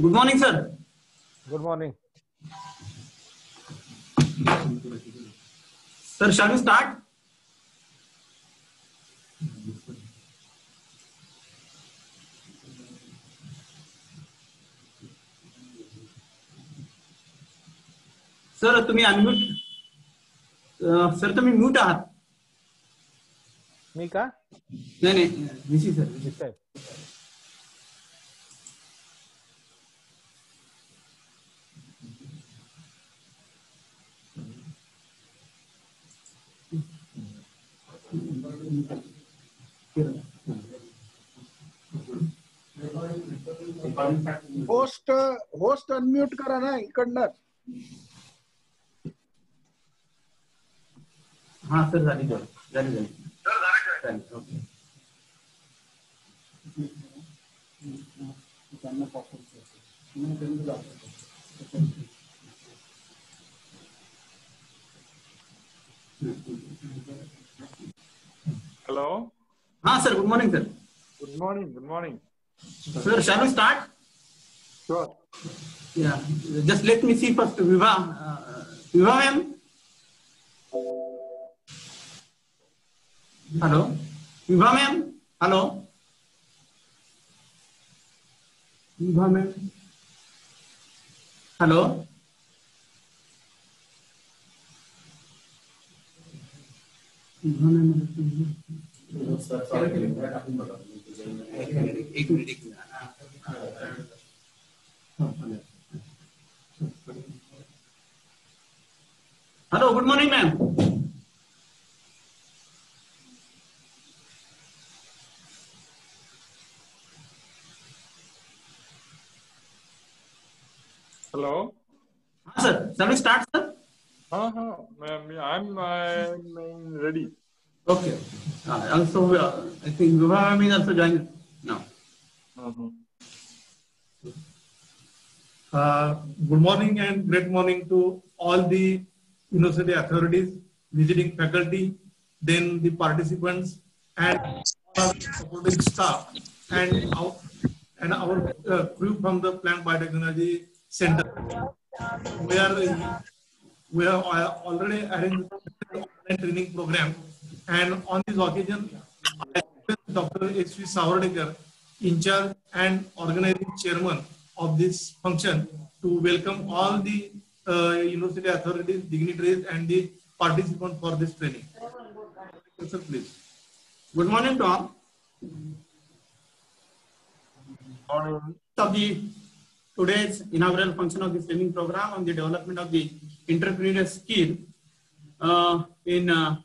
Good morning, sir. Good morning. Sir, shall we start? Sir, तुम्ही unmute. Sir, तुम्ही mute आहात. मी का? नाही नाही, विशी सर, विशी साहेब. होस्ट अनम्यूट करा ना इकडनं. हाँ सर, जानी जानी सर, ओके. हेलो. हाँ sir, good morning sir. Good morning, good morning. Sir, shall we start? Sure. Yeah. Just let me see first. Vibha, Vibha ma'am. Hello. Vibha ma'am. Hello. Vibha ma'am. Hello. Vibha ma'am. Hello sir. Sorry. एक minute एक minute. Hello, good morning ma'am. Hello. हाँ sir, service start sir. हाँ, I'm ready. Okay. Also, I think Vibha ma'am is also joining now. Good morning and great morning to all the university authorities, visiting faculty, then the participants and our supporting staff and our crew from the Plant Biotechnology Centre. We have already arranged an training program. And on this occasion, Dr. H.V. Sawardekar, in charge and organizing chairman of this function, to welcome all the university authorities, dignitaries, and the participants for this training. Sir, please. Good morning, Tom. Of the today's inaugural function of this training program on the development of the entrepreneurial skill in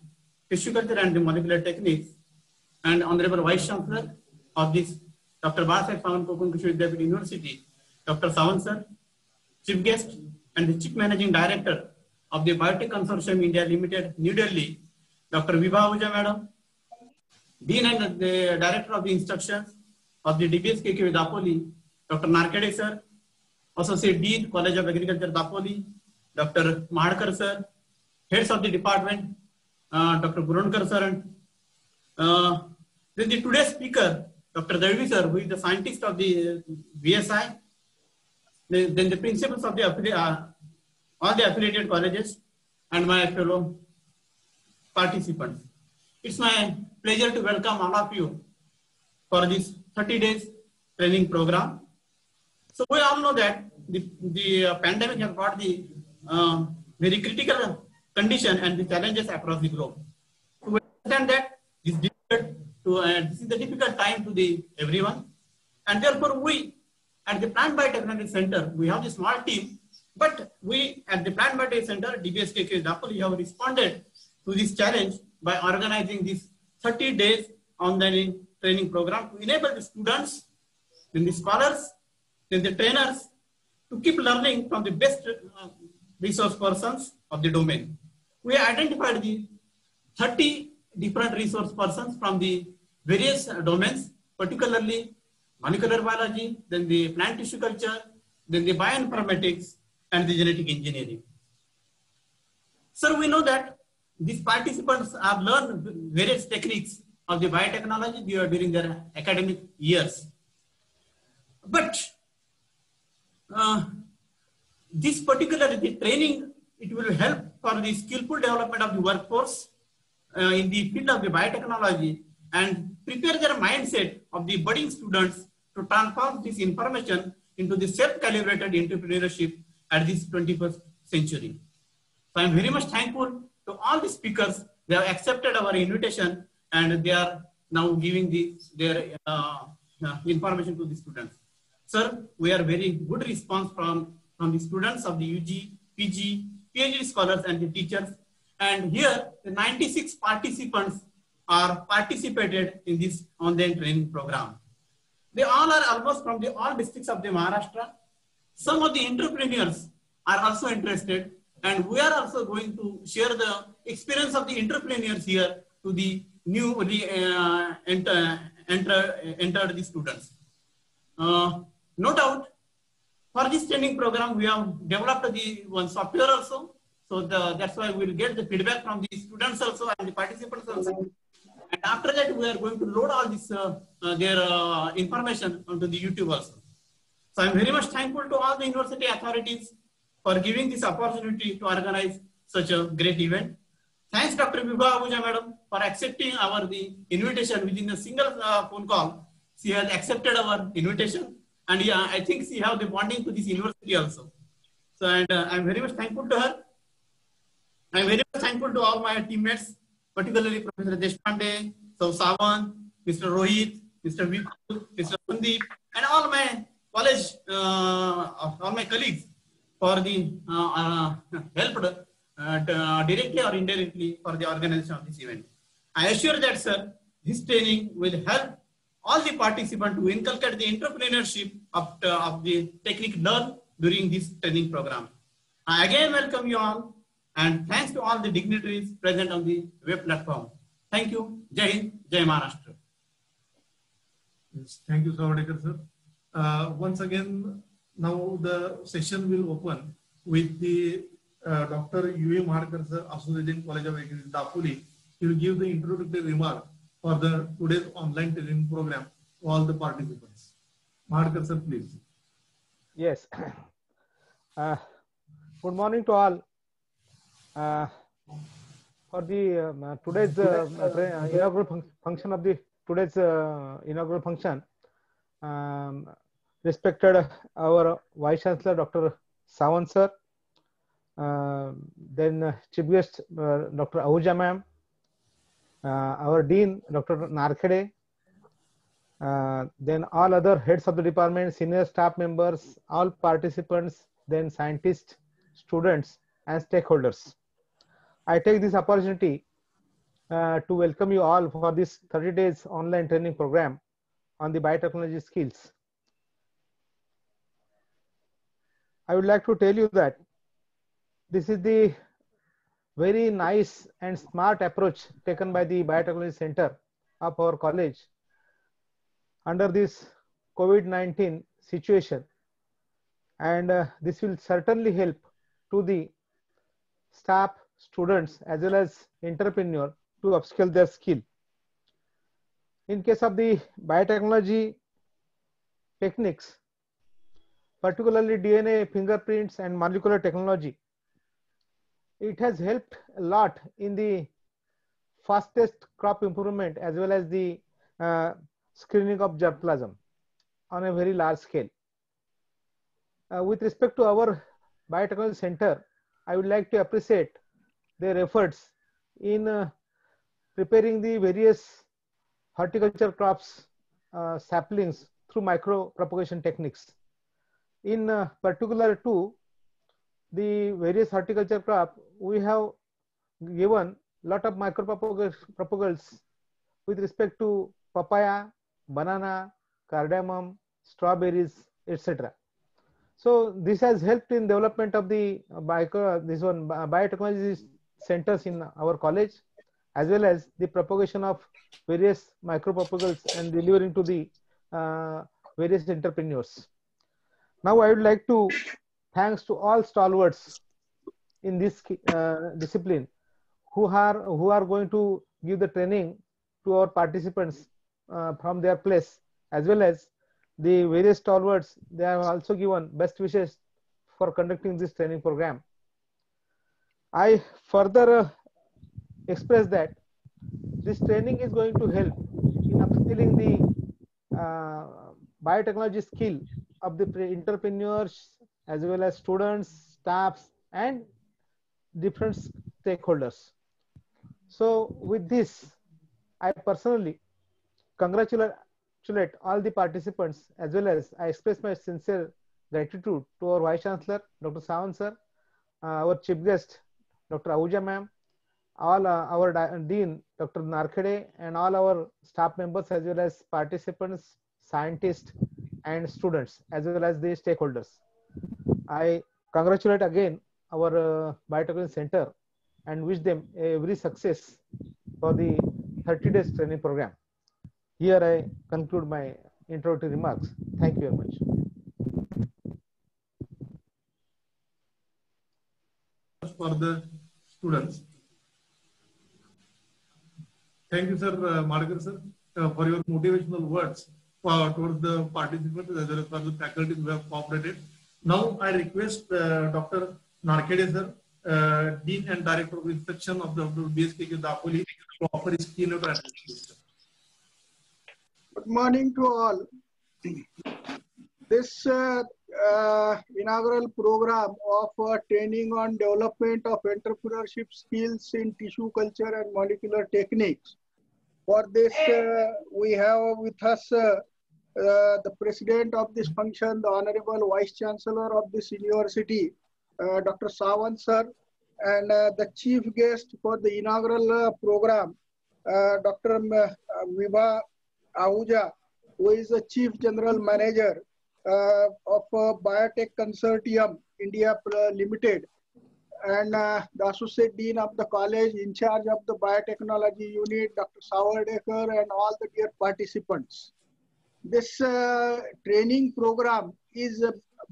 Tissue Culture and the Molecular Techniques, and Honorable Vice Chancellor of this Dr. Balasaheb Sawant Konkan Krishi Vidyapeeth University, Dr. Sawant sir, Chief Guest and the Chief Managing Director of the Biotic Consortium India Limited, New Delhi, Dr. Vibha Ahuja Madam, Dean and the Director of the Instructions of the DBS K.K. Dapoli, Dr. Narkhede sir, Associate Dean College of Agriculture Dapoli, Dr. Mahadkar sir, Heads of the Department. Dr. Bhoronkar sir, and then the today's speaker, Dr. Dalvi sir, who is the scientist of the VSI, then the principals of the all the affiliated colleges, and my fellow participants. It's my pleasure to welcome all of you for this 30 days training program. So we all know that the pandemic has brought the very critical condition and the challenges across the globe. To understand that this is the difficult time to the everyone, and therefore we at the Plant Biotechnology Centre, we have a small team, but we at the Plant Biotechnology Centre, DBSKK Dapoli, have responded to this challenge by organizing this 30 days online training program to enable the students, then the scholars, then the trainers to keep learning from the best resource persons of the domain. We identified the 30 different resource persons from the various domains, particularly molecular biology, then the plant tissue culture, then the bioinformatics, and the genetic engineering. So we know that these participants have learned various techniques of the biotechnology during their academic years. But this particular the training, it will help for the skillful development of the workforce in the field of the biotechnology and prepare their mindset of the budding students to transform this information into the self-calibrated entrepreneurship at this 21st century. So I am very much thankful to all the speakers. They have accepted our invitation and they are now giving their information to the students. Sir, we are very good response from the students of the UG, PG, PhD scholars and the teachers. And here, the 96 participants are participated in this online training program. They all are almost from the all districts of the Maharashtra. Some of the entrepreneurs are also interested, and we are also going to share the experience of the entrepreneurs here to the newly entered the students. No doubt, for this training program, we have developed the one software also. So that's why we will get the feedback from the students also and the participants also. And after that, we are going to load all this their information onto the YouTube also. So I am very much thankful to all the university authorities for giving this opportunity to organize such a great event. Thanks, Dr. Vibha Ahuja madam, for accepting the invitation within a single phone call. She has accepted our invitation, and yeah, I think she has the bonding to this university also. So and I am very much thankful to her. I am very much thankful to all my teammates, particularly Professor Deshpande, Sir Sawant, Mr. Rohit, Mr. Vipul, Mr. Sandeep, and all my college, all my colleagues for the help directly or indirectly for the organization of this event. I assure that, sir, this training will help all the participants to inculcate the entrepreneurship of the technique learned during this training program. I again welcome you all. And thanks to all the dignitaries present on the web platform. Thank you. Jai Hind, Jai Maharashtra. Yes, thank you, Sawardekar sir. Once again, now the session will open with the Dr. U. A. Mahadkar sir, Associate College of Agriculture, Dapoli. He will give the introductory remark for the today's online training program to all the participants. Mahadkar sir, please. Yes. Good morning to all. For the today's inaugural function of the today's inaugural function, respected our Vice Chancellor Dr. Sawant sir, then Chief Guest Dr. Ahuja ma'am, our Dean Dr. Narkhede, then all other heads of the department, senior staff members, all participants, then scientists, students, and stakeholders. I take this opportunity to welcome you all for this 30 days online training program on the biotechnology skills. I would like to tell you that this is the very nice and smart approach taken by the Biotechnology Centre of our college under this COVID-19 situation. And this will certainly help to the staff, students, as well as entrepreneur to upskill their skill. In case of the biotechnology techniques, particularly DNA, fingerprints, and molecular technology, it has helped a lot in the fastest crop improvement as well as the screening of germplasm on a very large scale. With respect to our Biotechnology Centre, I would like to appreciate their efforts in preparing the various horticulture crops saplings through micropropagation techniques. In particular to the various horticulture crop, we have given lot of micropropagals with respect to papaya, banana, cardamom, strawberries, etc. So this has helped in development of the biotechnology centers in our college, as well as the propagation of various micropropagals and delivering to the various entrepreneurs. Now I would like to thanks to all stalwarts in this discipline who are going to give the training to our participants from their place, as well as the various stalwarts, they have also given best wishes for conducting this training program. I further express that this training is going to help in upskilling the biotechnology skill of the entrepreneurs as well as students, staffs, and different stakeholders. So with this, I personally congratulate all the participants, as well as I express my sincere gratitude to our Vice Chancellor, Dr. Sawant sir, our chief guest, Dr. Ahuja ma'am, all our Dean, Dr. Narkhede, and all our staff members, as well as participants, scientists, and students, as well as the stakeholders. I congratulate again our Biotechnology Centre and wish them every success for the 30 days training program. Here I conclude my introductory remarks. Thank you very much. For the students. Thank you, sir, Madhkar sir, for your motivational words towards the participants as well as for the faculty who have cooperated. Now I request Dr. Narkhede sir, Dean and Director of Instruction of the BSKQ Dapoli, to offer his keynote address. Good morning to all. This inaugural program of training on development of entrepreneurship skills in tissue culture and molecular techniques. For this, we have with us the president of this function, the Honorable Vice Chancellor of this university, Dr. Sawant sir, and the chief guest for the inaugural program, Dr. Vibha Ahuja, who is the Chief General Manager of Biotic Consortium India Limited, and the Associate Dean of the College in charge of the Biotechnology Unit, Dr. Sawardekar, and all the dear participants. This training program is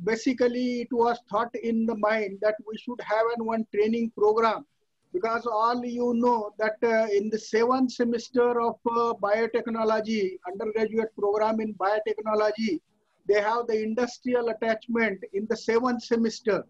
basically, it was thought in the mind that we should have one training program, because all you know that in the 7th semester of biotechnology, undergraduate program in biotechnology, they have the industrial attachment in the 7th semester.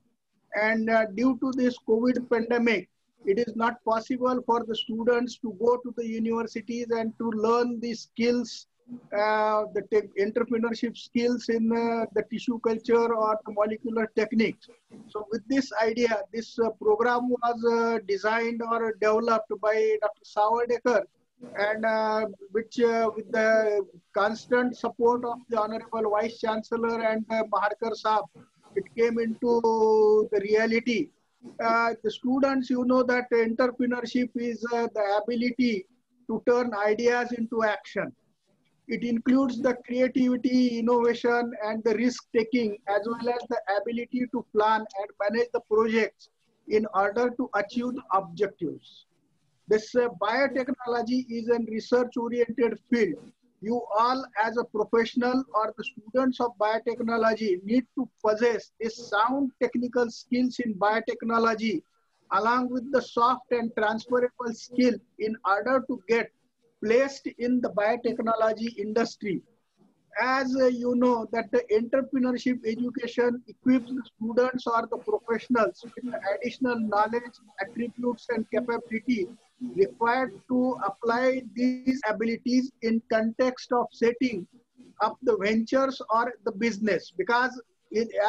And due to this COVID pandemic, it is not possible for the students to go to the universities and to learn the skills, the entrepreneurship skills in the tissue culture or the molecular techniques. So with this idea, this program was designed or developed by Dr. Sawardekar, and which with the constant support of the Honorable Vice Chancellor and Mahadkar Sahab, it came into the reality. The students, you know that entrepreneurship is the ability to turn ideas into action. It includes the creativity, innovation, and the risk-taking, as well as the ability to plan and manage the projects in order to achieve the objectives. This biotechnology is a research-oriented field. You all, as a professional or the students of biotechnology, need to possess this sound technical skills in biotechnology, along with the soft and transferable skill in order to get placed in the biotechnology industry. As you know that the entrepreneurship education equips the students or the professionals with additional knowledge, attributes, and capability required to apply these abilities in context of setting up the ventures or the business. Because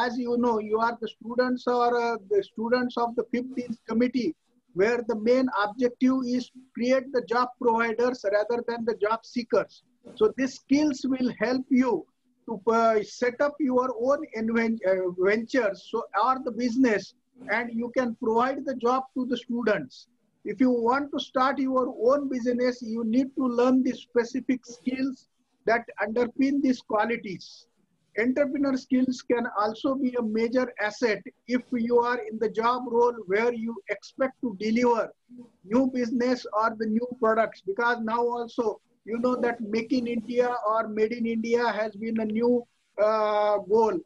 as you know, you are the students or of the 15th committee, where the main objective is to create the job providers rather than the job seekers. So these skills will help you to set up your own ventures or the business, and you can provide the job to the students. If you want to start your own business, you need to learn the specific skills that underpin these qualities. Entrepreneur skills can also be a major asset if you are in the job role where you expect to deliver new business or the new products, because now also you know that Make in India or Made in India has been a new goal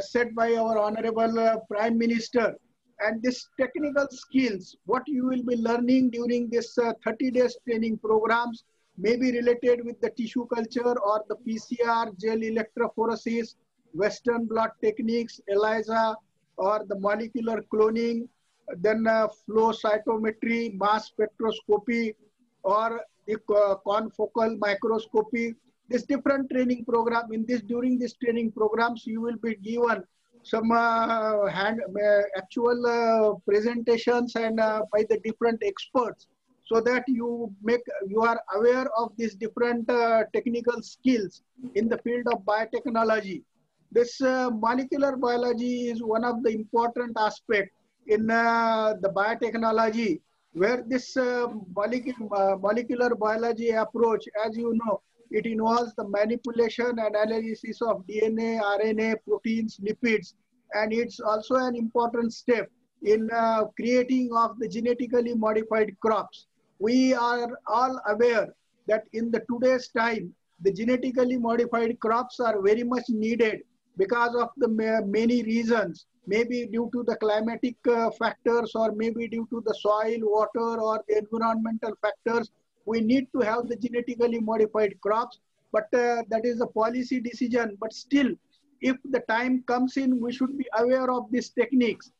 set by our Honorable Prime Minister. And this technical skills, what you will be learning during this 30 days training programs, may be related with the tissue culture or the PCR, gel electrophoresis, Western blot techniques, ELISA, or the molecular cloning, then flow cytometry, mass spectroscopy, or the confocal microscopy. This different training program, during this training programs, you will be given some actual presentations and by the different experts, so that you are aware of these different technical skills in the field of biotechnology. This molecular biology is one of the important aspect in the biotechnology, where this molecular biology approach, as you know, it involves the manipulation and analysis of DNA, RNA, proteins, lipids, and it's also an important step in creating of the genetically modified crops. We are all aware that in the today's time, the genetically modified crops are very much needed because of the many reasons, maybe due to the climatic factors, or maybe due to the soil, water, or the environmental factors. We need to have the genetically modified crops, but that is a policy decision. But still, if the time comes in, we should be aware of these techniques.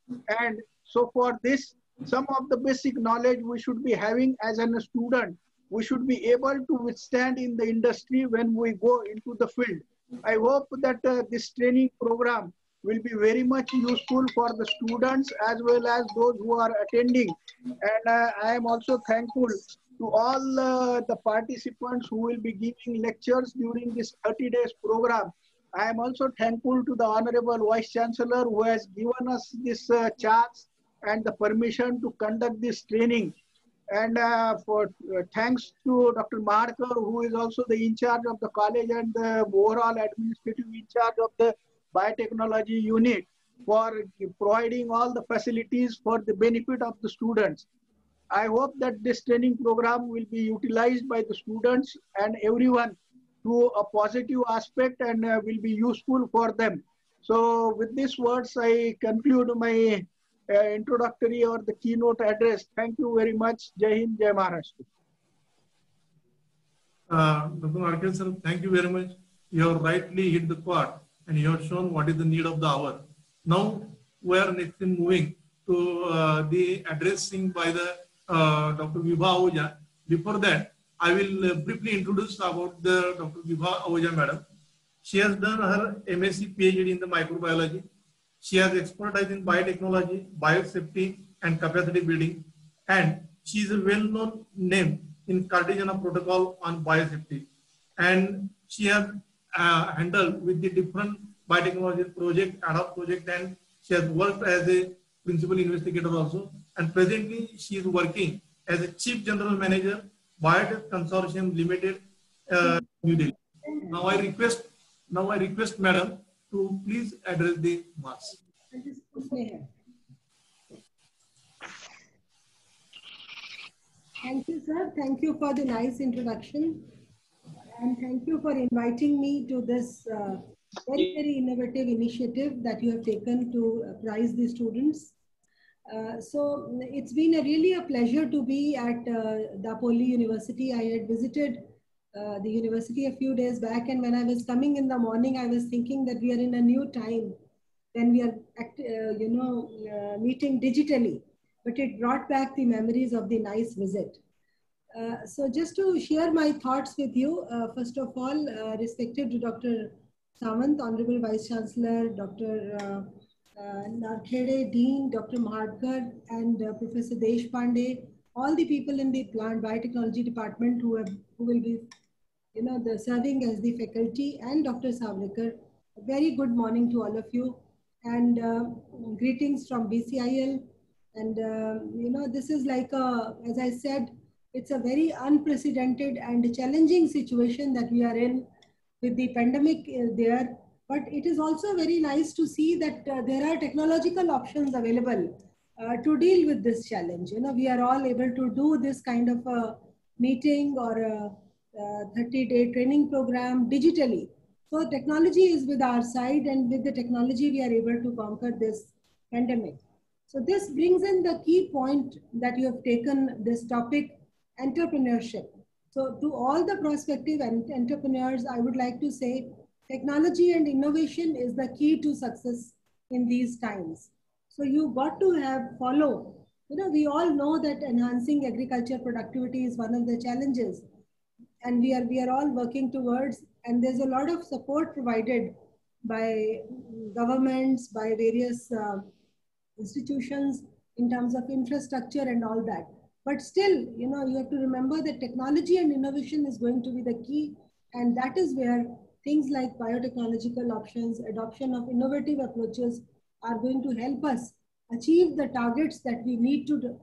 And so for this, some of the basic knowledge we should be having as a student. We should be able to withstand in the industry when we go into the field. I hope that this training program will be very much useful for the students as well as those who are attending. And I am also thankful to all the participants who will be giving lectures during this 30 days program. I am also thankful to the Honorable Vice Chancellor who has given us this chance and the permission to conduct this training. And thanks to Dr. Mahadkar, who is also the in charge of the college and the overall administrative in charge of the biotechnology unit, for providing all the facilities for the benefit of the students. I hope that this training program will be utilized by the students and everyone to a positive aspect and will be useful for them. So with these words, I conclude my introductory or the keynote address. Thank you very much. Jai Hind, Jai Maharashtra. Dr. Markhan sir, thank you very much. You have rightly hit the quad and you have shown what is the need of the hour. Now we are next in moving to the addressing by the Dr. Vibha Ahuja. Before that, I will briefly introduce about the Dr. Vibha Ahuja madam. She has done her MSc PhD in the microbiology. She has expertise in biotechnology, biosafety, and capacity building, and she is a well-known name in Cartagena Protocol on Biosafety. And she has handled with the different biotechnology project, ad hoc project, and she has worked as a principal investigator also. And presently, she is working as a Chief General Manager, Biotic Consortium Limited, New Delhi. Now I request, Madam, to please address the mass. Thank you, sir. Thank you for the nice introduction. And thank you for inviting me to this very, very innovative initiative that you have taken to apprise the students. So it's been really a pleasure to be at Dapoli University. I had visited the university a few days back, and when I was coming in the morning, I was thinking that we are in a new time when we are meeting digitally, but it brought back the memories of the nice visit. So just to share my thoughts with you, first of all, respected to Dr. Sawant, Honorable Vice Chancellor, Dr. Narkhede, Dean, Dr. Mahadkar, and Professor Deshpande, all the people in the Plant Biotechnology Department who will be serving as the faculty, and Dr. Sawardekar, a very good morning to all of you, and greetings from BCIL. And this is like a, as I said, it's a very unprecedented and challenging situation that we are in with the pandemic there, but it is also very nice to see that there are technological options available to deal with this challenge. We are all able to do this kind of a meeting or a 30-day training program digitally. So technology is with our side, and with the technology we are able to conquer this pandemic. So this brings in the key point that you have taken this topic, entrepreneurship. So to all the prospective entrepreneurs, I would like to say technology and innovation is the key to success in these times. So you got to follow. You know, we all know that enhancing agriculture productivity is one of the challenges, and we are all working towards. And there's a lot of support provided by governments, by various institutions in terms of infrastructure and all that. But still, you know, you have to remember that technology and innovation is going to be the key, and that is where things like biotechnological options, adoption of innovative approaches are going to help us achieve the targets that we need to do.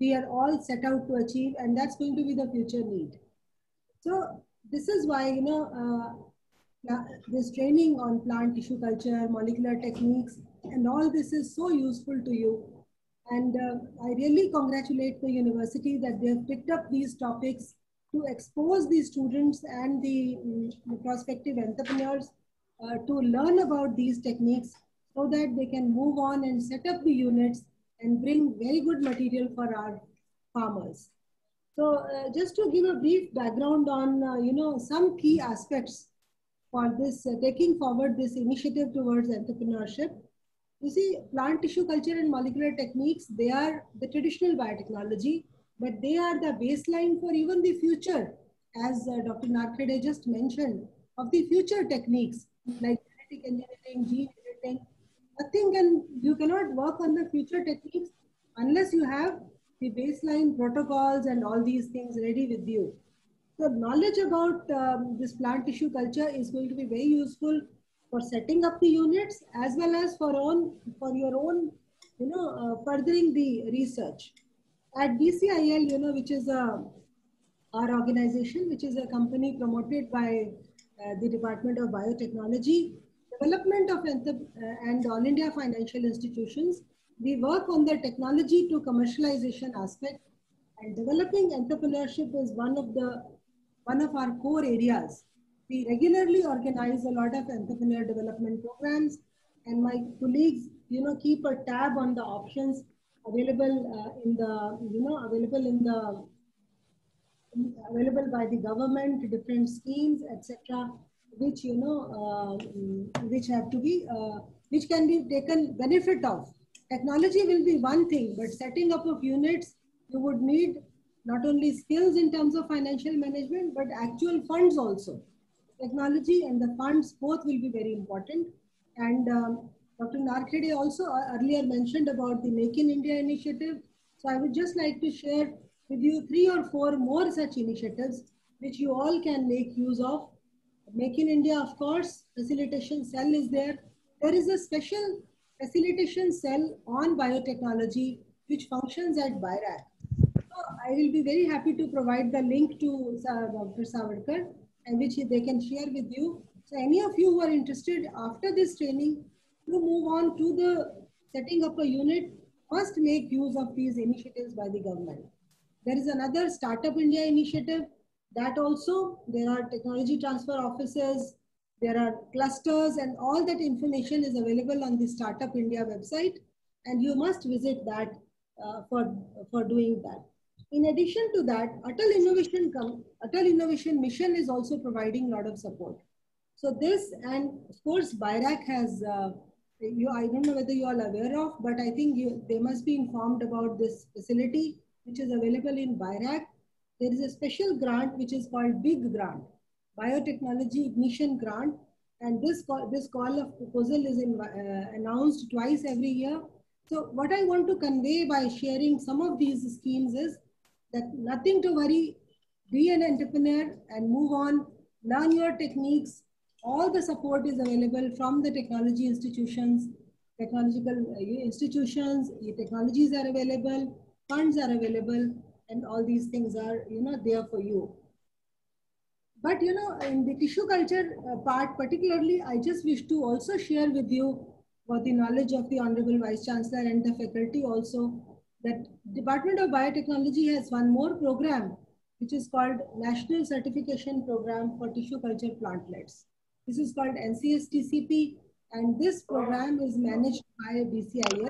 We are all set out to achieve, and that's going to be the future need. So this is why, you know, this training on plant tissue culture, molecular techniques, and all this is so useful to you. And I really congratulate the university that they have picked up these topics to expose the students and the prospective entrepreneurs to learn about these techniques, so that they can move on and set up the units and bring very good material for our farmers. So just to give a brief background on you know, some key aspects for this taking forward this initiative towards entrepreneurship. You see, plant tissue culture and molecular techniques, they are the traditional biotechnology, but they are the baseline for even the future, as Dr. Narkhede just mentioned, of the future techniques like genetic engineering, gene editing. Nothing can, you cannot work on the future techniques unless you have the baseline protocols and all these things ready with you. So knowledge about this plant tissue culture is going to be very useful for setting up the units, as well as for your own, you know, furthering the research. At DCIL, you know, which is our organization, which is a company promoted by the Department of Biotechnology, Development of and All India Financial Institutions, we work on the technology to commercialization aspect, and developing entrepreneurship is one of our core areas. We regularly organize a lot of entrepreneur development programs, and my colleagues, you know, keep a tab on the options available available by the government, different schemes, etc., which, you know, which have to be, which can be taken benefit of. Technology will be one thing, but setting up of units, you would need not only skills in terms of financial management, but actual funds also. Technology and the funds both will be very important. And Dr. Narkhede also earlier mentioned about the Make in India initiative. So I would just like to share with you 3 or 4 more such initiatives, which you all can make use of. Make in India, of course, facilitation cell is there. There is a special facilitation cell on biotechnology, which functions at BIRAC. So I will be very happy to provide the link to Dr. Sawardekar, and which they can share with you. So any of you who are interested after this training to move on to the setting up a unit, must make use of these initiatives by the government. There is another Startup India initiative. That also, there are technology transfer offices, there are clusters, and all that information is available on the Startup India website, and you must visit that for doing that. In addition to that, Atal Innovation Mission is also providing a lot of support. So this, and of course, BIRAC has, I don't know whether you all are aware of, but I think they must be informed about this facility, which is available in BIRAC. There is a special grant which is called Big Grant, Biotechnology Ignition Grant, and this call of proposal is announced twice every year. So what I want to convey by sharing some of these schemes is that nothing to worry, be an entrepreneur and move on, learn your techniques. All the support is available from the technology institutions, technological institutions, technologies are available, funds are available, and all these things are, you know, there for you. But, you know, in the tissue culture part particularly, I just wish to also share with you what the knowledge of the Honorable Vice Chancellor and the faculty also, that Department of Biotechnology has one more program, which is called National Certification Program for Tissue Culture Plantlets. This is called NCSTCP, and this program is managed by DCIL.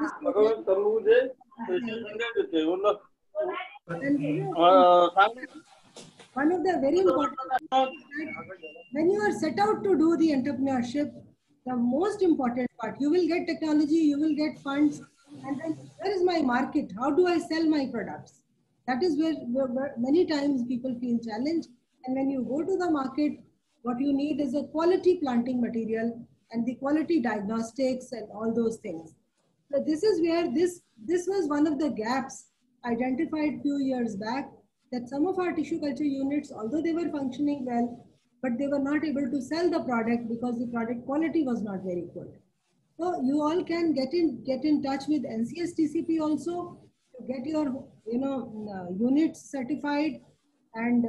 This program, One of the very important things that when you are set out to do the entrepreneurship, the most important part, you will get technology, you will get funds, and then where is my market? How do I sell my products? That is where many times people feel challenged. And when you go to the market, what you need is a quality planting material and the quality diagnostics and all those things. So this is where this was one of the gaps identified few years back, that some of our tissue culture units, although they were functioning well, but they were not able to sell the product because the product quality was not very good. So you all can get in touch with NCSTCP also to get your units certified and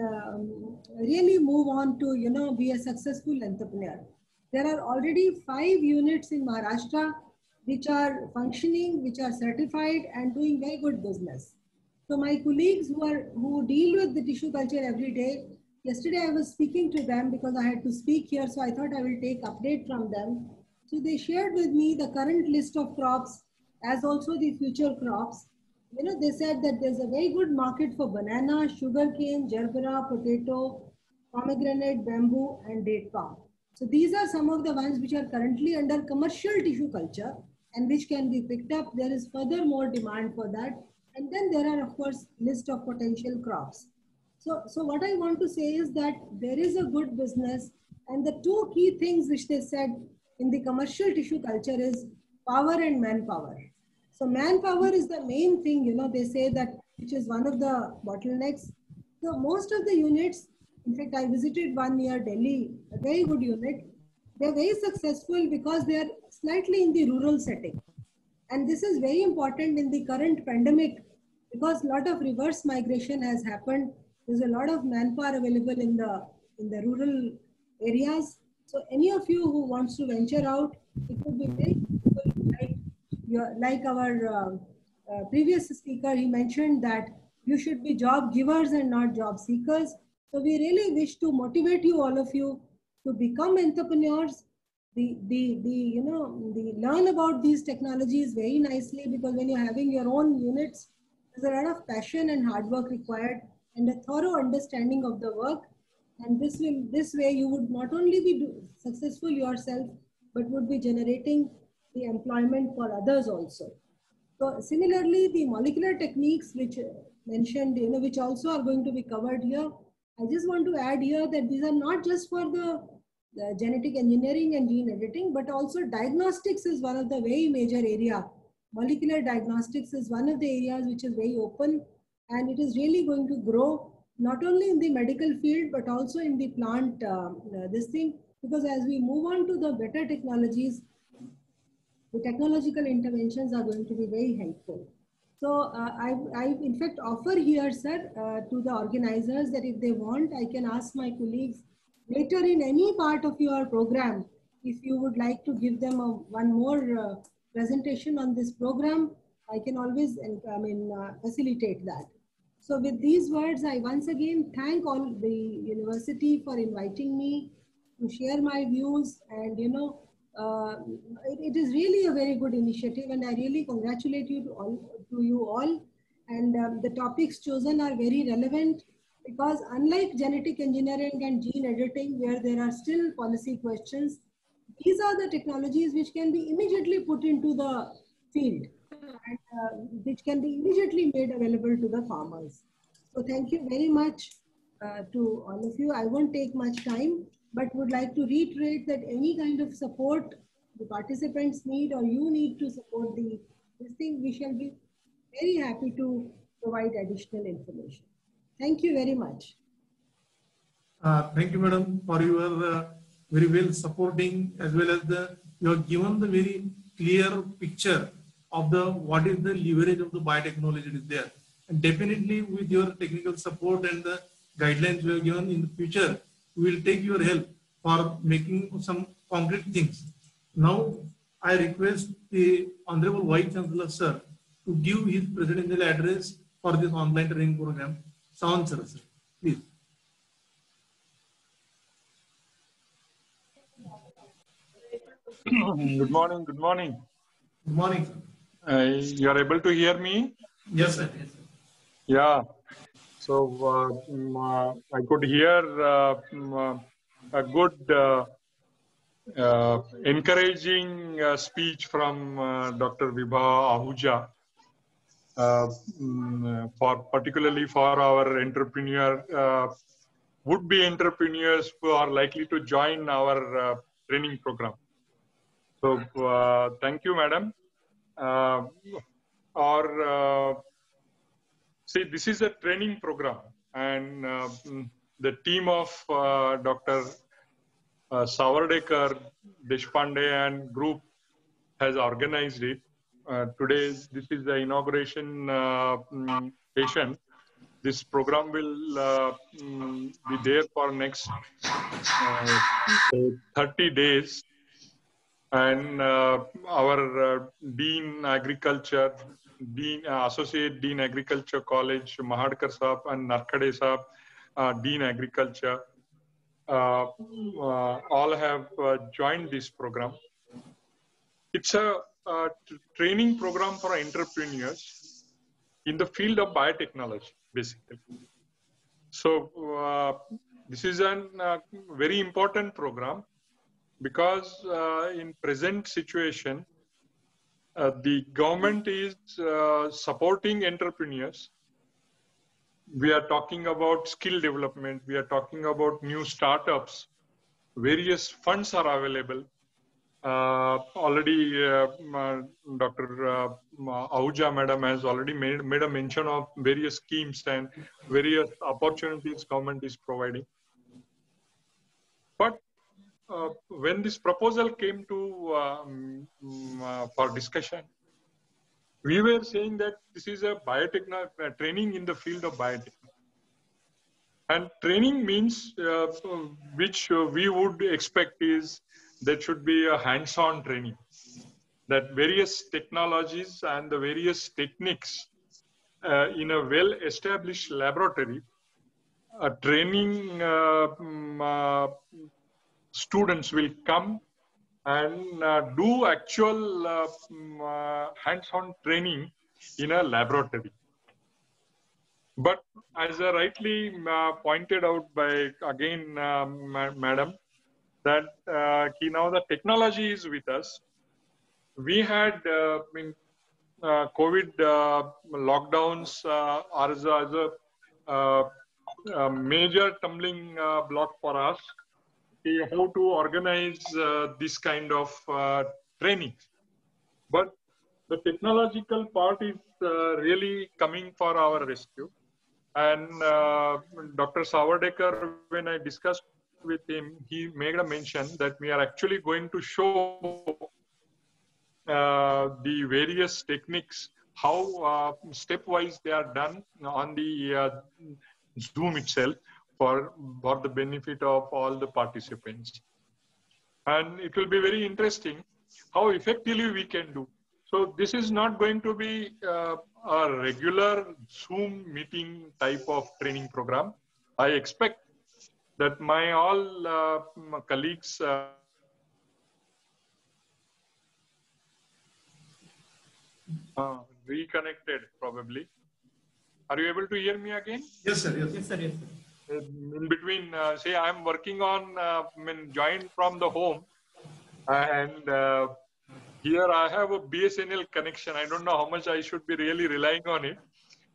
really move on to be a successful entrepreneur. There are already 5 units in Maharashtra which are functioning, which are certified and doing very good business. So my colleagues who deal with the tissue culture every day, yesterday I was speaking to them because I had to speak here, so I thought I will take update from them. So they shared with me the current list of crops as also the future crops. They said that there's a very good market for banana, sugarcane, gerbera, potato, pomegranate, bamboo and date palm. So these are some of the ones which are currently under commercial tissue culture and which can be picked up. There is further more demand for that. And then there are, of course, list of potential crops. So what I want to say is that there is a good business, and the 2 key things which they said in the commercial tissue culture is power and manpower. So manpower is the main thing, they say that, which is one of the bottlenecks. So most of the units, in fact, I visited one near Delhi, a very good unit. They're very successful because they're slightly in the rural setting. And this is very important in the current pandemic because a lot of reverse migration has happened. There's a lot of manpower available in the rural areas. So any of you who wants to venture out, it would be very useful. Like our previous speaker, he mentioned that you should be job givers and not job seekers. So we really wish to motivate you, all of you, to become entrepreneurs. Learn about these technologies very nicely, because when you're having your own units, there's a lot of passion and hard work required and a thorough understanding of the work. And this way you would not only be successful yourself, but would be generating the employment for others also. So similarly, the molecular techniques which mentioned, which also are going to be covered here. I just want to add here that these are not just for the genetic engineering and gene editing, but also diagnostics is one of the very major area. Molecular diagnostics is one of the areas which is very open, and it is really going to grow not only in the medical field, but also in the plant, because as we move on to the better technologies, the technological interventions are going to be very helpful. So I in fact offer here, sir, to the organizers that if they want, I can ask my colleagues later in any part of your program, if you would like to give them one more presentation on this program, I can always facilitate that. So with these words, I once again thank all the university for inviting me to share my views, and it is really a very good initiative, and I really congratulate you to you all. And the topics chosen are very relevant, because unlike genetic engineering and gene editing, where there are still policy questions, these are the technologies which can be immediately put into the field and which can be immediately made available to the farmers. So thank you very much to all of you. I won't take much time, but would like to reiterate that any kind of support the participants need, or you need to support this thing, we shall be very happy to provide additional information. Thank you very much. Thank you, madam, for your very well supporting, as well as you have given the very clear picture of what is the leverage of the biotechnology is there. And definitely with your technical support and the guidelines you have given in the future, we will take your help for making some concrete things. Now, I request the Honorable Vice Chancellor, sir, to give his presidential address for this online training program. Sawan sir, please. Good morning. Good morning. Good morning. You are able to hear me? Yes, sir. Yeah. So I could hear a good encouraging speech from Dr. Vibha Ahuja, particularly for our entrepreneur, would-be entrepreneurs who are likely to join our training program. So thank you, madam. See, this is a training program, and the team of Dr. Sawardekar, Deshpande and group has organized it. Today, this is the inauguration session. This program will be there for next 30 days. And our Dean Agriculture, Associate Dean Agriculture College, Mahadkar Sahab and Narkhede Sahab, Dean Agriculture, all have joined this program. It's a training program for entrepreneurs in the field of biotechnology, basically. So this is a very important program because in present situation, the government is supporting entrepreneurs. We are talking about skill development. We are talking about new startups. Various funds are available. Already, Dr. Ahuja madam has already made a mention of various schemes and various opportunities government is providing. But when this proposal came to for discussion, we were saying that this is a biotechnology training in the field of biotechnology, and training means which we would expect is there should be a hands-on training, that various technologies and the various techniques in a well-established laboratory, training students will come and do actual hands-on training in a laboratory. But as rightly pointed out by, again, madam, that now the technology is with us. We had COVID lockdowns are a major tumbling block for us. How to organize this kind of training. But the technological part is really coming for our rescue. And Dr. Sawardekar, when I discussed with him, he made a mention that we are actually going to show the various techniques, how stepwise they are done on the Zoom itself, for the benefit of all the participants. And it will be very interesting how effectively we can do. So this is not going to be a regular Zoom meeting type of training program. I expect that my all my colleagues reconnected probably. Are you able to hear me again? Yes, sir. Yes, sir. Yes, sir. In between, say I'm working on, joined from the home, and here I have a BSNL connection. I don't know how much I should be really relying on it,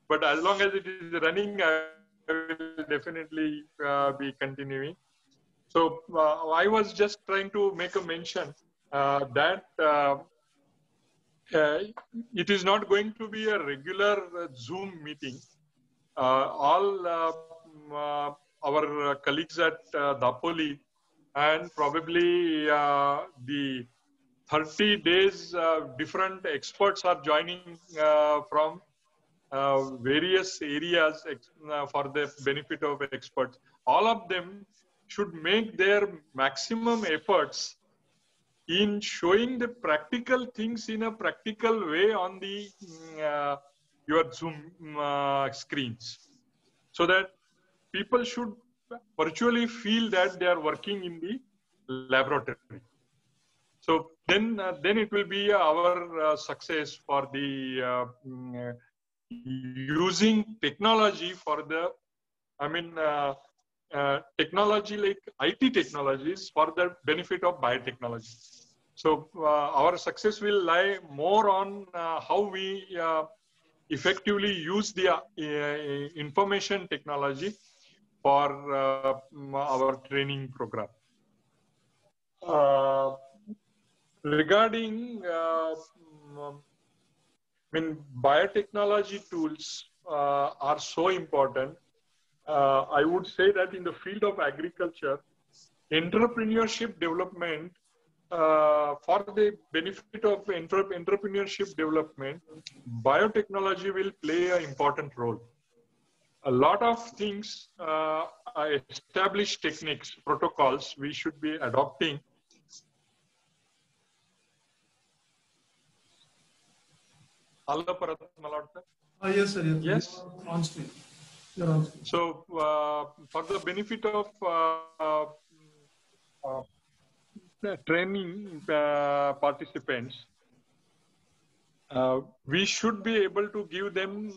but as long as it is running, I will definitely be continuing. So I was just trying to make a mention that it is not going to be a regular Zoom meeting. Our colleagues at Dapoli and probably the 30 days different experts are joining from various areas for the benefit of experts. All of them should make their maximum efforts in showing the practical things in a practical way on the your Zoom screens, so that people should virtually feel that they are working in the laboratory. So then it will be our success for the using technology for the I mean, technology like IT technologies for the benefit of biotechnology. So our success will lie more on how we effectively use the information technology for our training program. Regarding when biotechnology tools are so important, I would say that in the field of agriculture, entrepreneurship development, for the benefit of entrepreneurship development, biotechnology will play an important role. A lot of things, established techniques, protocols, we should be adopting. Yes, sir. Yes. On screen. So, for the benefit of training participants, we should be able to give them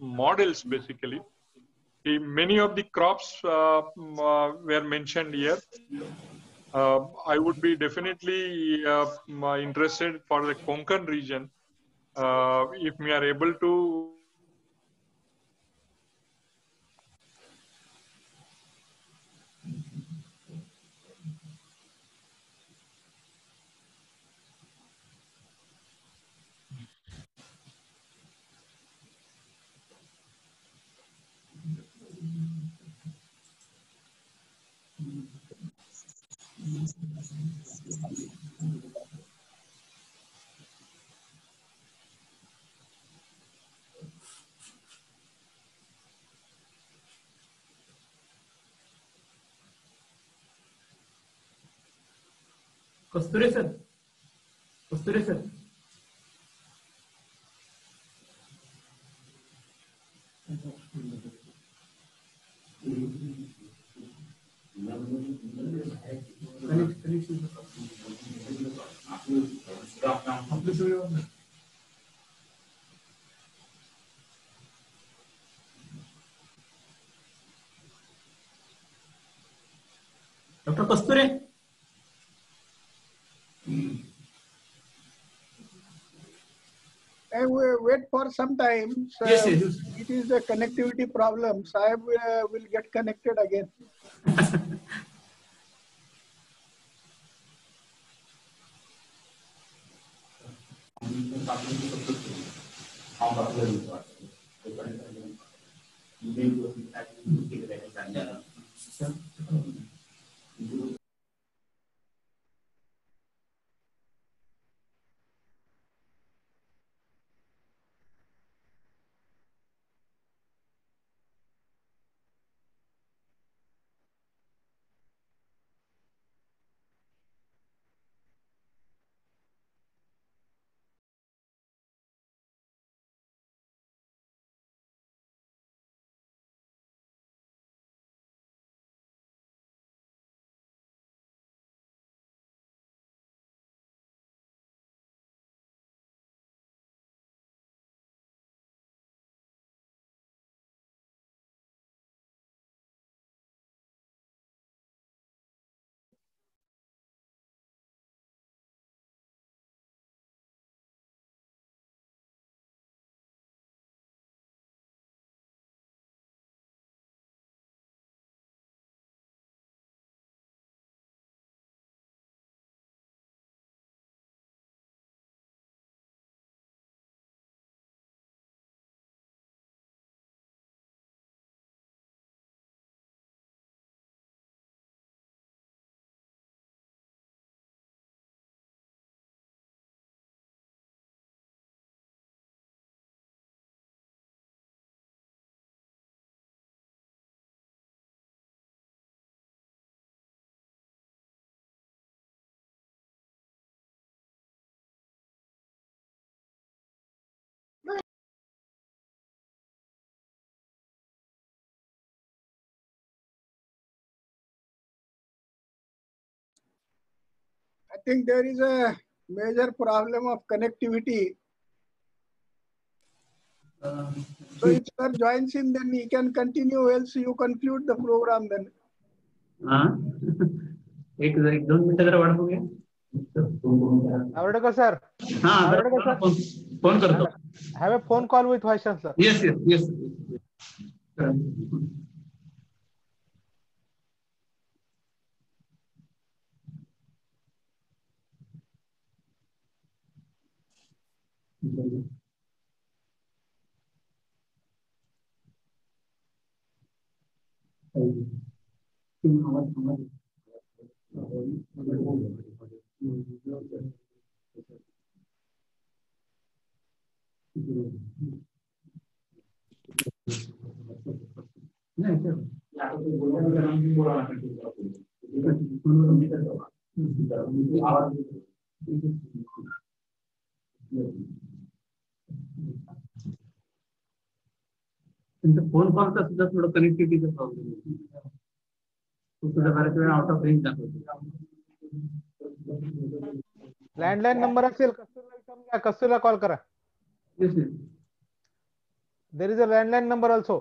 models, basically. Many of the crops were mentioned here. I would be definitely interested for the Konkan region if we are able to. Kasturi sir. Kasturi sir. Dr. Kasturi. I will wait for some time. So yes, yes. It is a connectivity problem. So I will get connected again. I think there is a major problem of connectivity. So if sir joins in, then he can continue, else you conclude the program then. Sir, have a phone call with Vaishan sir. Yes, yes, yes. The phone calls are just not connectivity the problem. So the very out of range. Landline number असेल कस्तूरला call करा. Yes, yes. There is a landline number also.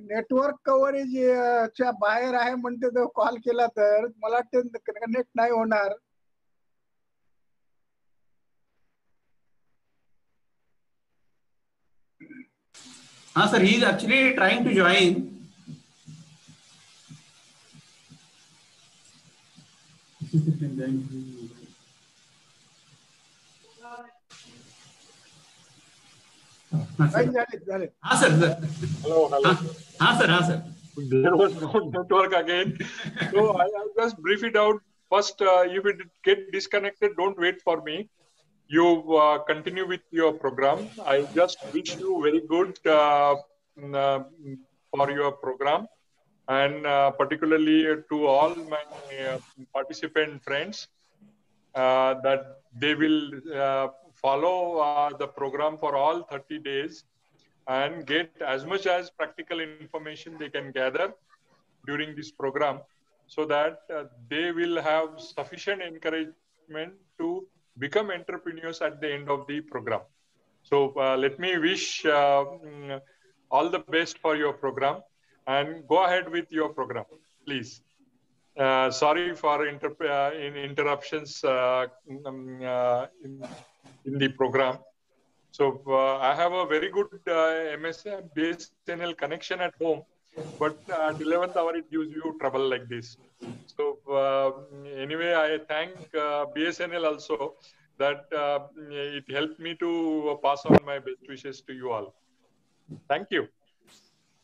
Network coverage च्या बाहेर आहे म्हणते तो call केला तर मला कनेक्ट नाही होणार. हाँ sir, he is actually trying to join. हाँ सर, hello, hello. हाँ सर, हाँ sir. There was no network again, so I'll just brief it out. First, if it get disconnected, don't wait for me. You continue with your program. I just wish you very good for your program, and particularly to all my participant friends that they will follow the program for all 30 days and get as much as practical information they can gather during this program, so that they will have sufficient encouragement to become entrepreneurs at the end of the program. So let me wish all the best for your program, and go ahead with your program, please. Sorry for interruptions in the program. So I have a very good MSM based channel connection at home, but at 11th hour it gives you trouble like this. So anyway, I thank BSNL also that it helped me to pass on my best wishes to you all. Thank you.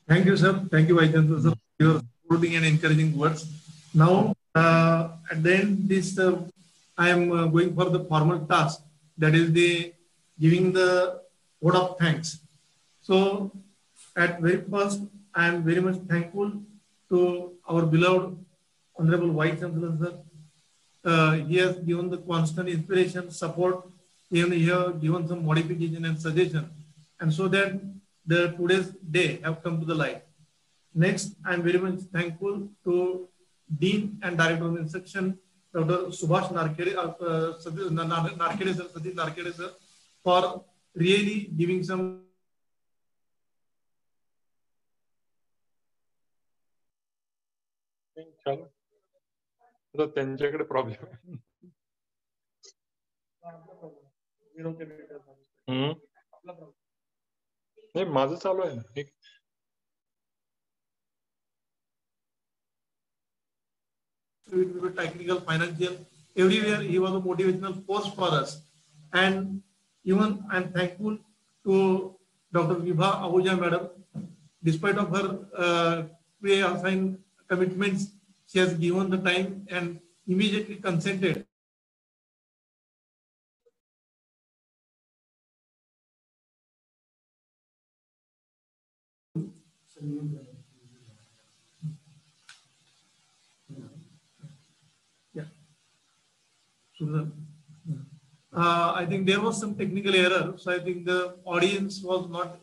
Thank you, sir. Thank you, Vaidyanathan sir, for your supporting and encouraging words. Now at the end this I am going for the formal task, that is the giving the word of thanks. So at very first, I am very much thankful to our beloved Honorable Vice Chancellor sir. He has given the constant inspiration, support. Even he has given some modification and suggestion, and so that the today's day have come to the light. Next, I am very much thankful to Dean and Director of Instruction, Dr. Subhash Narkhede, Narkhede sir, for really giving some. So त्यांच्याकडे problem आहे. माझं चालू आहे ना. Technical financial everywhere he was a motivational force for us, and even I am thankful to doctor Vibha Ahuja madam. Despite of her pre assign commitments, she has given the time and immediately consented. Yeah. I think there was some technical error, so I think the audience was not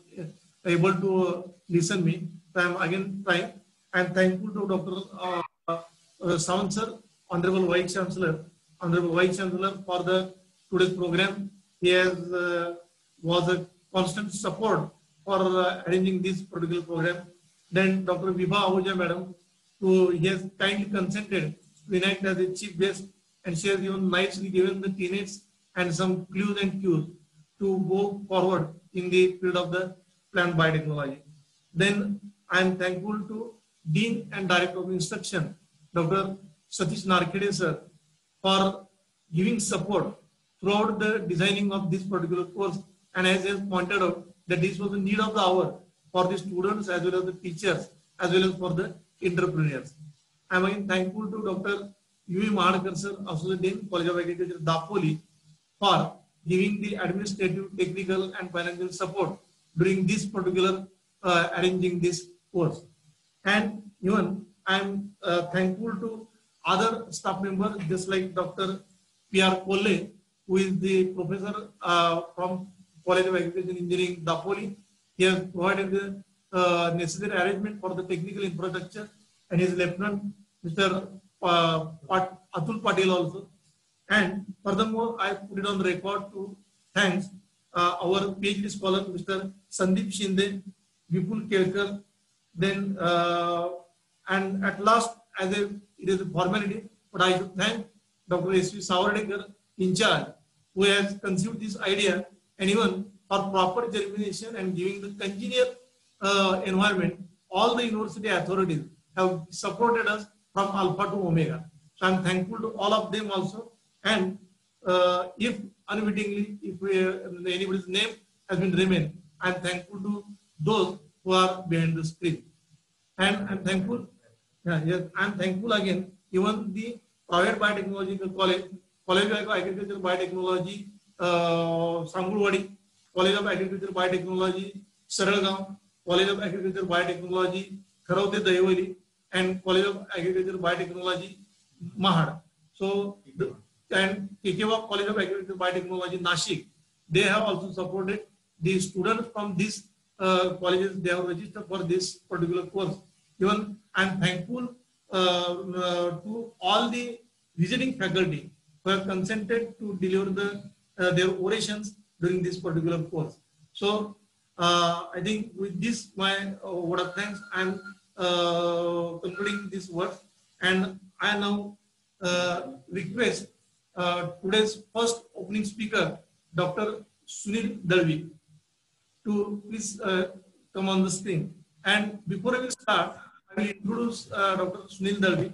able to listen me. So I am again trying. I am thankful to Dr. Sawant sir, Honorable Vice Chancellor, for the today's program. He has was a constant support for arranging this particular program. Then Dr. Vibha Ahuja madam, who he has kindly consented to act as a chief guest, and she has even nicely given the tenets and some clues and cues to go forward in the field of the plant biotechnology. Then I am thankful to Dean and Director of Instruction, Dr. Satish Narkhede sir, for giving support throughout the designing of this particular course, and as he has pointed out that this was the need of the hour for the students as well as the teachers as well as for the entrepreneurs. I am again thankful to Dr. Mahadkar sir, Associate Dean, College of Agriculture, Dapoli, for giving the administrative, technical, and financial support during this particular arranging this course, and even I am thankful to other staff members, just like Dr. Pole, who is the professor from College of Agriculture Engineering, Dapoli. He has provided the necessary arrangement for the technical infrastructure, and his lieutenant, Mr. Atul Patel also. And furthermore, I put it on record to thank our PhD scholar, Mr. Sandeep Shinde, Vipul Kerkar, Then, and at last, as a, it is a formality, but I should thank Dr. S.V. Sawardekar in charge, who has conceived this idea, and even for proper germination and giving the congenial environment, all the university authorities have supported us from alpha to omega. So I am thankful to all of them also. And if unwittingly, if anybody's name has been remained, I am thankful to those who are behind the screen. And I am thankful, I am thankful again, even the private biotechnological college, College of Agriculture Biotechnology, Sangurwadi, College of Agriculture Biotechnology, Saralgaon, College of Agriculture Biotechnology, Tharavate Daivali, and College of Agriculture Biotechnology, Mahad. So, and K.K. College of Agriculture Biotechnology Nashik, they have also supported the students from these colleges. They have registered for this particular course. Even I am thankful to all the visiting faculty who have consented to deliver the, their orations during this particular course. So I think with this my word of thanks, I am concluding this work, and I now request today's first opening speaker, Dr. Sunil Dalvi, to please come on the screen. And before we start, I will introduce Dr. Sunil Dalvi.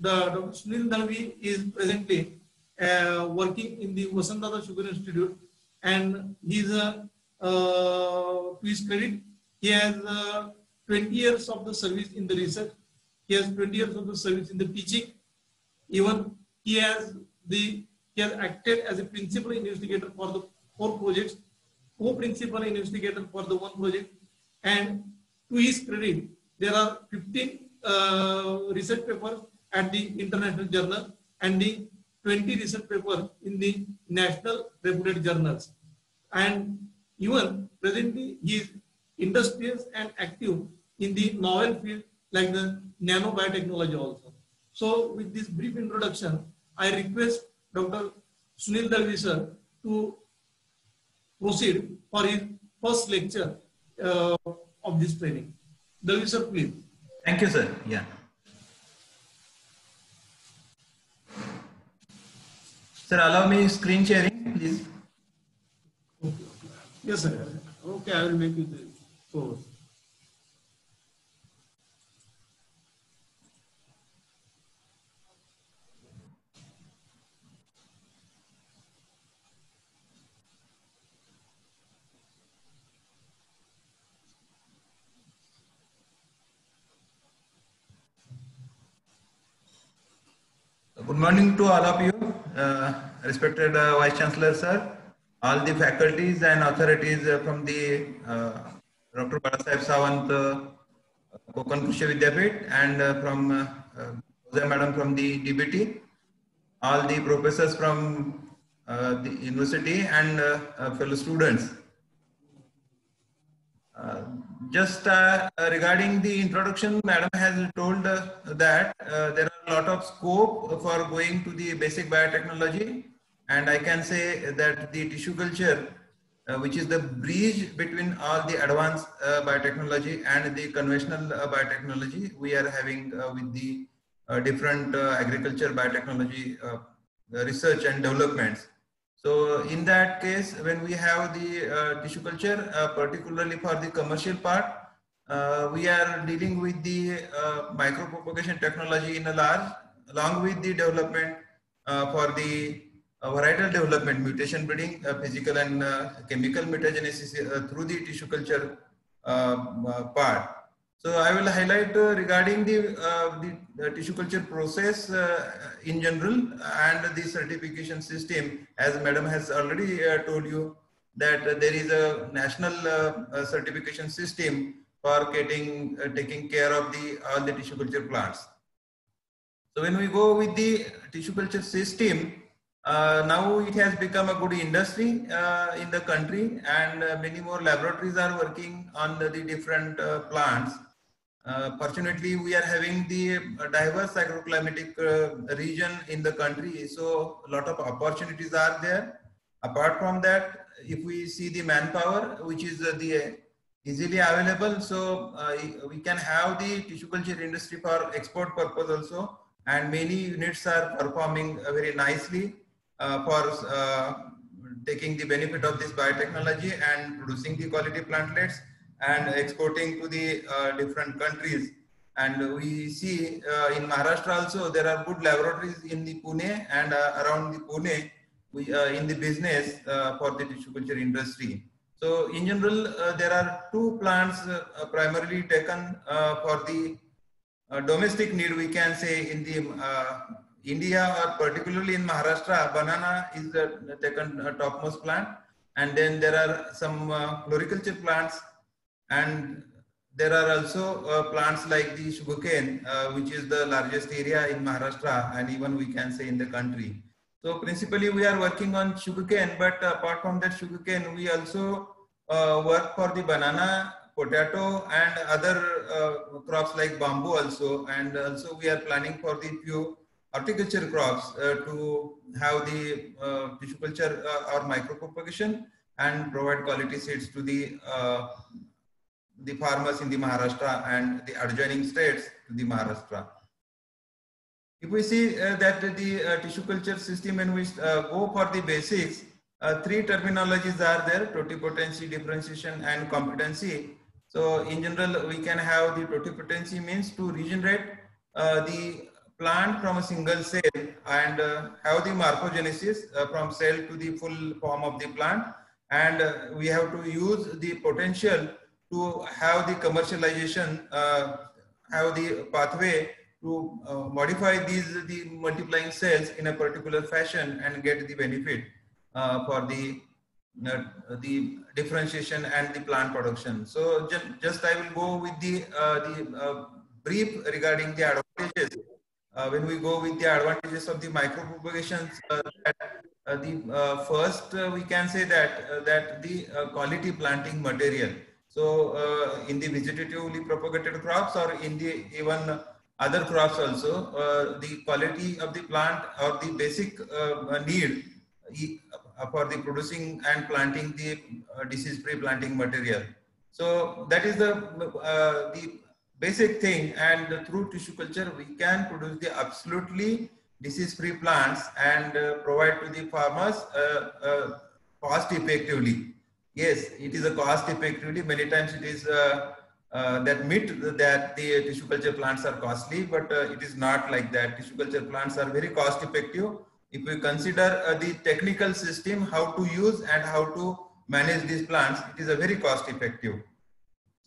Dr. Sunil Dalvi is presently working in the Vasantdada Sugar Institute, and he is to his credit, he has 20 years of the service in the research. He has 20 years of the service in the teaching. Even he has acted as a principal investigator for the 4 projects, co-principal investigator for the 1 project, and to his credit, there are 15 research papers at the international journal and the 20 research papers in the national reputed journals. And even presently, he is industrious and active in the novel field like the nanobiotechnology also. So with this brief introduction, I request Dr. Sunil Dalvi sir to proceed for his first lecture of this training. Dalvi sir, please. Thank you, sir. Yeah. Sir, allow me screen sharing, please. Okay. Yes, sir. Okay, I will make it forward. Good morning to all of you, respected Vice Chancellor sir, all the faculties and authorities from the Dr. Balasaheb Sawant Konkan Krishi Vidyapeeth, and from madam from the DBT, all the professors from the university, and fellow students. Just regarding the introduction, madam has told that there are a lot of scope for going to the basic biotechnology, and I can say that the tissue culture, which is the bridge between all the advanced biotechnology and the conventional biotechnology, we are having with the different agriculture biotechnology research and developments. So in that case, when we have the tissue culture, particularly for the commercial part, we are dealing with the micropropagation technology in a large, along with the development for the varietal development, mutation breeding, physical and chemical mutagenesis through the tissue culture part. So I will highlight regarding the tissue culture process in general and the certification system. As madam has already told you that there is a national certification system for getting taking care of the all the tissue culture plants. So when we go with the tissue culture system, now it has become a good industry in the country, and many more laboratories are working on the different plants. Fortunately, we are having the diverse agroclimatic region in the country, so a lot of opportunities are there. Apart from that, if we see the manpower, which is the easily available. So we can have the tissue culture industry for export purpose also, and many units are performing very nicely for taking the benefit of this biotechnology and producing the quality plantlets and exporting to the different countries. And we see in Maharashtra also there are good laboratories in the Pune and around the Pune we in the business for the tissue culture industry. So in general there are two plants primarily taken for the domestic need, we can say, in the India, or particularly in Maharashtra. Banana is the taken topmost plant, and then there are some floriculture plants, and there are also plants like the sugarcane, which is the largest area in Maharashtra, and even we can say in the country. So principally we are working on sugarcane, but apart from that sugarcane, we also work for the banana, potato, and other crops like bamboo also, and also we are planning for the few horticulture crops to have the tissue culture or micropropagation and provide quality seeds to the farmers in the Maharashtra and the adjoining states to the Maharashtra. If we see that the tissue culture system, in which go for the basics, three terminologies are there: totipotency, differentiation, and competency. So in general we can have the totipotency means to regenerate the plant from a single cell and have the morphogenesis from cell to the full form of the plant, and we have to use the potential to have the commercialization, have the pathway to modify the multiplying cells in a particular fashion and get the benefit for the differentiation and the plant production. So just I will go with the brief regarding the advantages. When we go with the advantages of the micropropagation, first we can say that the quality planting material. So in the vegetatively propagated crops or in the even other crops also, the quality of the plant or the basic need for the producing and planting the disease-free planting material. So that is the basic thing, and through tissue culture we can produce the absolutely disease-free plants and provide to the farmers cost effectively. Yes, it is a cost effectively. Many times it is that myth that the tissue culture plants are costly, but it is not like that. Tissue culture plants are very cost effective if we consider the technical system, how to use and how to manage these plants. It is a very cost effective.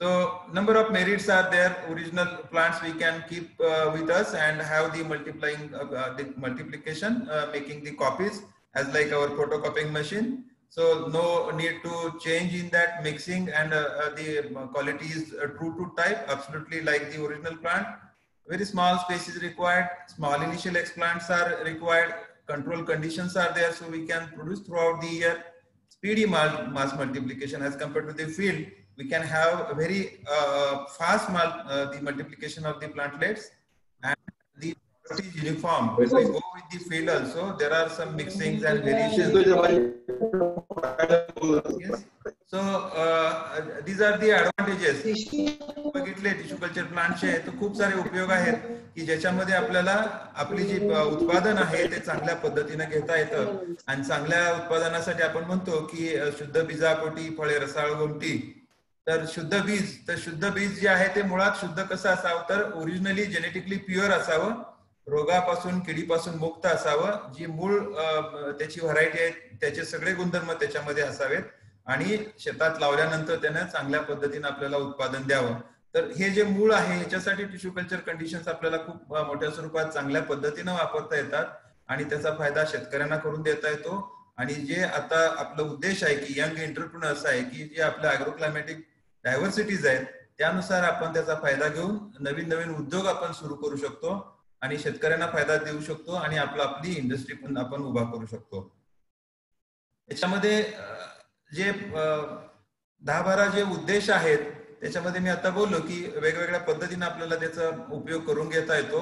So number of merits are there. Original plants we can keep with us and have the multiplying the multiplication, making the copies as like our photocopying machine. So no need to change in that mixing, and the quality is true to type, absolutely like the original plant. Very small space is required, small initial explants are required, control conditions are there, so we can produce throughout the year. Speedy mass multiplication as compared to the field. We can have a very fast the multiplication of the plantlets, and the product is uniform. When we go with the field also, there are some mixings and variations. Yes. So these are the advantages. बघितले tissue culture प्लांटचे तो खूप सारे उपयोग आहेत की ज्याच्यामध्ये आपल्याला आपली जी उत्पादन आहे ते चांगल्या पद्धतीने घेता येतं, आणि चांगल्या उत्पादनासाठी आपण म्हणतो की शुद्ध बीजापोटी फळे रसाळ गोमटी. तर शुद्ध बीज जे आहे ते मुळात शुद्ध कसं असावं, तर ओरिजिनली जेनेटिकली प्युअर असावं, रोगापासून किडीपासून मुक्त असावं. जी मूळ त्याची व्हरायटी आहे त्याचे सगळे गुणधर्म त्याच्यामध्ये असावेत, आणि शेतात लावल्यानंतर त्यांना चांगल्या पद्धतीने आपल्याला उत्पादन द्यावं. तर हे जे मूळ आहे याच्यासाठी टिश्यू कल्चर कंडिशन्स आपल्याला खूप मोठ्या स्वरूपात चांगल्या पद्धतीने वापरता येतात, आणि त्याचा फायदा शेतकऱ्यांना करून देता येतो. आणि जे आता आपला उद्देश आहे की यंग एंटरप्रेन्युअर्स आहे की जे आपलं ॲग्रोक्लायमॅटिक डायव्हर्सिटीज आहेत त्यानुसार आपण त्याचा फायदा घेऊन नवीन नवीन उद्योग आपण सुरू करू शकतो, आणि शेतकऱ्यांना फायदा देऊ शकतो, आणि आपली इंडस्ट्री पण आपण उभा करू शकतो. याच्यामध्ये जे 10-12 जे उद्देश आहेत त्याच्यामध्ये मी आता बोललो की वेगवेगळ्या पद्धतीने आपल्याला त्याचा उपयोग करून घेता येतो.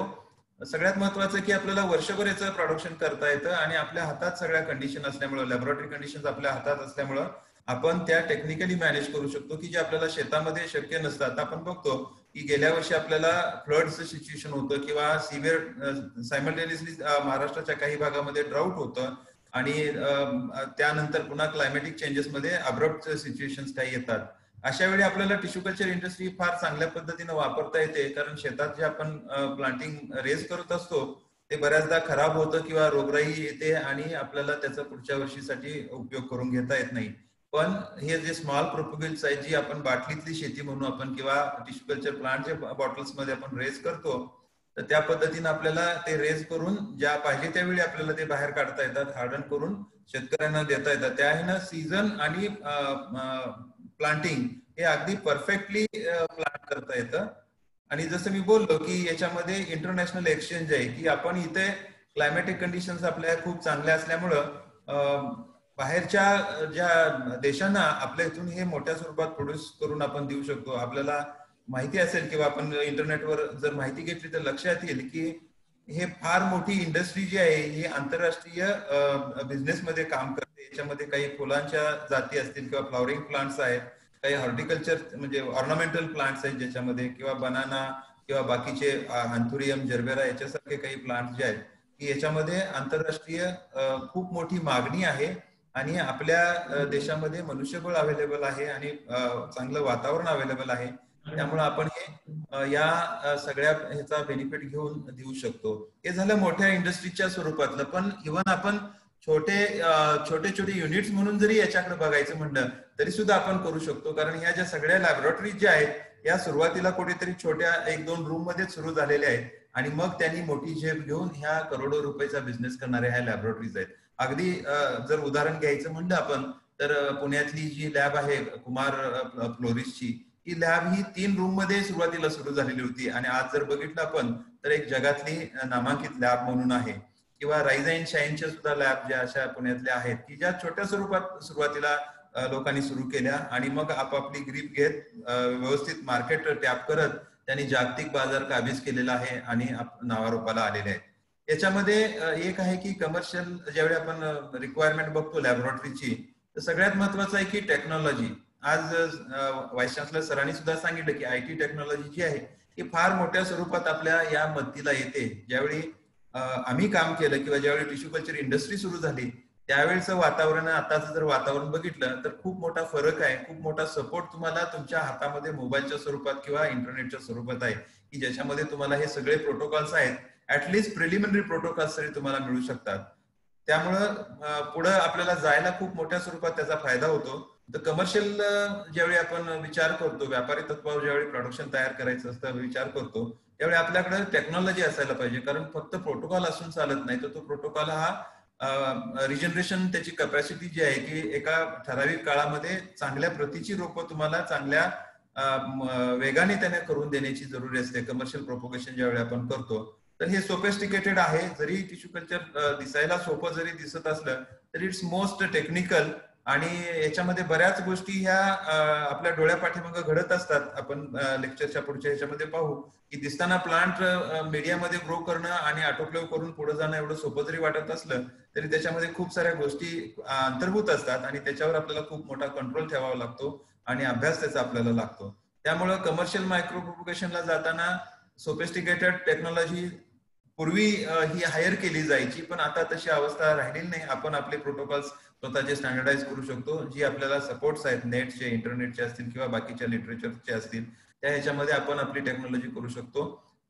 सगळ्यात महत्त्वाचं की आपल्याला वर्षभर याचं प्रोडक्शन करता येतं, आणि आपल्या हातात सगळ्या कंडिशन असल्यामुळे, लॅबोरेटरी कंडिशन्स आपल्या हातात असल्यामुळे आपण त्या टेक्निकली मॅनेज करू शकतो की जे आपल्याला शेतामध्ये शक्य नसतात। आपण बघतो की गेल्या वर्षी आपल्याला फ्लडचं सिच्युएशन होतं किंवा सिव्हिअर सायमल्टेनियसली महाराष्ट्राच्या काही भागामध्ये ड्राउट होतं आणि त्यानंतर पुन्हा क्लायमेटिक चेंजेस मध्ये अब्रप्ट सिच्युएशन्स काही येतात। अशा वेळी आपल्याला टिश्यू कल्चर इंडस्ट्री फार चांगल्या पद्धतीने वापरता येते, कारण शेतात जे आपण प्लांटिंग रेज करत असतो ते बऱ्याचदा खराब होतं किंवा रोगराई येते आणि आपल्याला त्याचा पुढच्या वर्षीसाठी उपयोग करून घेता येत नाही। पण हे जे स्मॉल प्रोपोगेट्स आहेत जी आपण बाटलीतली शेती म्हणून आपण किंवा टिश्यू कल्चर प्लांट जे बॉटल्स मध्ये आपण रेज करतो तर त्या पद्धतीने आपल्याला ते रेज करून ज्या पाहिजे त्यावेळी आपल्याला ते बाहेर काढता येतात, हार्डन करून शेतकऱ्यांना देता येतात। त्याहीनं सीझन आणि प्लांटिंग हे अगदी परफेक्टली प्लांट करता येतं। आणि जसं मी बोललो की याच्यामध्ये इंटरनॅशनल एक्सचेंज आहे की आपण इथे क्लायमॅटिक कंडिशन्स आपल्या खूप चांगल्या असल्यामुळं बाहेरच्या ज्या देशांना आपल्या इथून हे मोठ्या स्वरूपात प्रोड्यूस करून आपण देऊ शकतो। आपल्याला माहिती असेल किंवा आपण इंटरनेटवर जर माहिती घेतली तर लक्षात येईल की हे फार मोठी इंडस्ट्री जी आहे ही आंतरराष्ट्रीय बिझनेसमध्ये काम करते। याच्यामध्ये काही फुलांच्या जाती असतील किंवा फ्लॉवरिंग प्लांट्स आहेत, काही हॉर्टिकल्चर म्हणजे ऑर्नामेंटल प्लांट्स आहेत ज्याच्यामध्ये किंवा बनाना किंवा बाकीचे अंथुरियम जरबेरा याच्यासारखे काही प्लांट्स जे आहेत की याच्यामध्ये आंतरराष्ट्रीय खूप मोठी मागणी आहे आणि आपल्या देशामध्ये मनुष्यबळ अवेलेबल आहे आणि चांगलं वातावरण अवेलेबल आहे, त्यामुळे आपण हे या सगळ्या ह्याचा बेनिफिट घेऊन देऊ शकतो। हे झालं मोठ्या इंडस्ट्रीच्या स्वरूपातलं, पण इव्हन आपण छोटे छोटे छोटे युनिट्स म्हणून जरी याच्याकडे बघायचं म्हणलं तरी सुद्धा आपण करू शकतो, कारण ह्या ज्या सगळ्या लॅबोरेटरीज ज्या आहेत या सुरुवातीला कुठेतरी छोट्या 1-2 रूम मध्येच सुरू झालेल्या आहेत आणि मग त्यांनी मोठी झेप घेऊन ह्या करोडो रुपयाचा बिझनेस करणाऱ्या ह्या लॅबोरेटरीज आहेत। अगदी जर उदाहरण घ्यायचं म्हणलं आपण तर पुण्यातली जी लॅब आहे कुमार फ्लोरिसची ही लॅब ही 3 रूम मध्ये सुरुवातीला सुरू झालेली होती आणि आज जर बघितलं आपण तर एक जगातली नामांकित लॅब म्हणून आहे। किंवा राईज अँड शाईनच्या सुद्धा लॅब ज्या अशा पुण्यातल्या आहेत की ज्या छोट्या स्वरूपात सुरुवातीला लोकांनी सुरू केल्या आणि मग आपापली ग्रीप घेत व्यवस्थित मार्केट टॅप करत त्यांनी जागतिक बाजार काबीज केलेला आहे आणि नावारूपाला आलेले आहेत। याच्यामध्ये एक आहे की कमर्शियल ज्यावेळी आपण रिक्वायरमेंट बघतो लॅबोरेटरीची तर सगळ्यात महत्वाचं आहे की टेक्नॉलॉजी। आज व्हाईस चान्सलर सरांनी सुद्धा सांगितलं की IT टेक्नॉलॉजी जी आहे ती फार मोठ्या स्वरूपात आपल्या या मदतीला येते। ज्यावेळी आम्ही काम केलं किंवा ज्यावेळी टिश्यू कल्चर इंडस्ट्री सुरू झाली त्यावेळचं वातावरण आताचं जर वातावरण बघितलं तर खूप मोठा फरक आहे। खूप मोठा सपोर्ट तुम्हाला तुमच्या हातामध्ये मोबाईलच्या स्वरूपात किंवा इंटरनेटच्या स्वरूपात आहे की ज्याच्यामध्ये तुम्हाला हे सगळे प्रोटोकॉल्स आहेत, ऍटलीस्ट प्रिलिमिनरी प्रोटोकॉल्स तरी तुम्हाला मिळू शकतात, त्यामुळं पुढे आपल्याला जायला खूप मोठ्या स्वरूपात त्याचा फायदा होतो। तर कमर्शियल ज्यावेळी आपण विचार करतो, व्यापारी तत्वावर ज्यावेळी प्रोडक्शन तयार करायचं असतं विचार करतो त्यावेळी आपल्याकडे टेक्नॉलॉजी असायला पाहिजे, कारण फक्त प्रोटोकॉल असून चालत नाही. तर तो प्रोटोकॉल हा रिजनरेशन त्याची कॅपॅसिटी जी आहे की एका ठराविक काळामध्ये चांगल्या प्रतीची रोपं तुम्हाला चांगल्या वेगाने त्यांना करून देण्याची जरुरी असते कमर्शियल प्रोपोगेशन ज्यावेळी आपण करतो। तर हे सोफिस्टिकेटेड आहे, जरी टिश्यू कल्चर दिसायला सोपं जरी दिसत असलं तरी इट्स मोस्ट टेक्निकल आणि याच्यामध्ये बऱ्याच गोष्टी ह्या आपल्या डोळ्यापाठीमागे घडत असतात। आपण लेक्चरच्या पुढच्या ह्याच्यामध्ये पाहू की दिसताना प्लांट मीडियामध्ये ग्रो करणं आणि ऑटोक्लेव करून पुढे जाणं एवढं सोपं जरी वाटत असलं तरी त्याच्यामध्ये खूप साऱ्या गोष्टी अंतर्भूत असतात आणि त्याच्यावर आपल्याला खूप मोठा कंट्रोल ठेवावा लागतो आणि अभ्यास त्याचा आपल्याला लागतो। त्यामुळं कमर्शियल मायक्रो प्रोपोगेशनला जाताना सोफिस्टिकेटेड टेक्नॉलॉजी पूर्वी ही हायर केली जायची, पण आता तशी अवस्था राहिलेली नाही। आपण आपले प्रोटोकॉल्स स्वतःचे स्टँडर्डाइज करू शकतो, जी आपल्याला सपोर्ट्स आहेत नेटचे, इंटरनेटचे असतील किंवा बाकीच्या लिटरेचरचे असतील त्या ह्याच्यामध्ये आपण आपली टेक्नॉलॉजी करू शकतो।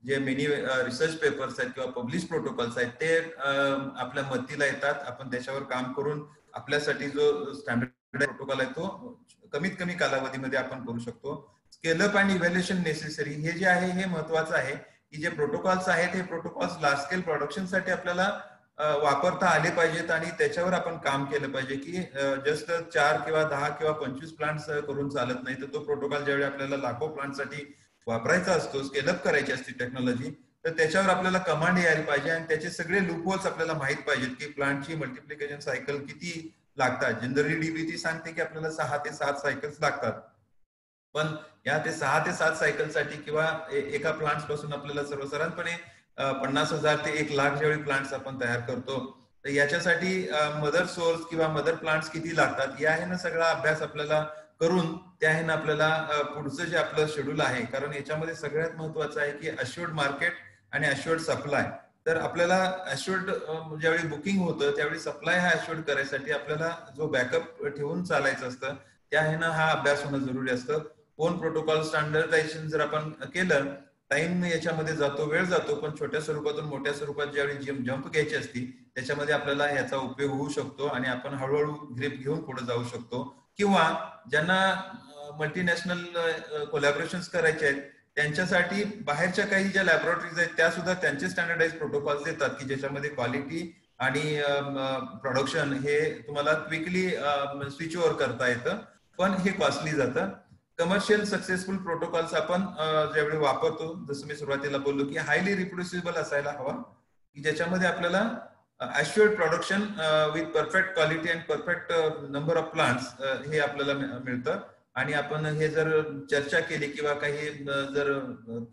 जे मेनी रिसर्च पेपर्स आहेत किंवा पब्लिश प्रोटोकॉल्स आहेत ते आपल्या मदतीला येतात, आपण त्याच्यावर काम करून आपल्यासाठी जो स्टँडर्ड प्रोटोकॉल आहे तो कमीत कमी कालावधीमध्ये आपण करू शकतो। स्केलअप अँड इव्हॅल्युएशन नेसेसरी हे जे आहे हे महत्वाचं आहे की जे प्रोटोकॉल्स आहेत हे प्रोटोकॉल्स लार्ज स्केल प्रोडक्शनसाठी आपल्याला वापरता आले पाहिजेत आणि त्याच्यावर आपण काम केलं पाहिजे की जस्ट 4 किंवा 10 किंवा 25 प्लांट्स करून चालत नाही. तर तो प्रोटोकॉल ज्यावेळी आपल्याला लाखो प्लांटसाठी वापरायचा असतो, स्केलअप करायची असते टेक्नॉलॉजी, तर त्याच्यावर आपल्याला कमांड यायला पाहिजे आणि त्याचे सगळे लूपहोल्स आपल्याला माहित पाहिजेत की प्लांटची मल्टिप्लिकेशन सायकल किती लागतात. जनरली DBT सांगते की आपल्याला 6 ते 7 सायकल्स लागतात, पण या ते 6 ते 7 सायकलसाठी किंवा एका प्लांट पासून आपल्याला सर्वसाधारणपणे 50,000 ते 1 लाख ज्यावेळी प्लांट्स आपण तयार करतो याच्यासाठी मदर सोर्स किंवा मदर प्लांट्स किती लागतात या आहे ना सगळा अभ्यास आपल्याला करून त्या आहे ना आपल्याला पुढचं जे आपलं शेड्यूल आहे कारण याच्यामध्ये सगळ्यात महत्त्वाचं आहे की अश्योर्ड मार्केट आणि अश्योर्ड सप्लाय तर आपल्याला अश्योर्ड ज्यावेळी बुकिंग होतं त्यावेळी सप्लाय हा अश्योर्ड करायसाठी आपल्याला जो बॅकअप ठेवून चालायचं असतं त्या आहे ना हा अभ्यास होणं जरूरी असतं कोण प्रोटोकॉल स्टँडर्डायझेशन जर आपण केलं टाइम याच्यामध्ये जातो वेळ जातो पण छोट्या स्वरूपातून मोठ्या स्वरूपात ज्यावेळी जिम जंप घ्यायची असते त्याच्यामध्ये आपल्याला याचा उपयोग होऊ शकतो आणि आपण हळूहळू ग्रिप घेऊन पुढे जाऊ शकतो किंवा ज्यांना मल्टीनॅशनल कोलॅबोरेशन्स करायचे आहेत त्यांच्यासाठी बाहेरच्या काही ज्या लॅबोरेटरीज आहेत त्या सुद्धा त्यांचे स्टँडर्डाइज प्रोटोकॉल्स देतात की ज्याच्यामध्ये क्वालिटी आणि प्रोडक्शन हे तुम्हाला क्विकली स्विच ओव्हर करता येतं पण हे कॉस्टली जातं कमर्शियल सक्सेसफुल प्रोटोकॉल्स आपण ज्यावेळी वापरतो जसं मी सुरुवातीला बोललो की हायली रिप्रोड्युसेबल असायला हवा की ज्याच्यामध्ये आपल्याला assured production with perfect quality and perfect number of plants हे आपल्याला मिळतं आणि आपण हे जर चर्चा केली किंवा काही जर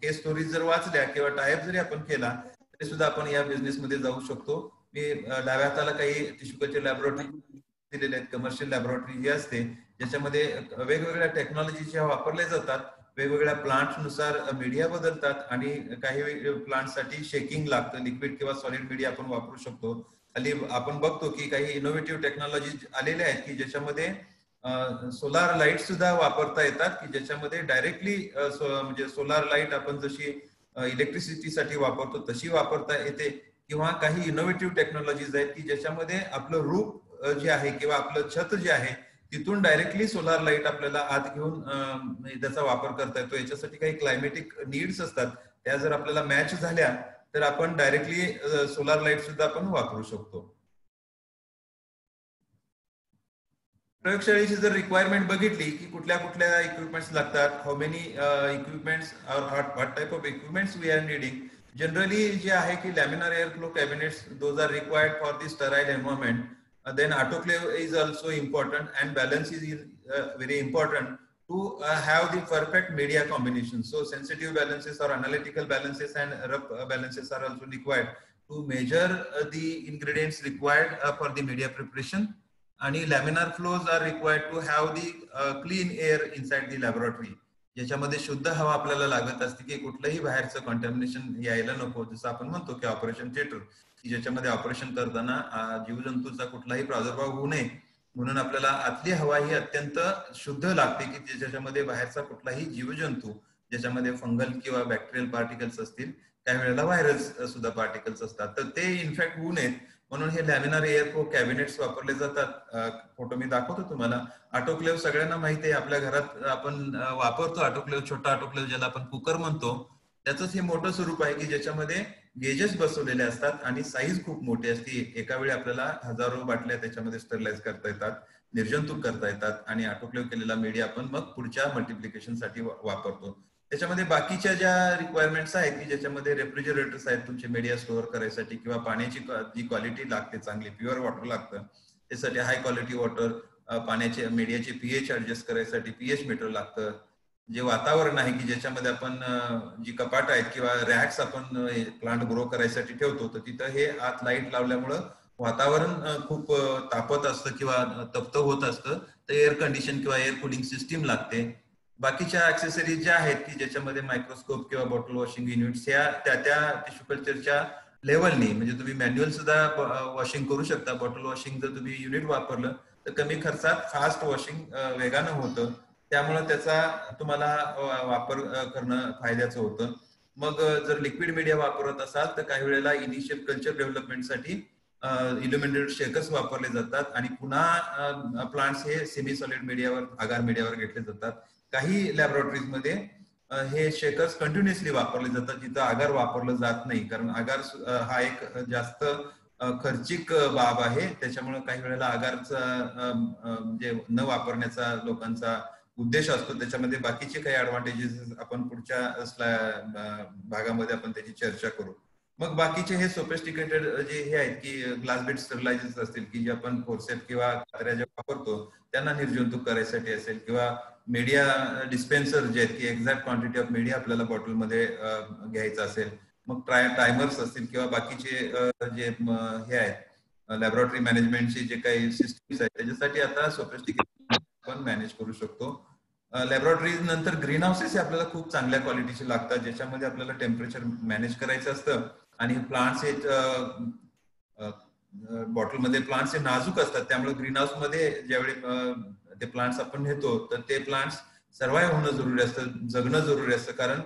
केस स्टोरीज जर वाचल्या किंवा टायअप जरी आपण केला तरी सुद्धा आपण या बिझनेसमध्ये जाऊ शकतो मी डाव्या हाताला काही टिश्यू कल्चर लॅबोरेटरी दिलेले आहेत कमर्शियल लॅबोरेटरी ही असते ज्याच्यामध्ये वेगवेगळ्या टेक्नॉलॉजी ज्या वापरल्या जातात वेगवेगळ्या प्लांट्सनुसार मीडिया बदलतात आणि काही प्लांटसाठी शेकिंग लागतं लिक्विड किंवा सॉलिड मीडिया आपण वापरू शकतो खाली आपण बघतो की काही इनोव्हेटिव्ह टेक्नॉलॉजी आलेल्या आहेत की ज्याच्यामध्ये सोलार लाईट सुद्धा वापरता येतात की ज्याच्यामध्ये डायरेक्टली म्हणजे सोलार लाईट आपण जशी इलेक्ट्रिसिटीसाठी वापरतो तशी वापरता येते किंवा काही इनोव्हेटिव्ह टेक्नॉलॉजीज आहेत की ज्याच्यामध्ये आपलं रूप जे आहे किंवा आपलं छत जे आहे तिथून डायरेक्टली सोलार लाईट आपल्याला आत घेऊन त्याचा वापर करता येतो याच्यासाठी काही क्लायमेटिक नीड्स असतात त्या जर आपल्याला मॅच झाल्या तर आपण डायरेक्टली सोलार लाईट सुद्धा आपण वापरू शकतो प्रयोगशाळेची जर रिक्वायरमेंट बघितली की कुठल्या कुठल्या इक्विपमेंट्स लागतात how many equipments what type of equipments we are needing generally जे आहे की laminar air flow cabinets those are required for the sterile environment Then autoclave is also important and balance is very important to have the perfect media combination. So sensitive balances or analytical balances and rough balances are also required to measure the ingredients required for the media preparation. And laminar flows are required to have the clean air inside the laboratory. ज्याच्यामध्ये शुद्ध हवा आपल्याला लागत असते की कुठलंही बाहेरचं contamination यायला नको जसं आपण म्हणतो की ऑपरेशन थिएटर की ज्याच्यामध्ये ऑपरेशन करताना जीवजंतूंचा कुठलाही प्रादुर्भाव होऊ नये म्हणून आपल्याला आतली हवा ही अत्यंत शुद्ध लागते की ज्याच्यामध्ये बाहेरचा कुठलाही जीवजंतू ज्याच्यामध्ये फंगल किंवा बॅक्टेरियल पार्टिकल्स असतील काही वेळेला व्हायरस सुद्धा पार्टिकल्स असतात तर ते इन्फेक्ट होऊ नयेत म्हणून हे लॅमिनार एअर फ्लो कॅबिनेट्स वापरले जातात फोटो मी दाखवतो तुम्हाला ऑटोक्लेव्ह सगळ्यांना माहिती आहे आपल्या घरात आपण वापरतो ऑटोक्लेव्ह छोटा ऑटोक्लेव्ह ज्याला आपण कुकर म्हणतो त्याचंच हे मोठं स्वरूप आहे की ज्याच्यामध्ये गेजेस बसवलेले असतात आणि साईज खूप मोठी असते एका वेळी आपल्याला हजारो बाटल्या त्याच्यामध्ये स्टरलाइज करता येतात निर्जंतुक करता येतात आणि ऑटोक्लेव्ह केलेला मीडिया आपण मग पुढच्या मल्टिप्लिकेशनसाठी वापरतो त्याच्यामध्ये बाकीच्या ज्या रिक्वायरमेंट्स आहेत की ज्याच्यामध्ये रेफ्रिजरेटर्स आहेत तुमचे मीडिया स्टोअर करायसाठी किंवा पाण्याची जी क्वालिटी लागते चांगली प्युअर वॉटर लागतं त्यासाठी हाय क्वालिटी वॉटर पाण्याचे मीडियाचे पीएच ऍडजस्ट करायसाठी पीएच मीटर लागतं जे वातावरण आहे की ज्याच्यामध्ये आपण जी कपाट आहेत किंवा रॅक्स आपण प्लांट ग्रो करायसाठी ठेवतो तर तिथं हे आत लाईट लावल्यामुळं वातावरण खूप तापत असतं किंवा तप्त होत असतं तर एअर कंडिशन किंवा एअर कुलिंग सिस्टीम लागते बाकीच्या ऍक्सेसरीज ज्या आहेत की ज्याच्यामध्ये मायक्रोस्कोप किंवा बॉटल वॉशिंग युनिट्स ह्या त्या त्या टिश्यू कल्चरच्या लेवलनी म्हणजे तुम्ही मॅन्युअल सुद्धा वॉशिंग करू शकता बॉटल वॉशिंग जर तुम्ही युनिट वापरलं तर कमी खर्चात फास्ट वॉशिंग वेगानं होतं त्यामुळे त्याचा तुम्हाला वापर करणं फायद्याचं होतं मग जर लिक्विड मीडिया वापरत असाल तर काही वेळेला इनिशियल कल्चर डेव्हलपमेंटसाठी इल्युमिनेटेड शेकर्स वापरले जातात आणि पुन्हा प्लांट्स हे सेमी सॉलिड मीडियावर आगार मीडियावर घेतले जातात काही लॅबोरेटरीज मध्ये हे शेकर्स कंटिन्युअसली वापरले जातात जिथं आगार वापरलं जात नाही कारण आगार हा एक जास्त खर्चिक बाब आहे त्याच्यामुळे काही वेळेला आगारचा म्हणजे न वापरण्याचा लोकांचा उद्देश असतो त्याच्यामध्ये बाकीचे काही ऍडव्हान्टेजेस आपण पुढच्या भागामध्ये आपण त्याची चर्चा करू मग बाकीचे हे सोफिस्टिकेटेड जे हे आहेत की ग्लास बीड स्टरलायझर्स असतील की जे आपण फोर्सेप किंवा कात्र्या ज्या वापरतो त्यांना निर्जंतुक करायसाठी असेल किंवा मीडिया डिस्पेन्सर जे आहेत की एक्झॅक्ट क्वांटिटी ऑफ मीडिया आपल्याला बॉटलमध्ये घ्यायचा असेल मग टायमर्स असतील किंवा बाकीचे जे हे आहेत लॅबोरेटरी मॅनेजमेंटची जे काही सिस्टम्स आहेत त्याच्यासाठी आता सोफिस्टिकेटेड आपण मॅनेज करू शकतो. लॅबोरेटरीज नंतर ग्रीन हाऊसेस आपल्याला खूप चांगल्या क्वालिटीचे लागतात ज्याच्यामध्ये आपल्याला टेम्परेचर मॅनेज करायचं असतं आणि प्लांट्स हे बॉटलमध्ये प्लांट्स हे नाजूक असतात त्यामुळे ग्रीन हाऊस मध्ये ज्यावेळी ते प्लांट्स आपण नेतो तर ते प्लांट्स सर्वाइव्ह होणं जरुरी असतं, जगणं जरुरी असतं कारण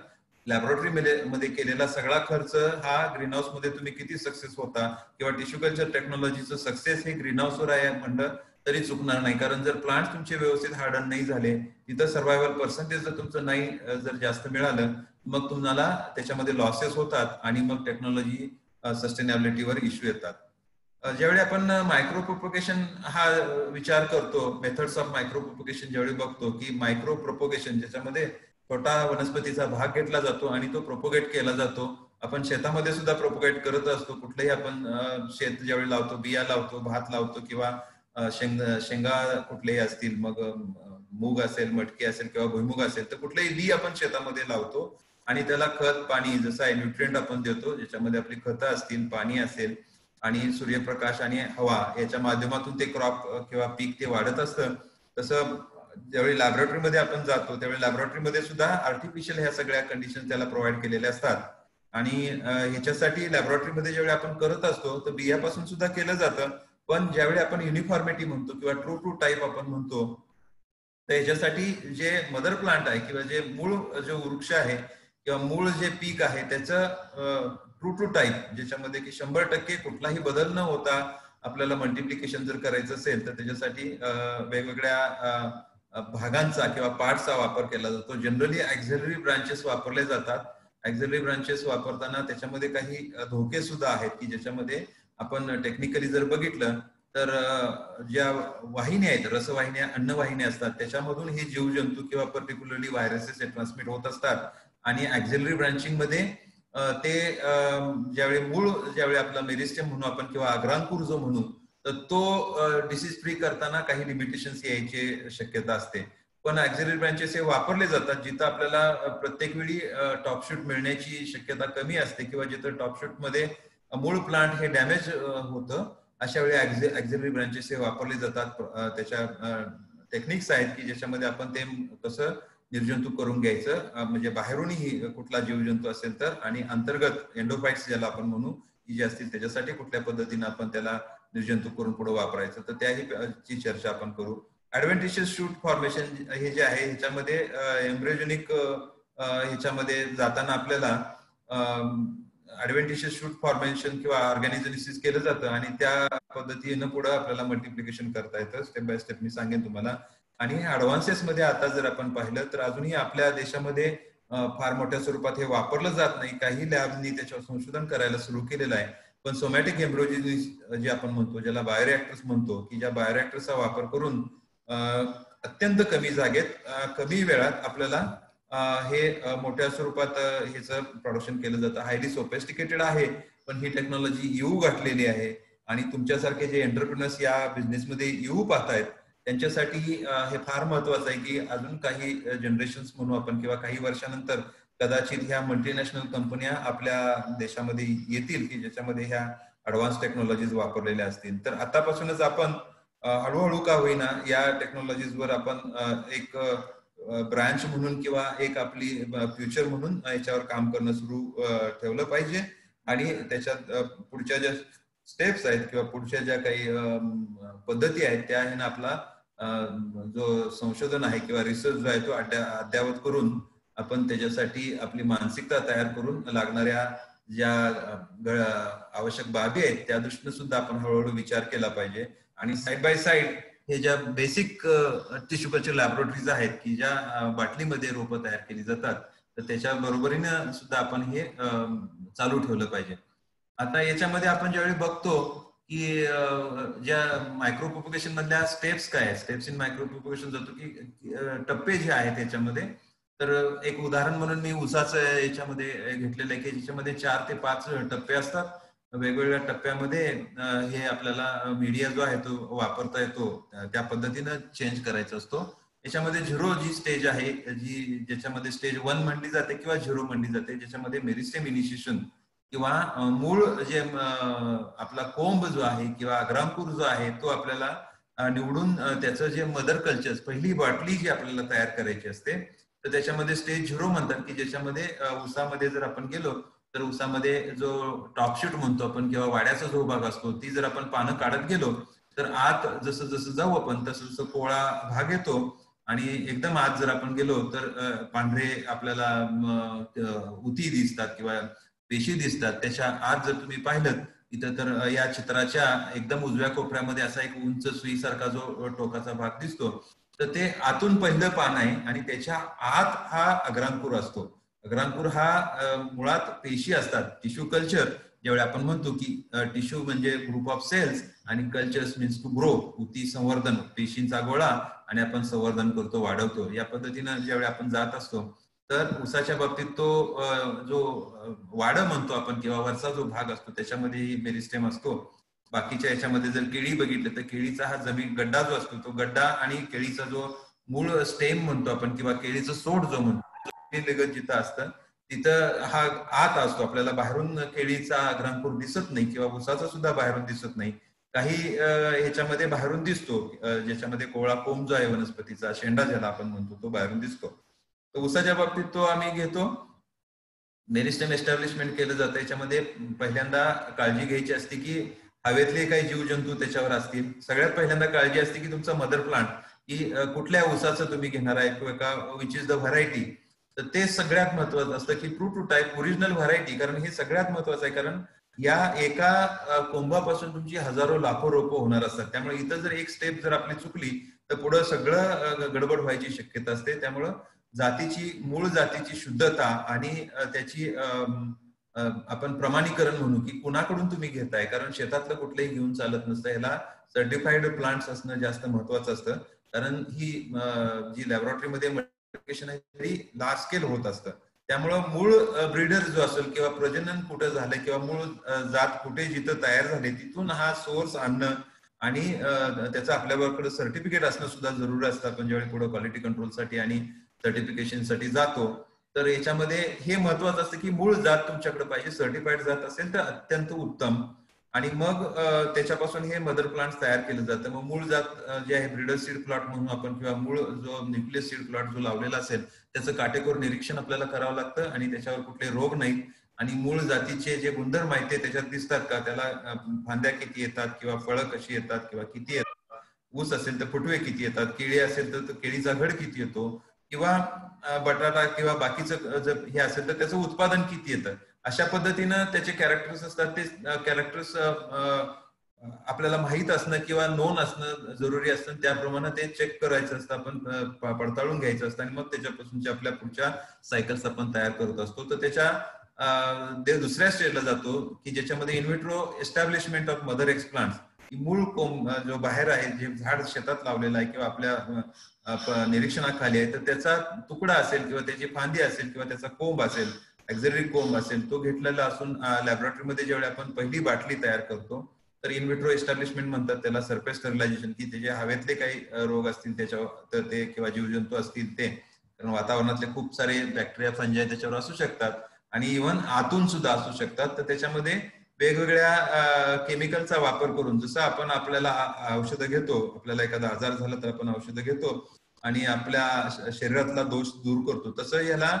लॅबोरेटरी मध्ये केलेला सगळा खर्च हा ग्रीन हाऊस मध्ये तुम्ही किती सक्सेस होता किंवा टिश्यू कल्चर टेक्नॉलॉजीचं सक्सेस हे ग्रीन हाऊसवर आहे म्हणलं तरी चुकणार नाही कारण जर प्लांट्स तुमचे व्यवस्थित हार्डन नाही झाले तिथं सर्व्हायव्हल पर्सेंटेज जर तुमचं नाही जर जास्त मिळालं मग तुम्हाला त्याच्यामध्ये लॉसेस होतात आणि मग टेक्नॉलॉजी सस्टेनेबिलिटीवर इश्यू येतात. ज्यावेळी आपण मायक्रो प्रोपोगेशन हा विचार करतो, मेथड्स ऑफ मायक्रो प्रोपोगेशन ज्यावेळी बघतो की मायक्रो प्रोपोगेशन ज्याच्यामध्ये छोटा वनस्पतीचा भाग घेतला जातो आणि तो प्रोपोगेट केला जातो. आपण शेतामध्ये सुद्धा प्रोपोगेट करत असतो, कुठलेही आपण शेत ज्यावेळी लावतो बिया लावतो भात लावतो किंवा शेंगा कुठलेही असतील मग मूग असेल मटकी असेल किंवा भुईमुग असेल तर कुठलेही बी आपण शेतामध्ये लावतो आणि त्याला खत पाणी जसं आहे न्यूट्रिएंट आपण देतो ज्याच्यामध्ये आपली खतं असतील पाणी असेल आणि सूर्यप्रकाश आणि हवा याच्या माध्यमातून ते क्रॉप किंवा पीक ते वाढत असतं. तसं ज्यावेळी लॅबोरेटरीमध्ये आपण जातो त्यावेळी लॅबोरेटरीमध्ये सुद्धा आर्टिफिशियल ह्या सगळ्या कंडिशन त्याला प्रोव्हाइड केलेल्या असतात आणि ह्याच्यासाठी लॅबोरेटरीमध्ये ज्यावेळी आपण करत असतो तर बियापासून सुद्धा केलं जातं पण ज्यावेळी आपण युनिफॉर्मिटी म्हणतो किंवा ट्रू टू टाईप आपण म्हणतो तर ह्याच्यासाठी जे मदर प्लांट आहे किंवा जे मूळ जो वृक्ष आहे किंवा मूळ जे पीक आहे त्याचं ट्रू टू टाईप ज्याच्यामध्ये की 100% कुठलाही बदल न होता आपल्याला मल्टिप्लिकेशन जर करायचं असेल तर त्याच्यासाठी वेगवेगळ्या भागांचा किंवा पार्टचा वापर केला जातो. जनरली ऍक्झिलरी ब्रांचेस वापरले जातात. ऍक्झिलरी ब्रांचेस वापरताना त्याच्यामध्ये काही धोके सुद्धा आहेत की ज्याच्यामध्ये आपण टेक्निकली जर बघितलं तर ज्या वाहिन्या आहेत रसवाहिन्या अन्नवाहिन्या असतात त्याच्यामधून हे जीवजंतू किंवा पर्टिक्युलरली व्हायरसेस हे ट्रान्समिट होत असतात आणि ऍक्झिलरी ब्रांचिंग मध्ये ते ज्यावेळी मूळ ज्यावेळी आपला मेरिस्टेम म्हणून आपण किंवा अग्रांकुर जो म्हणू तर तो डिसीज फ्री करताना काही लिमिटेशन्स यायची शक्यता असते. पण ऍक्झिलरी ब्रांचेस हे वापरले जातात जिथं आपल्याला प्रत्येक वेळी टॉपशूट मिळण्याची शक्यता कमी असते किंवा जिथं टॉपशूट मध्ये मूळ प्लांट हे डॅमेज होतं अशा वेळी ऍक्झिलरी ब्रांचेस हे वापरले जातात. त्याच्या टेक्निक्स आहेत की ज्याच्यामध्ये आपण ते कसं निर्जंतू करून घ्यायचं म्हणजे बाहेरूनही कुठला जीवजंतू असेल तर आणि अंतर्गत एंडोफाइट्स ज्याला आपण म्हणू जी असतील त्याच्यासाठी कुठल्या पद्धतीने आपण त्याला निर्जंतुक करून पुढे वापरायचं तर त्याही चर्चा आपण करू. ऍडव्हेंटिशियस शूट फॉर्मेशन हे जे आहे ह्याच्यामध्ये एम्ब्रियोजेनिक ह्याच्यामध्ये जाताना आपल्याला ऍडव्हेंटिशियस शूट फॉर्मेशन किंवा ऑर्गॅनिजेनेसिस केलं जातं आणि त्या पद्धतीनं पुढे आपल्याला मल्टिप्लिकेशन करता येतं. स्टेप बाय स्टेप मी सांगेन तुम्हाला. आणि ऍडव्हान्सेस मध्ये आता जर आपण पाहिलं तर अजूनही आपल्या देशामध्ये फार मोठ्या स्वरूपात हे वापरलं जात नाही. काही लॅबनी त्याच्यावर संशोधन करायला सुरू केलेलं आहे. पण सोमॅटिक एम्ब्रियोजेनेसिस जे आपण म्हणतो ज्याला बायोरिएक्टर्स म्हणतो की ज्या बायोरिएक्टर्सचा वापर करून अत्यंत कमी जागेत कमी वेळात आपल्याला हे मोठ्या स्वरूपात ह्याचं प्रोडक्शन केलं जातं. हायली सोफिस्टिकेटेड आहे पण ही टेक्नॉलॉजी येऊ गाठलेली आहे आणि तुमच्यासारखे जे एंटरप्रिनर्स या बिझनेसमध्ये येऊ पाहतायत त्यांच्यासाठी हे फार महत्वाचं आहे की अजून काही जनरेशन्स म्हणून आपण किंवा काही वर्षानंतर कदाचित ह्या मल्टीनॅशनल कंपन्या आपल्या देशामध्ये येतील की ज्याच्यामध्ये ह्या ऍडव्हान्स टेक्नॉलॉजीज वापरलेल्या असतील. तर आतापासूनच आपण हळूहळू का होईना या टेक्नॉलॉजीजवर आपण एक ब्रांच म्हणून किंवा एक आपली फ्युचर म्हणून याच्यावर काम करणं सुरू ठेवलं पाहिजे आणि त्याच्यात पुढच्या ज्या स्टेप्स आहेत किंवा पुढच्या ज्या काही पद्धती आहेत त्या ह्यानं आपला जो संशोधन आहे किंवा रिसर्च जो आहे तो अद्यावत करून आपण त्याच्यासाठी आपली मानसिकता तयार करून लागणाऱ्या ज्या आवश्यक बाबी आहेत त्या दृष्टीने सुद्धा आपण हळूहळू विचार केला पाहिजे. आणि साईड बाय साईड हे ज्या बेसिक टिश्यू कल्चर लॅबोरेटरीज आहेत की ज्या बाटलीमध्ये रोपं तयार केली जातात तर त्याच्या बरोबरीनं सुद्धा आपण हे चालू ठेवलं पाहिजे. आता याच्यामध्ये आपण ज्यावेळी बघतो की ज्या मायक्रो प्रोपोगेशन मधल्या स्टेप्स काय आहेत स्टेप्स इन मायक्रो प्रोपोगेशन जातो की टप्पे जे आहेत त्याच्यामध्ये तर एक उदाहरण म्हणून मी उसाचं याच्यामध्ये घेतलेलं आहे की ज्याच्यामध्ये 4 ते 5 टप्पे असतात. वेगवेगळ्या टप्प्यामध्ये हे आपल्याला मीडिया जो आहे तो वापरता येतो त्या पद्धतीनं चेंज करायचा असतो. याच्यामध्ये 0 जी स्टेज आहे जी ज्याच्यामध्ये स्टेज 1 म्हणली जाते किंवा 0 म्हणली जाते ज्याच्यामध्ये मेरिस्टेम इनिशिएशन किंवा मूळ जे आपला कोंब जो आहे किंवा अग्रामपूर जो आहे तो आपल्याला निवडून त्याचं जे मदर कल्चर पहिली बाटली जी आपल्याला तयार करायची असते तर त्याच्यामध्ये स्टेज 0 म्हणतात की ज्याच्यामध्ये उसामध्ये जर आपण गेलो तर उसामध्ये जो टॉप शूट म्हणतो आपण किंवा वाड्याचा जो भाग असतो ती जर आपण पाने काढत गेलो तर आत जसं जसं जाऊ आपण तसं तसं कोळा भाग येतो आणि एकदम आत जर आपण गेलो तर पांढरे आपल्याला उती दिसतात किंवा पेशी दिसतात त्याच्या आत जर तुम्ही पाहिलं इथे तर या चित्राच्या एकदम उजव्या कोपऱ्यामध्ये असा एक उंच सुई सारखा जो टोकाचा भाग दिसतो तर ते आतून पहिलं पान आहे आणि त्याच्या आत हा अग्रांकुर असतो अग्रांकुर हा मुळात पेशी असतात टिश्यू कल्चर जेवढे आपण म्हणतो की टिश्यू म्हणजे ग्रुप ऑफ सेल्स आणि कल्चर्स मीन्स टू ग्रो उती संवर्धन पेशींचा गोळा आणि आपण संवर्धन करतो वाढवतो या पद्धतीने जेवढे आपण जात असतो तर उसाच्या बाबतीत तो जो वाडा म्हणतो आपण किंवा वरचा जो भाग असतो त्याच्यामध्ये मेरिस्टेम असतो बाकीच्या याच्यामध्ये जर केळी बघितलं तर केळीचा हा जमीन गड्डा जो असतो तो गड्डा आणि केळीचा जो मूळ स्टेम म्हणतो आपण किंवा केळीचं सोड जो म्हणतो लगत जिथं असतं तिथं हा आत असतो आपल्याला बाहेरून केळीचा अग्रांकुर दिसत नाही किंवा उसाचा सुद्धा बाहेरून दिसत नाही काही ह्याच्यामध्ये बाहेरून दिसतो ज्याच्यामध्ये कोवळा कोंब जो आहे वनस्पतीचा शेंडा ज्याला आपण म्हणतो तो बाहेरून दिसतो उसाच्या बाबतीत तो आम्ही घेतो मेरिस्टेम एस्टॅब्लिशमेंट केलं जातं याच्यामध्ये पहिल्यांदा काळजी घ्यायची असते की हवेतले काही जीवजंतू त्याच्यावर असतील सगळ्यात पहिल्यांदा काळजी असते की तुमचा मदर प्लांट की कुठल्या उसाचं तुम्ही घेणार आहे किंवा विच इज द व्हरायटी तर ते सगळ्यात महत्वाचं असतं की true to type original variety कारण हे सगळ्यात महत्वाचं आहे कारण या एका कोंबापासून तुमची हजारो लाखो रोपं होणार असतात त्यामुळे इथं जर एक स्टेप जर आपली चुकली तर पुढे सगळं गडबड व्हायची शक्यता असते त्यामुळे जातीची मूळ जातीची शुद्धता आणि त्याची आपण प्रमाणीकरण म्हणू की कोणाकडून तुम्ही घेताय कारण शेतातलं कुठलेही घेऊन चालत नसतं याला सर्टिफाईड प्लांट्स असणं जास्त महत्त्वाचं असतं कारण ही जी लॅबोरेटरी मध्ये मल्टिप्लिकेशन आहे ती लार्ज स्केल होत असतं त्यामुळे मूळ ब्रीडर जो असेल किंवा प्रजनन कुठे झालं किंवा मूळ जात कुठे जिथं तयार झाली तिथून हा सोर्स आणणं आणि त्याचं आपल्याकडे सर्टिफिकेट असणं सुद्धा जरुरी असतं पण ज्यावेळी पुढे क्वालिटी कंट्रोलसाठी आणि सर्टिफिकेशन साठी जातो तर याच्यामध्ये हे महत्त्वाचं असतं की मूळ जात तुमच्याकडे पाहिजे सर्टिफाईड जात असेल तर अत्यंत उत्तम आणि मग त्याच्यापासून हे मदर प्लांट तयार केलं जातं मग मूळ जात जे आहे ब्रीडर सीड प्लॉट म्हणून आपण किंवा मूळ जो न्यूक्लियस सीड प्लॉट जो लावलेला असेल त्याचं काटेकोर निरीक्षण आपल्याला करावं लागतं आणि त्याच्यावर कुठले रोग नाहीत आणि मूळ जातीचे जे गुणधर्म आहेत ते त्याच्यात दिसतात का त्याला फांद्या किती येतात किंवा फळं कशी येतात किंवा किती येतात ऊस असेल तर फुटवे किती येतात केळी असेल तर केळीचा घड किती येतो किंवा बटाटा किंवा बाकीचं जर हे असेल तर त्याचं उत्पादन किती येतं अशा पद्धतीनं त्याचे कॅरेक्टर्स असतात ते कॅरेक्टर्स आपल्याला माहित असणं किंवा नोन असणं जरुरी असतं त्याप्रमाणे ते चेक करायचं असतं आपण पडताळून घ्यायचं असतं आणि मग त्याच्यापासूनच्या आपल्या पुढच्या सायकल्स आपण तयार करत असतो तर त्याच्या दुसऱ्या स्टेजला जातो की ज्याच्यामध्ये in vitro establishment of mother explants मूळ कोंब जो बाहेर आहे जे झाड शेतात लावलेलं आहे किंवा आपल्या निरीक्षणाखाली आहे तर त्याचा तुकडा असेल किंवा त्याची फांदी असेल किंवा त्याचा कोंब असेल एक्झिलरी कोंब असेल तो घेतलेला असून लॅबोरेटरीमध्ये ज्यावेळी आपण पहिली बाटली तयार करतो तर इनविट्रो एस्टॅब्लिशमेंट म्हणतात त्याला सरफेस स्टरिलायझेशन की त्याचे हवेतले काही रोग असतील त्याच्यावर ते किंवा जीवजंतू असतील ते कारण वातावरणातले खूप सारे बॅक्टेरिया फंजाय त्याच्यावर असू शकतात आणि इव्हन आतून सुद्धा असू शकतात तर त्याच्यामध्ये वेगवेगळ्या केमिकलचा वापर करून जसं आपण आपल्याला औषधं घेतो आपल्याला एखादा आजार झाला तर आपण औषधं घेतो आणि आपल्या शरीरातला दोष दूर करतो तसं याला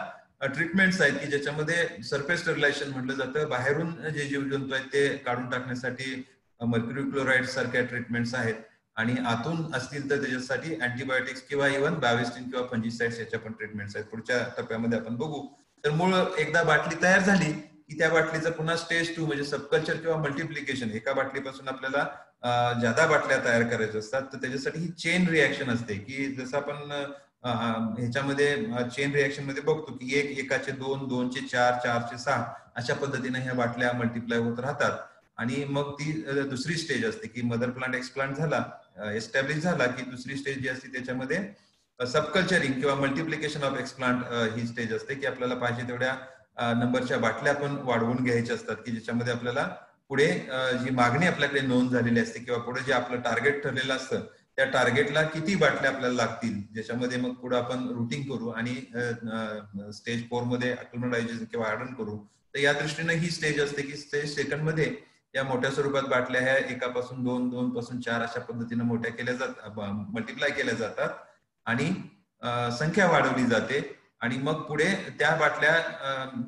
ट्रीटमेंट्स आहेत की ज्याच्यामध्ये सरफेस स्टरिलायझेशन म्हटलं जातं बाहेरून जे जीवजंतू आहेत ते काढून टाकण्यासाठी मर्क्युरी क्लोराईड सारख्या ट्रीटमेंट्स आहेत आणि आतून असतील तर त्याच्यासाठी अँटीबायोटिक्स किंवा इव्हन बायोवेस्टिन किंवा फंजिसाइड्स याच्या पण ट्रीटमेंट्स आहेत पुढच्या टप्प्यामध्ये आपण बघू तर मूळ एकदा बाटली तयार झाली की त्या बाटलीचं पुन्हा स्टेज 2 म्हणजे सबकल्चर किंवा मल्टिप्लिकेशन एका बाटलीपासून आपल्याला जादा बाटल्या तयार करायच्या असतात तर त्याच्यासाठी ही चेन रिएक्शन असते की जसं आपण ह्याच्यामध्ये चेन रिएक्शन मध्ये बघतो की एक एकाचे दोन दोनचे चार चारचे सहा अशा पद्धतीने ह्या बाटल्या मल्टिप्लाय होत राहतात आणि मग ती दुसरी स्टेज असते की मदर प्लांट एक्सप्लांट झाला एस्टॅब्लिश झाला की दुसरी स्टेज जी असते त्याच्यामध्ये सबकल्चरिंग किंवा मल्टिप्लिकेशन ऑफ एक्सप्लांट ही स्टेज असते की आपल्याला पाहिजे तेवढ्या नंबरच्या बाटल्या पण वाढवून घ्यायच्या असतात की ज्याच्यामध्ये आपल्याला पुढे जी मागणी आपल्याकडे नोंद झालेली असते किंवा पुढे जे आपलं टार्गेट ठरलेलं असतं त्या टार्गेटला किती बाटल्या आपल्याला लागतील ज्याच्यामध्ये मग पुढे आपण रुटिंग करू आणि स्टेज 4 मध्ये अक्युमलायझेशन किंवा ऍड ऑन करू तर या दृष्टीने ही स्टेज असते की स्टेज सेकंड मध्ये या मोठ्या स्वरूपात बाटल्या ह्या एकापासून दोन, दोन पासून चार अशा पद्धतीने मोठ्या केल्या जातात, मल्टीप्लाय केल्या जातात आणि संख्या वाढवली जाते आणि मग पुढे त्या बाटल्या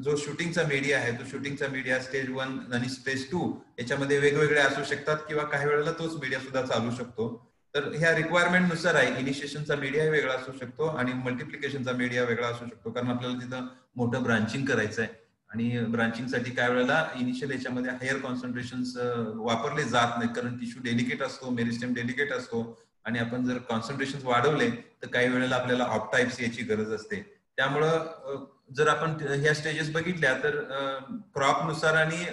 जो शूटिंगचा मीडिया आहे तो शूटिंगचा मीडिया स्टेज 1 आणि स्टेज 2 याच्यामध्ये वेगवेगळे असू शकतात किंवा काही वेळेला तोच मीडिया सुद्धा चालू शकतो। तर ह्या रिक्वायरमेंट नुसार आहे, इनिशिएशनचा मीडिया वेगळा असू शकतो आणि मल्टीप्लिकेशनचा मीडिया वेगळा असू शकतो कारण आपल्याला तिथे मोठं ब्रांचिंग करायचं आहे आणि ब्रांचिंग साठी काय वेळेला इनिशियल याच्यामध्ये हायर कॉन्सन्ट्रेशन्स वापरले जात नाही कारण टिश्यू डेलिकेट असतो, मेरिस्टेम डेलिकेट असतो आणि आपण जर कॉन्सन्ट्रेशन्स वाढवले तर काही वेळेला आपल्याला ऑफ टाइप्स याची गरज असते। त्यामुळे जर आपण ह्या स्टेजेस बघितल्या तर क्रॉप नुसार आणि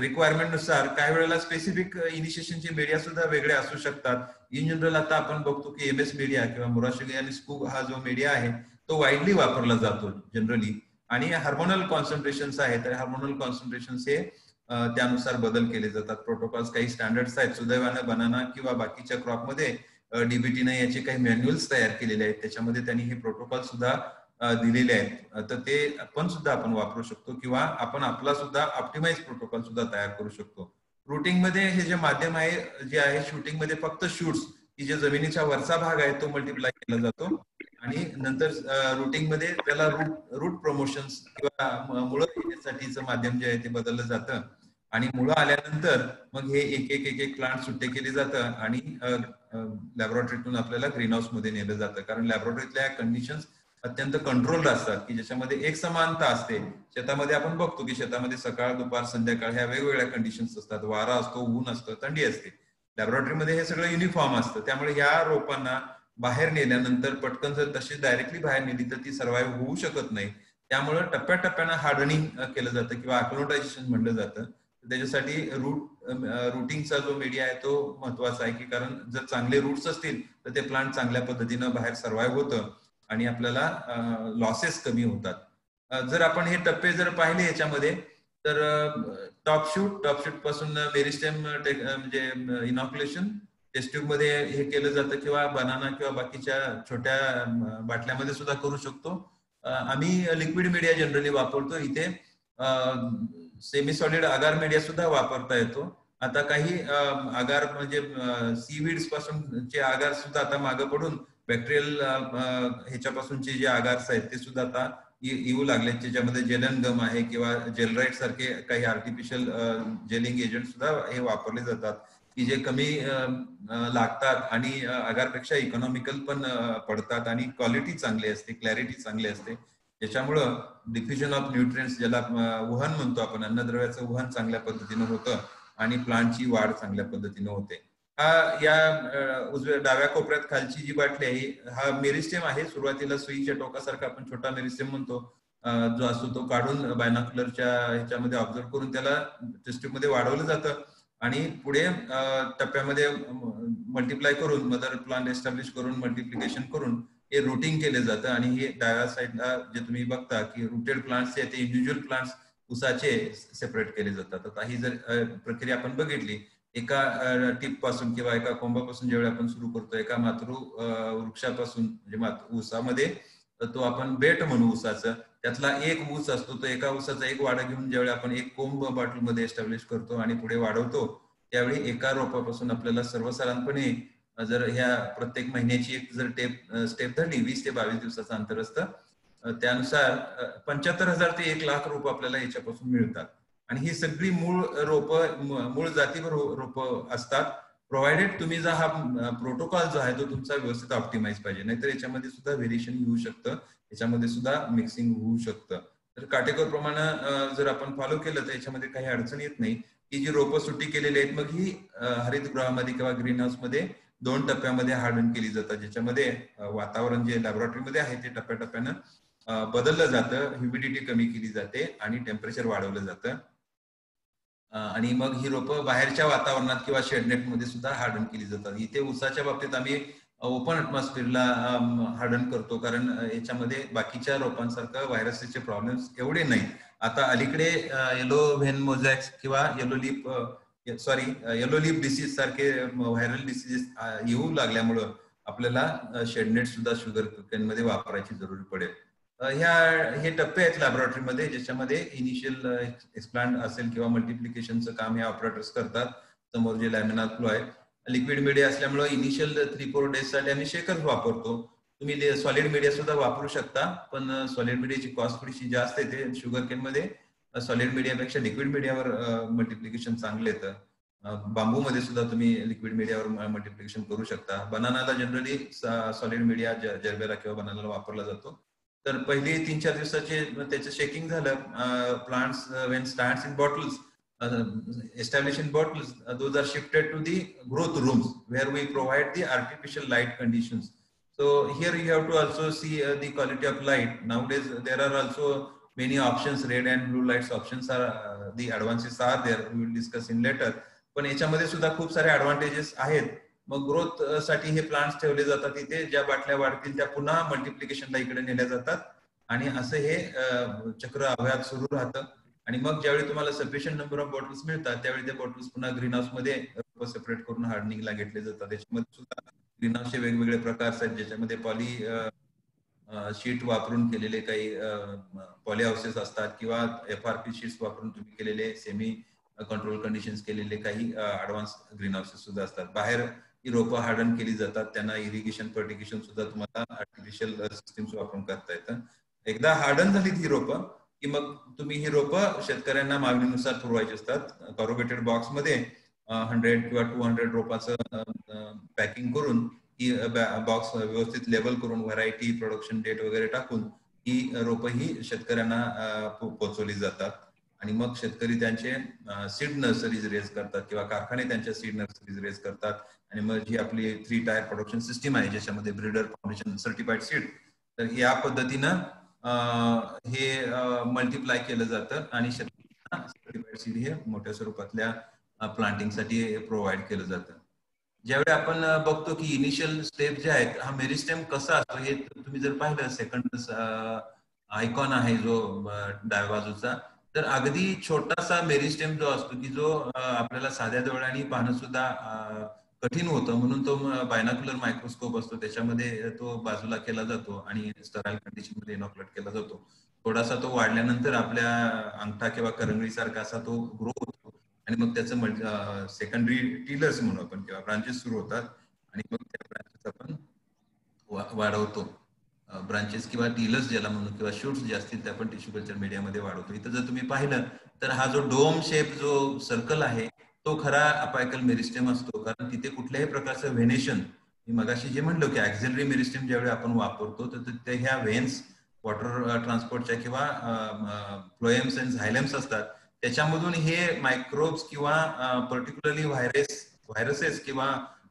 रिक्वायरमेंट नुसार काही वेळेला स्पेसिफिक इनिशिएशनचे मीडिया सुद्धा वेगळे असू शकतात। इन जनरल आता आपण बघतो की एमएस मीडिया किंवा मुराशुली आणि स्कूब हा जो मीडिया आहे तो वाइडली वापरला जातो जनरली आणि हार्मोनल कॉन्सन्ट्रेशन्स आहेत तर हार्मोनल कॉन्सन्ट्रेशन्स हे त्यानुसार बदल केले जातात। प्रोटोकॉल्स काही स्टँडर्ड्स आहेत, सुदैवाने बनाना किंवा बाकीच्या क्रॉप मध्ये डीबीटी ने याचे काही मॅन्युअल्स तयार केलेले आहेत त्याच्यामध्ये त्यांनी हे प्रोटोकॉल सुद्धा दिलेले आहेत तर ते आपण सुद्धा आपण वापरू शकतो किंवा आपण आपला सुद्धा ऑप्टिमाइज प्रोटोकॉल सुद्धा तयार करू शकतो। रूटिंग मध्ये हे जे माध्यम आहे जे आहे शूटिंग मध्ये फक्त शूट्स की जे जमिनीचा वरचा भाग आहे तो मल्टिप्लाय केला जातो आणि नंतर रूटिंग मध्ये त्याला रूट प्रमोशन्स किंवा मुळे येण्यासाठीचं माध्यम जे आहे ते बदललं जातं आणि मुळे आल्यानंतर मग हे एक एक एक एक प्लांट सुट्टे केले जातं आणि लॅबोरेटरीतून आपल्याला ग्रीन हाऊस मध्ये नेलं जातं कारण लॅबोरेटरीतल्या कंडिशन्स अत्यंत कंट्रोल्ड असतात की ज्याच्यामध्ये एक समानता असते। शेतामध्ये आपण बघतो की शेतामध्ये सकाळ, दुपार, संध्याकाळ ह्या वेगवेगळ्या कंडिशन्स असतात, वारा असतो, ऊन असतं, थंडी असते। लॅबोरेटरीमध्ये हे सगळं युनिफॉर्म असतं त्यामुळे ह्या रोपांना बाहेर नेल्यानंतर पटकन जर तशी डायरेक्टली बाहेर नेली तर ती सर्वाइव्ह होऊ शकत नाही त्यामुळे टप्प्याटप्प्यानं हार्डनिंग केलं जातं किंवा अक्लोटायझेशन म्हटलं जातं। त्याच्यासाठी रूटिंगचा जो मीडिया आहे तो महत्वाचा आहे की कारण जर चांगले रूट्स असतील तर ते प्लांट चांगल्या पद्धतीने बाहेर सर्वाइव्ह होतं आणि आपल्याला लॉसेस कमी होतात। जर आपण हे टप्पे जर पाहिले याच्यामध्ये तर टॉप शूट पासून मेरिस्टेम म्हणजे इनॉक्युलेशन टेस्ट ट्यूब मध्ये हे केलं जातं किंवा बनाना किंवा बाकीच्या छोट्या बाटल्यामध्ये सुद्धा करू शकतो। आम्ही लिक्विड मीडिया जनरली वापरतो, इथे सेमी सॉलिड आगार मीडिया सुद्धा वापरता येतो। आता काही आगार म्हणजे सीवीड्स पासून जे आगार सुद्धा आता मागे पडून बॅक्टेरियल ह्याच्यापासूनचे जे आगार्स आहेत ते सुद्धा आता येऊ लागले ज्याच्यामध्ये जेलन गम आहे किंवा जेलराईट सारखे काही आर्टिफिशियल जेलिंग एजंट सुद्धा हे वापरले जातात की जे कमी लागतात आणि आगारपेक्षा इकॉनॉमिकल पण पडतात आणि क्वालिटी चांगली असते, क्लॅरिटी चांगली असते। त्याच्यामुळे डिफ्युजन ऑफ न्यूट्रिएंट्स ज्याला वहन म्हणतो आपण, अन्नद्रव्याचं वहन चांगल्या पद्धतीने होतं आणि प्लांटची वाढ चांगल्या पद्धतीने होते। हा या उजव्या डाव्या कोपऱ्यात खालची जी बाटली आहे हा मेरिस्टेम आहे। सुरुवातीला सुईच्या टोकासारखा आपण छोटा मेरिस्टेम म्हणतो जो असतो तो काढून बायनॉक्युलरच्या ह्याच्यामध्ये ऑब्झर्व करून त्याला टेस्ट्यूबमध्ये वाढवलं जातं आणि पुढे टप्प्यामध्ये मल्टिप्लाय करून मदर प्लांट एस्टॅब्लिश करून मल्टिप्लिकेशन करून हे रूटिंग केले जातं आणि हे डाव्या साईडला जे तुम्ही बघता की रूटेड प्लांट्स आहेत ते इंडिव्हिज्युअल प्लांट्स उसाचे सेपरेट केले जातात। आता ही जर प्रक्रिया आपण बघितली एका टिप पासून किंवा एका कोंबापासून ज्यावेळी आपण सुरू करतो एका मातृ वृक्षापासून म्हणजे ऊसामध्ये तो आपण बेट म्हणू ऊसाचं त्यातला एक ऊस असतो तो एका ऊसाचा एक वाडा घेऊन ज्यावेळी आपण एक कोंब बाटलीमध्ये एस्टॅब्लिश करतो आणि पुढे वाढवतो त्यावेळी एका रोपापासून आपल्याला सर्वसाधारणपणे जर ह्या प्रत्येक महिन्याची एक जर स्टेप धरली 20 ते 22 दिवसाचं अंतर असतं त्यानुसार 75,000 ते 1,00,000 रोप आपल्याला याच्यापासून मिळतात आणि ही सगळी मूळ जातीवर रोप असतात प्रोव्हाइडेड तुम्ही जर हा प्रोटोकॉल जो आहे तो तुमचा व्यवस्थित ऑप्टिमाइज पाहिजे, नाहीतर याच्यामध्ये सुद्धा व्हेरिएशन होऊ शकतं, याच्यामध्ये सुद्धा मिक्सिंग होऊ शकतं। तर काटेकोर प्रमाणे जर आपण फॉलो केलं तर याच्यामध्ये काही अडचण येत नाही की जी रोपं सुट्टी केलेली आहेत मग ही हरितगृहामध्ये किंवा ग्रीन हाऊसमध्ये 2 टप्प्यामध्ये हार्डन केली जातात ज्याच्यामध्ये वातावरण जे लॅबोरेटरीमध्ये आहे ते टप्प्याटप्प्यानं बदललं जातं, ह्युमिडिटी कमी केली जाते आणि टेम्परेचर वाढवलं जातं आणि मग ही रोपं बाहेरच्या वातावरणात किंवा शेडनेटमध्ये सुद्धा हार्डन केली जातात। इथे उसाच्या बाबतीत आम्ही ओपन ॲटमॉस्फिअरला हार्डन करतो कारण याच्यामध्ये बाकीच्या रोपांसारखं व्हायरसचे प्रॉब्लेम्स एवढे नाहीत। आता अलीकडे येलो व्हेन मोझॅक्स किंवा येलो लीफ डिसीज सारखे व्हायरल डिसीजेस येऊ लागल्यामुळं आपल्याला शेडनेट सुद्धा शुगर केनमध्ये वापरायची जरूर पडेल। टप्पे आहेत लॅबोरेटरी मध्ये ज्याच्यामध्ये इनिशियल एक्सप्लांट असेल किंवा मल्टिप्लिकेशनचं काम हे ऑपरेटर्स करतात. समोर जे लॅमिनार फ्लो आहे लिक्विड मीडिया असल्यामुळे इनिशियल 3-4 डेज साठी आम्ही शेकर्स वापरतो. तुम्ही सॉलिड मीडिया सुद्धा वापरू शकता पण सॉलिड मीडियाची कॉस्ट थोडीशी जास्त येते. शुगर केन मध्ये सॉलिड मीडियापेक्षा लिक्विड मीडियावर मल्टिप्लिकेशन चांगले येतं. बांबू मध्ये सुद्धा तुम्ही लिक्विड मीडियावर मल्टिप्लिकेशन करू शकता. बनानाला जनरली सॉलिड मीडिया जरबेरा किंवा बनानाला वापरला जातो. तर पहिले 3-4 दिवसाचे त्याचं शेकिंग झालं. Plants when starts in bottles established in bottles, those are shifted to the growth rooms where we provide the artificial light conditions. So here you have to also see the quality of light. Nowadays there are also many options, red and blue lights options are the advances are there, we will discuss in later. पण याच्यामध्ये सुद्धा खूप सारे advantages आहेत. मग growth साठी हे plants ठेवले जातात. इथे ज्या बाटल्या वाढतील त्या पुन्हा मल्टिप्लिकेशनला इकडे नेल्या जातात आणि असं हे चक्र अव्याहत सुरू राहतं. आणि मग ज्यावेळी तुम्हाला सफिशियंट नंबर ऑफ बॉटल्स मिळतात त्यावेळी ते बॉटल्स पुन्हा ग्रीन हाऊस मध्ये सेपरेट करून हार्डनिंगला घेतले जातात. त्याच्यामध्ये सुद्धा ग्रीन हाऊसचे वेगवेगळे प्रकार आहेत ज्याच्यामध्ये पॉली शीट वापरून केलेले काही पॉली हाऊसेस असतात किंवा FRP शीट्स वापरून तुम्ही केलेले सेमी कंट्रोल कंडिशन्स केलेले काही ऍडव्हान्स ग्रीन हाऊसेस सुद्धा असतात. बाहेर रोप हार्डन केली जातात त्यांना इरिगेशन फर्टिगेशन सुद्धा तुम्हाला आर्टिफिशियल सिस्टीम्स वापरून करता येतं. एकदा हार्डन झाली ही रोप की मग तुम्ही ही रोप शेतकऱ्यांना मागणीनुसार पुरवायची असतात. कॉर्बोरेटेड बॉक्स मध्ये 100 किंवा 200 रोपाचं पॅकिंग करून ही बॉक्स व्यवस्थित लेबल करून व्हरायटी प्रोडक्शन डेट वगैरे टाकून ही रोप ही शेतकऱ्यांना पोहोचवली जातात. आणि मग शेतकरी त्यांचे सीड नर्सरीज रेज करतात किंवा कारखाने त्यांच्या सीड नर्सरीज रेज करतात. आणि मग जी आपली 3 टायर प्रोडक्शन सिस्टीम आहे ज्याच्यामध्ये ब्रीडर फाउंडेशन सर्टिफाईड सीड तर या पद्धतीनं हे मल्टिप्लाय केलं जातं आणि शेतकऱ्यांना सर्टिफाईड सीड हे मोठ्या स्वरूपातल्या प्लांटिंगसाठी प्रोव्हाइड केलं जातं. ज्यावेळी आपण बघतो की इनिशियल स्टेप जे आहेत हा मेरिस्टेम कसा असतो हे तुम्ही जर पाहिलं सेकंड आयकॉन आहे जो डाव्या बाजूचा तर अगदी छोटासा मेरिस्टेम जो असतो की जो आपल्याला साध्या डोळ्यांनी पाहणं सुद्धा कठीण होतं म्हणून तो बायनॉक्युलर मायक्रोस्कोप असतो त्याच्यामध्ये तो बाजूला केला जातो आणि स्टराईल कंडिशन मध्ये इनॉक्युलेट केला जातो. थोडासा तो वाढल्यानंतर आपल्या अंगठा किंवा करंगळीसारखा असा तो ग्रो होतो आणि मग त्याचं सेकंडरी टिलर्स म्हणून आपण किंवा ब्रांचेस सुरू होतात आणि मग त्या ब्रांचेस आपण वाढवतो. ब्रांचेस किंवा टीलर्स ज्याला म्हणू किंवा शूट्स जे असतील ते आपण टिश्यू कल्चर मीडियामध्ये वाढवतो. इथं जर तुम्ही पाहिलं तर हा जो डोम शेप जो सर्कल आहे तो खरा अपायकल मेरिस्टेम असतो कारण तिथे कुठल्याही प्रकारचं व्हेनेशन मी मगाशी जे म्हणलो की ऍक्झिलरी मेरिस्टेम ज्यावेळी आपण वापरतो तर तिथे ह्या व्हेन्स वॉटर ट्रान्सपोर्टच्या किंवा फ्लोएम्स अँड झायलेम्स असतात त्याच्यामधून हे मायक्रोब्स किंवा पर्टिक्युलरली व्हायरसेस किंवा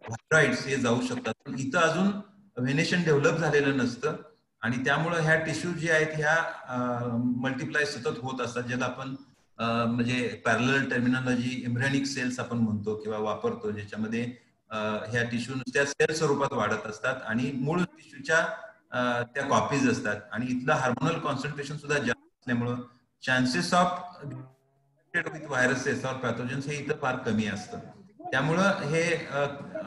व्हायरॉइड्स हे जाऊ शकतात. पण इथं अजून व्हेनेशन डेव्हलप झालेलं नसतं आणि त्यामुळे ह्या टिश्यू जे आहेत ह्या मल्टिप्लाय सतत होत असतात ज्याला आपण म्हणजे पॅरलल टर्मिनॉलॉजी एम्ब्रियोनिक सेल्स आपण म्हणतो किंवा वापरतो ज्याच्यामध्ये ह्या टिश्यू नुसत्या सेल स्वरूपात वाढत असतात आणि मूळ टिश्यूच्या त्या कॉपीज असतात आणि इथलं हार्मोनल कॉन्सन्ट्रेशन सुद्धा जास्त असल्यामुळं chances of with viruses or pathogens हे इथं फार कमी असतं. त्यामुळं हे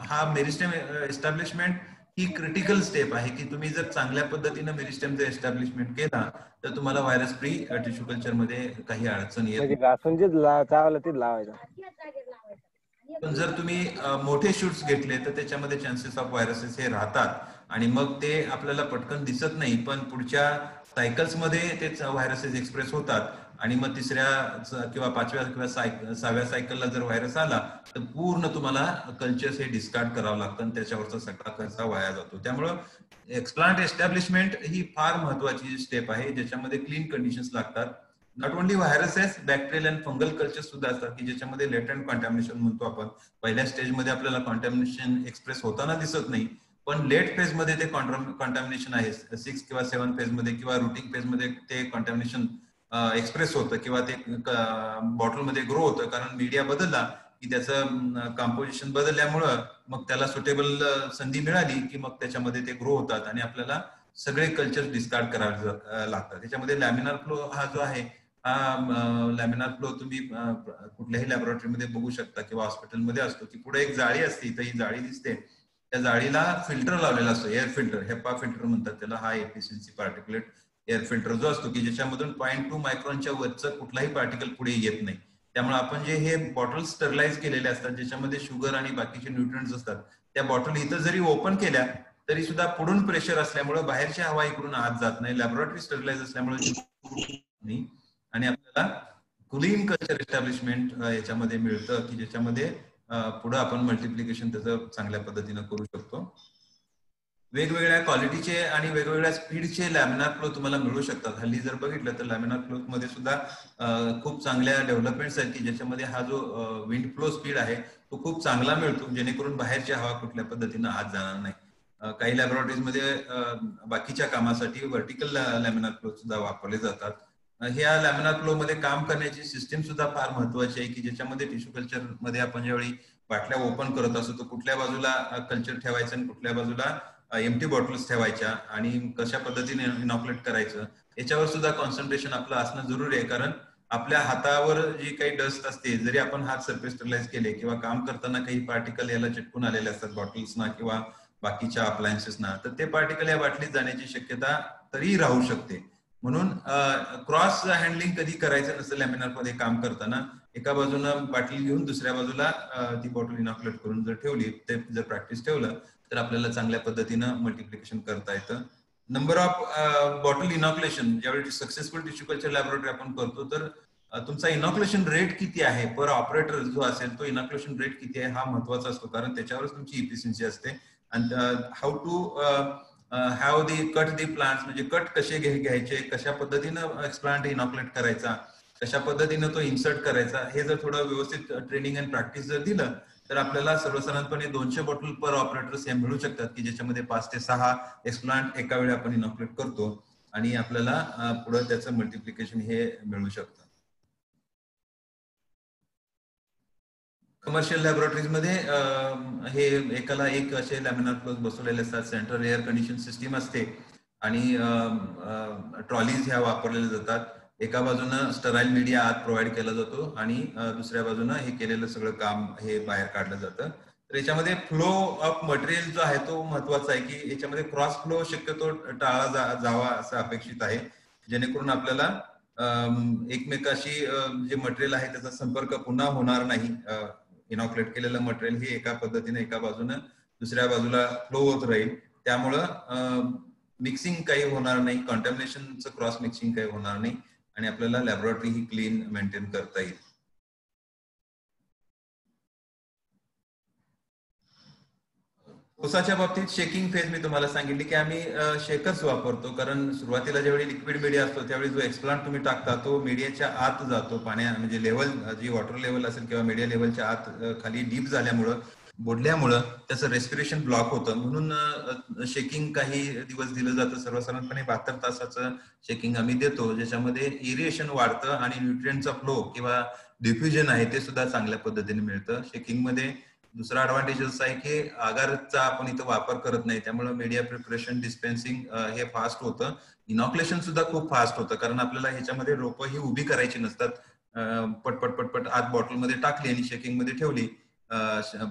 हा मेरिस्टेम एस्टॅब्लिशमेंट ही क्रिटिकल स्टेप आहे की तुम्ही जर चांगल्या पद्धतीने मेरिस्टेम जर एस्टॅब्लिशमेंट केला तर तुम्हाला व्हायरस फ्री टिश्यू कल्चर मध्ये काही अडचण येत. पण जर तुम्ही मोठे शूट्स घेतले तर त्याच्यामध्ये चान्सेस ऑफ व्हायरसेस हे राहतात आणि मग ते आपल्याला पटकन दिसत नाही पण पुढच्या सायकल्स मध्ये ते व्हायरसेस एक्सप्रेस होतात आणि मग 3ऱ्या किंवा 5व्या किंवा 6व्या सायकलला जर व्हायरस आला तर पूर्ण तुम्हाला कल्चर्स हे डिस्कार्ड करावं लागतं आणि त्याच्यावरचा सगळा खर्च वाया जातो. त्यामुळं एक्सप्लांट एस्टॅब्लिशमेंट ही फार महत्वाची स्टेप आहे ज्याच्यामध्ये क्लीन कंडिशन्स लागतात. Not only viruses bacterial and fungal culture सुद्धा असतात की ज्याच्यामध्ये लेटंट कॉन्टॅमिनेशन म्हणतो आपण. पहिल्या स्टेजमध्ये आपल्याला कॉन्टॅमिनेशन एक्सप्रेस होताना दिसत नाही पण लेट फेज मध्ये ते कॉन्टॅमिनेशन आहे. 6 किंवा 7 फेज मध्ये किंवा रुटिंग फेज मध्ये ते कॉन्टॅमिनेशन एक्सप्रेस होतं किंवा ते बॉटलमध्ये ग्रो होतं कारण मीडिया बदलला की त्याचं कॉम्पोजिशन बदलल्यामुळं मग त्याला सुटेबल संधी मिळाली की मग त्याच्यामध्ये ते ग्रो होतात आणि आपल्याला सगळे कल्चर डिस्कार्ड करावे लागतात. त्याच्यामध्ये लॅमिनार फ्लो हा जो आहे हा लॅमिनार फ्लो तुम्ही कुठल्याही लॅबोरेटरीमध्ये बघू शकता किंवा हॉस्पिटलमध्ये असतो की पुढे एक जाळी असते तर ही जाळी दिसते त्या जाळीला फिल्टर लावलेला असतो एअर फिल्टर हेपा फिल्टर म्हणतात त्याला. हा एफिशियन्सी पार्टिक्युलेट एअर फिल्टर जो असतो की ज्याच्यामधून 0.2 मायक्रॉनच्या वरचं कुठलाही पार्टिकल पुढे येत नाही, त्यामुळे आपण जे हे बॉटल स्टरलाइज केलेले असतात ज्याच्यामध्ये शुगर आणि बाकीचे न्यूट्रिएंट्स असतात, त्या बॉटल इथं जरी ओपन केल्या तरी सुद्धा पुढून प्रेशर असल्यामुळे बाहेरची हवा इकडून आत जात नाही, लॅबोरेटरी स्टरलाइज असल्यामुळे, आणि आपल्याला कुलीन कल्चर एस्टॅब्लिशमेंट याच्यामध्ये मिळतं की ज्याच्यामध्ये पुढे आपण मल्टिप्लिकेशन त्याचं चांगल्या पद्धतीने करू शकतो. वेगवेगळ्या क्वालिटीचे आणि वेगवेगळ्या स्पीडचे लॅमिनार फ्लो तुम्हाला मिळू शकतात. हल्ली जर बघितलं तर लॅमिनार फ्लो मध्ये सुद्धा खूप चांगल्या डेव्हलपमेंट्स आहेत की ज्याच्यामध्ये हा जो विंड फ्लो स्पीड आहे तो खूप चांगला मिळतो, जेणेकरून बाहेरची हवा कुठल्या पद्धतीनं आत जाणार नाही. काही लॅबोरेटरीज मध्ये बाकीच्या कामासाठी व्हर्टिकल लॅमिनार फ्लो सुद्धा वापरले जातात. ह्या लॅमिनार फ्लो मध्ये काम करण्याची सिस्टीम सुद्धा फार महत्वाची आहे की ज्याच्यामध्ये टिश्यू कल्चर मध्ये आपण ज्यावेळी बाटल्या ओपन करत असतो तर कुठल्या बाजूला कल्चर ठेवायचं आणि कुठल्या बाजूला एम्प्टी बॉटल्स ठेवायच्या आणि कशा पद्धतीने इनॉक्युलेट करायचं याच्यावर सुद्धा कॉन्सन्ट्रेशन आपलं असणं जरुरी आहे. कारण आपल्या हातावर जी काही डस्ट असते, जरी आपण हात सरफेस स्टरलाइज केले किंवा काम करताना काही पार्टिकल याला चिटकून आलेले असतात बॉटल्सना किंवा बाकीच्या अप्लायन्सेसना, तर ते पार्टिकल या बाटलीत जाण्याची शक्यता तरी राहू शकते. म्हणून क्रॉस हँडलिंग कधी करायचं नसतं लॅमिनार मध्ये काम करताना. एका बाजूला बाटली घेऊन दुसऱ्या बाजूला ती बॉटल इनॉक्युलेट करून जर ठेवली, ते जर प्रॅक्टिस ठेवलं तर आपल्याला चांगल्या पद्धतीनं मल्टिप्लिकेशन करता येतं. नंबर ऑफ बॉटल इनॉक्युलेशन ज्यावेळी सक्सेसफुल टिश्यू कल्चर लॅबोरेटरी आपण करतो तर तुमचा इनॉक्युलेशन रेट किती आहे पर ऑपरेटर जो असेल तो इनॉक्युलेशन रेट किती आहे हा महत्वाचा असतो, कारण त्याच्यावरच तुमची इफिशियन्सी असते. And how to how the cut the plants, म्हणजे कट कसे घ्यायचे, कशा पद्धतीनं प्लांट इनॉक्युलेट करायचा, कशा पद्धतीनं तो इन्सर्ट करायचा, हे जर थोडं व्यवस्थित ट्रेनिंग अँड प्रॅक्टिस जर दिलं तर आपल्याला सर्वसाधारणपणे 200 बॉटल पर ऑपरेटर्स हे मिळू शकतात की ज्याच्यामध्ये 5 ते 6 एक्सप्लांट एका वेळी आपण इनॉक्युलेट करतो आणि आपल्याला पुढे त्याचं मल्टिप्लिकेशन हे मिळू शकतं. कमर्शियल लॅबोरेटरीज मध्ये हे एकाला एक असे लॅमिनार फ्लोज बसवलेले असतात, सेंट्रल एअर कंडिशन सिस्टीम असते आणि ट्रॉलीज ह्या वापरलेल्या जातात. एका बाजूनं स्टराईल मीडिया आत प्रोव्हाइड केला जातो आणि दुसऱ्या बाजूनं हे केलेलं सगळं काम हे बाहेर काढलं जातं. तर याच्यामध्ये फ्लो ऑफ मटेरियल जो आहे तो महत्वाचा आहे की याच्यामध्ये क्रॉस फ्लो शक्यतो टाळला जावा असं अपेक्षित आहे, जेणेकरून आपल्याला एकमेकाशी जे मटेरियल आहे त्याचा संपर्क पुन्हा होणार नाही. इनॉक्युलेट केलेलं मटेरियल हे एका पद्धतीने एका बाजूनं दुसऱ्या बाजूला फ्लो होत राहील, त्यामुळं मिक्सिंग काही होणार नाही, कॉन्टॅमिनेशनचं क्रॉस मिक्सिंग काही होणार नाही आणि आपल्याला लॅबोरेटरी ही क्लीन मेंटेन करता येईल. ऊसाच्या बाबतीत शेकिंग फेज मी तुम्हाला सांगितली की आम्ही शेकर्स वापरतो, कारण सुरुवातीला ज्यावेळी लिक्विड मीडिया असतो त्यावेळी जो एक्सप्लांट तुम्ही टाकता तो मीडियाच्या आत जातो, पाण्या म्हणजे लेवल जी वॉटर लेवल असेल किंवा मीडिया लेवलच्या आत खाली डीप झाल्यामुळं बोडल्यामुळं त्याचं रेस्पिरेशन ब्लॉक होतं. म्हणून शेकिंग काही दिवस दिलं जातं, सर्वसाधारणपणे 72 तासाचं शेकिंग आम्ही देतो, ज्याच्यामध्ये इरिएशन वाढतं आणि न्यूट्रिएंटचा फ्लो किंवा डिफ्युजन आहे ते सुद्धा चांगल्या पद्धतीने मिळतं. शेकिंगमध्ये दुसरा ऍडव्हान्टेज असा आहे की आगारचा आपण इथं वापर करत नाही, त्यामुळे मीडिया प्रिपरेशन डिस्पेन्सिंग हे फास्ट होतं, इनॉक्युलेशन सुद्धा खूप फास्ट होतं, कारण आपल्याला ह्याच्यामध्ये रोपं ही उभी करायची नसतात. पटपट पटपट आत बॉटलमध्ये टाकली आणि शेकिंगमध्ये ठेवली,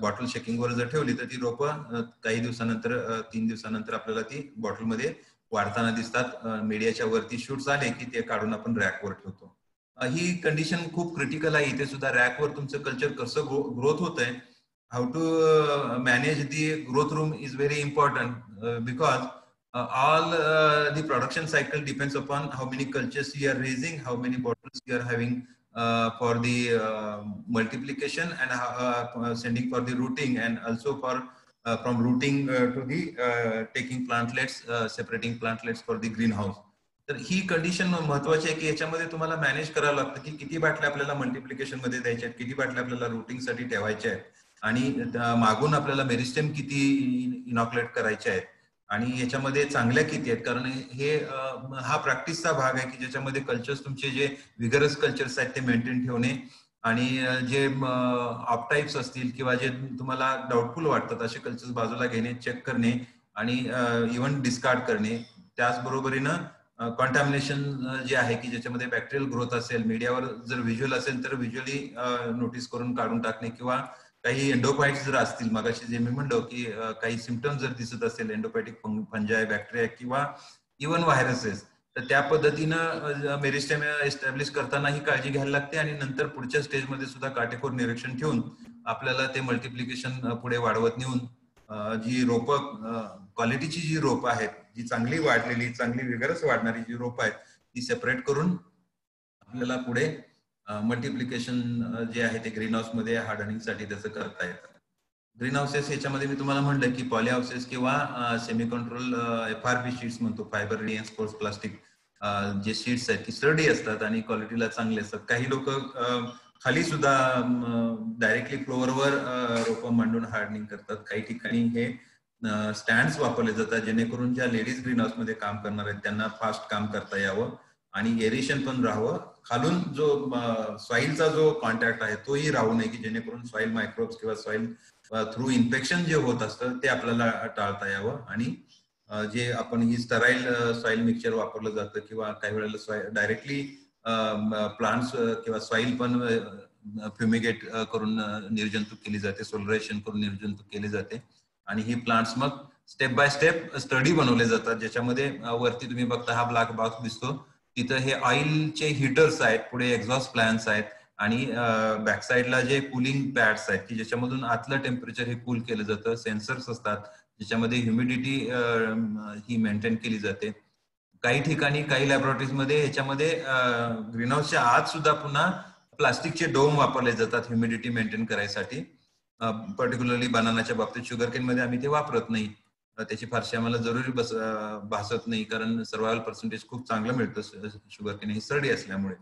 बॉटल शेकिंगवर जर ठेवली तर ती रोपं काही दिवसानंतर 3 दिवसानंतर आपल्याला ती बॉटलमध्ये वाढताना दिसतात. मीडियाच्या वरती शूट्स आले की ते काढून आपण रॅकवर ठेवतो. ही कंडिशन खूप क्रिटिकल आहे, इथे सुद्धा रॅकवर तुमचं कल्चर कसं ग्रोथ होत आहे, how to manage the growth room is very important because all the production cycle depends upon how many cultures you are raising, how many bottles you are having for the multiplication and sending for the rooting, and also for from rooting to the taking plantlets, separating plantlets for the greenhouse. तर ही condition महत्वाची आहे की याच्यामध्ये तुम्हाला manage करावं लागतं की किती बाटल्या आपल्याला मल्टिप्लिकेशन मध्ये द्यायच्या आहेत, किती बाटल्या आपल्याला रूटिंगसाठी ठेवायच्या आहेत आणि मागून आपल्याला मेरिस्टेम किती इनॉक्युलेट करायचे आहेत आणि याच्यामध्ये चांगल्या किती आहेत. कारण हे हा प्रॅक्टिसचा भाग आहे की ज्याच्यामध्ये कल्चर्स तुमचे जे विगरस कल्चर्स आहेत ते मेंटेन ठेवणे आणि जे ऑपटाईप्स असतील किंवा जे तुम्हाला डाऊटफुल वाटतात असे कल्चर्स बाजूला घेणे, चेक करणे आणि इव्हन डिस्कार्ड करणे. त्याचबरोबरीनं कॉन्टॅमिनेशन जे आहे की ज्याच्यामध्ये बॅक्टेरियल ग्रोथ असेल, मीडियावर जर व्हिज्युअल असेल तर व्हिज्युअली नोटीस करून काढून टाकणे, किंवा काही एंडोपाइट्स जर असतील, मगाशी जे मी म्हणलो की काही सिम्पटम्स जर दिसत असेल, एंडोपायटिक फंजाय, बॅक्टेरिया किंवा इव्हन व्हायरसेस, तर त्या पद्धतीने मेरिस्टेम एस्टॅब्लिश करताना ही काळजी घ्यायला लागते आणि नंतर पुढच्या स्टेज मध्ये सुद्धा काटेकोर निरीक्षण ठेवून आपल्याला ते मल्टीप्लिकेशन पुढे वाढवत नेऊन जी रोप क्वालिटीची जी रोप आहेत जी चांगली वाढलेली चांगली विगरस वाढणारी जी रोप आहेत ती सेपरेट करून आपल्याला पुढे मल्टीप्लिकेशन जे आहे ते ग्रीन हाउस मध्ये हार्डनिंग साठी त्याचं करता येतं। ग्रीन हाउसेस याच्यामध्ये मी तुम्हाला म्हटलं की पॉली हाउसेस किंवा सेमी कंट्रोल एफआरपी शीट्स म्हणतो फायबर रिइन्फोर्स्ड प्लास्टिक जे शीट्स आहेत की स्टर्डी असतात आणि क्वालिटीला चांगले असतात। काही लोक खाली सुद्धा डायरेक्टली फ्लोअरवर रोप मांडून हार्डनिंग करतात। काही ठिकाणी हे स्टँड्स वापरले जातात जेणेकरून ज्या लेडीज ग्रीन हाउस मध्ये काम करणार आहेत त्यांना फास्ट काम करता यावं आणि एरिशन पण राहावं। खालून जो सॉइलचा जो कॉन्टॅक्ट आहे तोही राहू नये की जेणेकरून सॉइल मायक्रोब्स किंवा सॉइल थ्रू इन्फेक्शन जे होत असतं ते आपल्याला टाळता यावं। आणि जे आपण ही स्टराईल सॉइल मिक्सचर वापरलं जातं किंवा काही वेळेला डायरेक्टली प्लांट्स किंवा सॉइल पण फ्युमिगेट करून निर्जंतुक केली जाते, सोलरेशन करून निर्जंतुक केली जाते आणि ही प्लांट्स मग स्टेप बाय स्टेप स्टडी बनवले जातात ज्याच्यामध्ये वरती तुम्ही बघता हा ब्लॅक बॉक्स दिसतो तिथे हे ऑइलचे हीटर्स आहेत, पुढे एक्झॉस्ट प्लॅन्स आहेत आणि बॅक साइडला जे कूलिंग पॅड्स आहेत की ज्याच्यामधून आतलं टेम्परेचर हे कूल केलं जातं। सेन्सर्स असतात ज्याच्यामध्ये ह्युमिडिटी ही मेंटेन केली जाते। काही ठिकाणी काही लॅबोरेटरीज मध्ये याच्यामध्ये ग्रीन हाऊसच्या आत सुद्धा पुन्हा प्लास्टिकचे डोम वापरले जातात ह्युमिडिटी मेंटेन करायसाठी। पर्टिक्युलरली बनानाच्या बाबतीत शुगरकेन मध्ये आम्ही ते वापरत नाही, त्याची फारशी आम्हाला जरुरी भासत नाही कारण सर्वायवल पर्सेंटेज खूप चांगलं मिळतं शुगरकेन ही सरडी असल्यामुळे।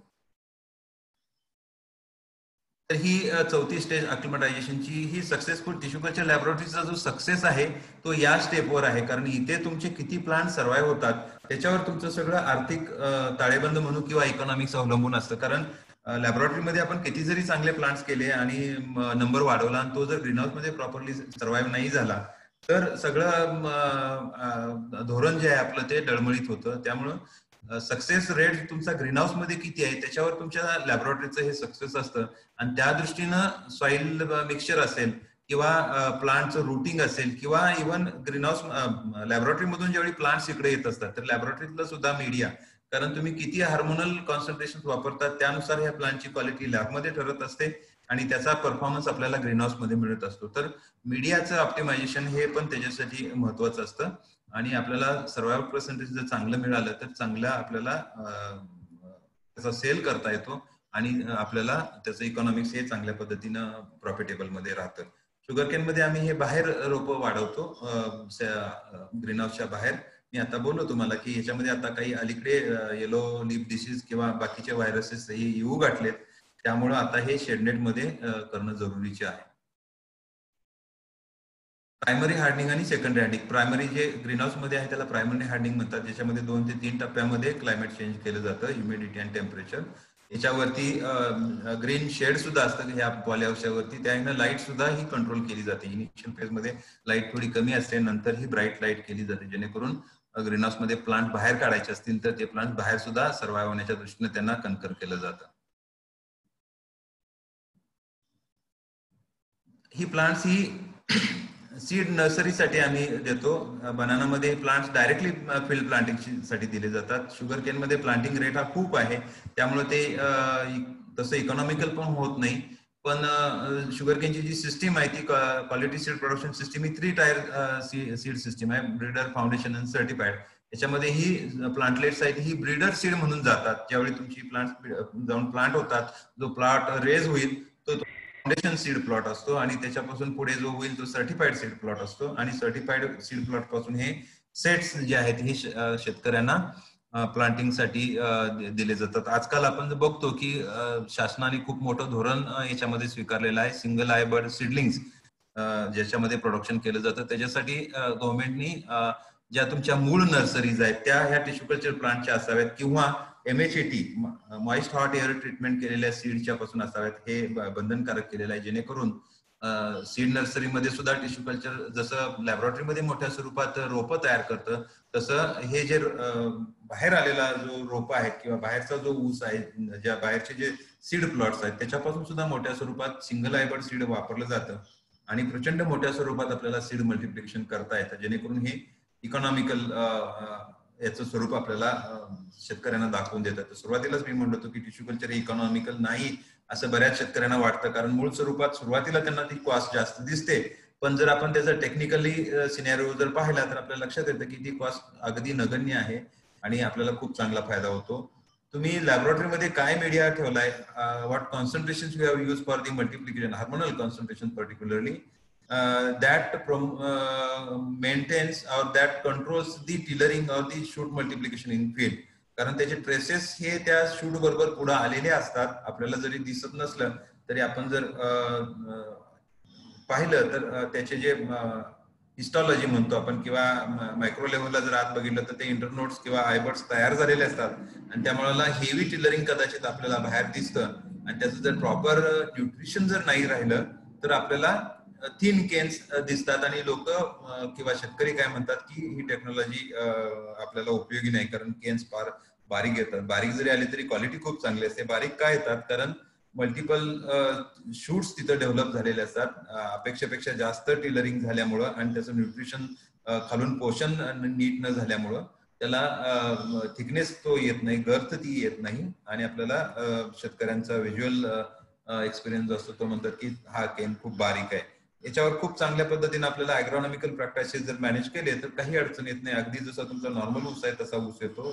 तर ही चौथी स्टेज अक्लिमेटायझेशनची ही सक्सेसफुल टिश्यू कल्चर लॅबोरेटरीचा जो सक्सेस आहे तो या स्टेपवर आहे कारण इथे तुमचे किती प्लांट सर्वाइव्ह होतात त्याच्यावर तुमचं सगळं आर्थिक ताळेबंद म्हणू किंवा इकॉनॉमिक्स अवलंबून असतं। कारण लॅबोरेटरीमध्ये आपण किती जरी चांगले प्लांट्स केले आणि नंबर वाढवला आणि तो जर ग्रीनहाऊसमध्ये प्रॉपरली सर्वाइव्ह नाही झाला तर सगळं धोरण जे आहे आपलं ते डळमळीत होतं। त्यामुळं सक्सेस रेट तुमचा ग्रीनहाऊसमध्ये किती आहे त्याच्यावर तुमच्या लॅबोरेटरीचं हे सक्सेस असतं आणि त्या दृष्टीनं सॉइल मिक्सचर असेल किंवा प्लांटचं रुटिंग असेल किंवा इव्हन ग्रीनहाऊस लॅबोरेटरीमधून ज्यावेळी प्लांट्स इकडे येत असतात तर लॅबोरेटरीतलं सुद्धा मीडिया कारण तुम्ही किती हार्मोनल कॉन्सन्ट्रेशन वापरतात त्यानुसार ह्या प्लांटची क्वालिटी लॅबमध्ये ठरत असते आणि त्याचा परफॉर्मन्स आपल्याला ग्रीनहाऊसमध्ये मिळत असतो। तर मीडियाचं ऑप्टिमायझेशन हे पण त्याच्यासाठी महत्वाचं असतं आणि आपल्याला सर्वाइवल पर्सेंटेज जर चांगलं मिळालं तर चांगला आपल्याला त्याचा सेल करता येतो आणि आपल्याला त्याचं इकॉनॉमिक्स हे चांगल्या पद्धतीनं प्रॉफिटेबल मध्ये राहतं। शुगरकेन मध्ये आम्ही हे बाहेर रोप वाढवतो ग्रीनहाऊसच्या बाहेर। मी आता बोललो तुम्हाला की याच्यामध्ये आता काही अलीकडे येलो लीफ डिसीज किंवा बाकीचे व्हायरसेस हे येऊ गाठलेत त्यामुळे आता हे शेडनेट मध्ये करणं जरुरीचे आहे। प्रायमरी हार्डनिंग आणि सेकंडरी हार्डनिंग, प्रायमरी जे ग्रीनहाऊस मध्ये आहे त्याला प्रायमरी हार्डनिंग म्हणतात ज्याच्यामध्ये 2 ते 3 टप्प्यामध्ये क्लायमेट चेंज केलं जातं, ह्युमिडिटी आणि टेम्परेचर। याच्यावरती ग्रीन शेड सुद्धा असतं ह्या पॉलीहाऊसवरती, त्याने लाईट सुद्धा ही कंट्रोल केली जाते। इनिशियल फेज मध्ये लाईट थोडी कमी असते, नंतर ही ब्राईट लाईट केली जाते जेणेकरून ग्रीन हाऊस मध्ये प्लांट बाहेर काढायचे असतील तर ते प्लांट बाहेर सुद्धा सर्वाइव्ह होण्याच्या दृष्टीने त्यांना कन्कर केलं जातं। ही प्लांट्स ही सीड नर्सरीसाठी आम्ही देतो। बनानामध्ये प्लांट्स डायरेक्टली फील्ड प्लांटिंगसाठी दिले जातात। शुगरकेनमध्ये प्लांटिंग रेट हा खूप आहे त्यामुळे ते तसं इकॉनॉमिकल पण होत नाही, पण शुगरकेनची जी सिस्टीम आहे ती क्वालिटी सीड प्रोडक्शन सिस्टीम ही 3 टायर सीड सिस्टीम आहे, ब्रीडर, फाउंडेशन आणि सर्टिफाईड। याच्यामध्ये ही प्लांटलेट्स आहेत ही ब्रीडर सीड म्हणून जातात, ज्यावेळी तुमची प्लांट जाऊन प्लांट होतात जो प्लॉट रेज होईल तो फाउंडेशन सीड प्लॉट असतो आणि त्याच्यापासून पुढे जो होईल तो सर्टिफाईड सीड प्लॉट असतो आणि सर्टिफाईड सीड प्लॉट पासून हे सेट्स जे आहेत हे शेतकऱ्यांना प्लांटिंगसाठी दिले जातात। आजकाल आपण बघतो की शासनाने खूप मोठं धोरण याच्यामध्ये स्वीकारलेलं आहे, सिंगल आय बर्ड सीडलिंग्स ज्याच्यामध्ये प्रोडक्शन केलं जातं। त्याच्यासाठी गव्हर्नमेंटनी ज्या तुमच्या मूळ नर्सरीज आहेत त्या ह्या टिश्यू कल्चर प्लांटच्या असाव्यात किंवा MHAT moist hot air treatment केलेल्या सीडच्या पासून असाव्यात हे बंधनकारक केलेलं आहे जेणेकरून सीड नर्सरीमध्ये सुद्धा टिश्यू कल्चर जसं लॅबोरेटरीमध्ये मोठ्या स्वरूपात रोपं तयार करतं तसं हे जे बाहेर आलेला जो रोप आहेत किंवा बाहेरचा जो ऊस आहे ज्या बाहेरचे जे सीड प्लॉट्स आहेत त्याच्यापासून सुद्धा मोठ्या स्वरूपात सिंगल आयबर्ड सीड वापरलं जातं आणि प्रचंड मोठ्या स्वरूपात आपल्याला सीड मल्टिप्लिकेशन करता येतं जेणेकरून हे इकॉनॉमिकल याचं स्वरूप आपल्याला शेतकऱ्यांना दाखवून देतात. तर सुरुवातीलाच मी म्हणत होतो की टिश्यू कल्चर हे इकॉनॉमिकल नाही असं बऱ्याच शेतकऱ्यांना वाटतं, कारण मूळ स्वरूपात सुरुवातीला त्यांना ती कॉस्ट जास्त दिसते, पण जर आपण त्याचा टेक्निकली सिनेरियो जर पाहिला तर आपल्याला लक्षात येतं की ती कॉस्ट अगदी नगण्य आहे आणि आपल्याला खूप चांगला फायदा होतो. तुम्ही लॅबोरेटरी मध्ये काय मीडिया ठेवलाय, what concentrations you have use for the multiplication, hormonal concentration particularly that maintains or that controls the tillering or the shoot multiplication in field, कारण त्याचे ट्रेसेस हे त्या शूट बरोबर पुढे आलेले असतात. आपल्याला जरी दिसत नसलं तरी आपण जर पाहिलं तर त्याचे जे हिस्टॉलॉजी म्हणतो आपण किंवा मायक्रो लेव्हलला जर आत बघितलं तर ते इंटरनोट्स किंवा आयबर्ट्स तयार झालेले असतात आणि त्यामुळे हेवी टिलरिंग कदाचित आपल्याला बाहेर दिसतं. आणि त्याचं जर प्रॉपर न्यूट्रिशन जर नाही राहिलं तर आपल्याला थीन केन्स दिसतात आणि लोक किंवा शेतकरी काय म्हणतात की ही टेक्नॉलॉजी आपल्याला उपयोगी नाही, कारण केन्स फार बारीक येतात. बारीक जरी आले तरी क्वालिटी खूप चांगली असते. बारीक काय येतात कारण मल्टिपल शूट्स तिथं डेव्हलप झालेले असतात. अपेक्षेपेक्षा जास्त टिलरिंग झाल्यामुळं आणि त्याचं न्यूट्रिशन खालून पोषण नीट न झाल्यामुळं त्याला थिकनेस तो येत नाही, गर्थ ती येत नाही आणि आपल्याला शेतकऱ्यांचा व्हिज्युअल एक्सपिरियन्स असतो तो म्हणतात की हा केन खूप बारीक आहे. याच्यावर खूप चांगल्या पद्धतीने आपल्याला ॲग्रोनॉमिकल प्रॅक्टिसेस जर मॅनेज केले तर काही अडचण येत नाही. अगदी जसा तुमचा नॉर्मल ऊस आहे तसा ऊस येतो.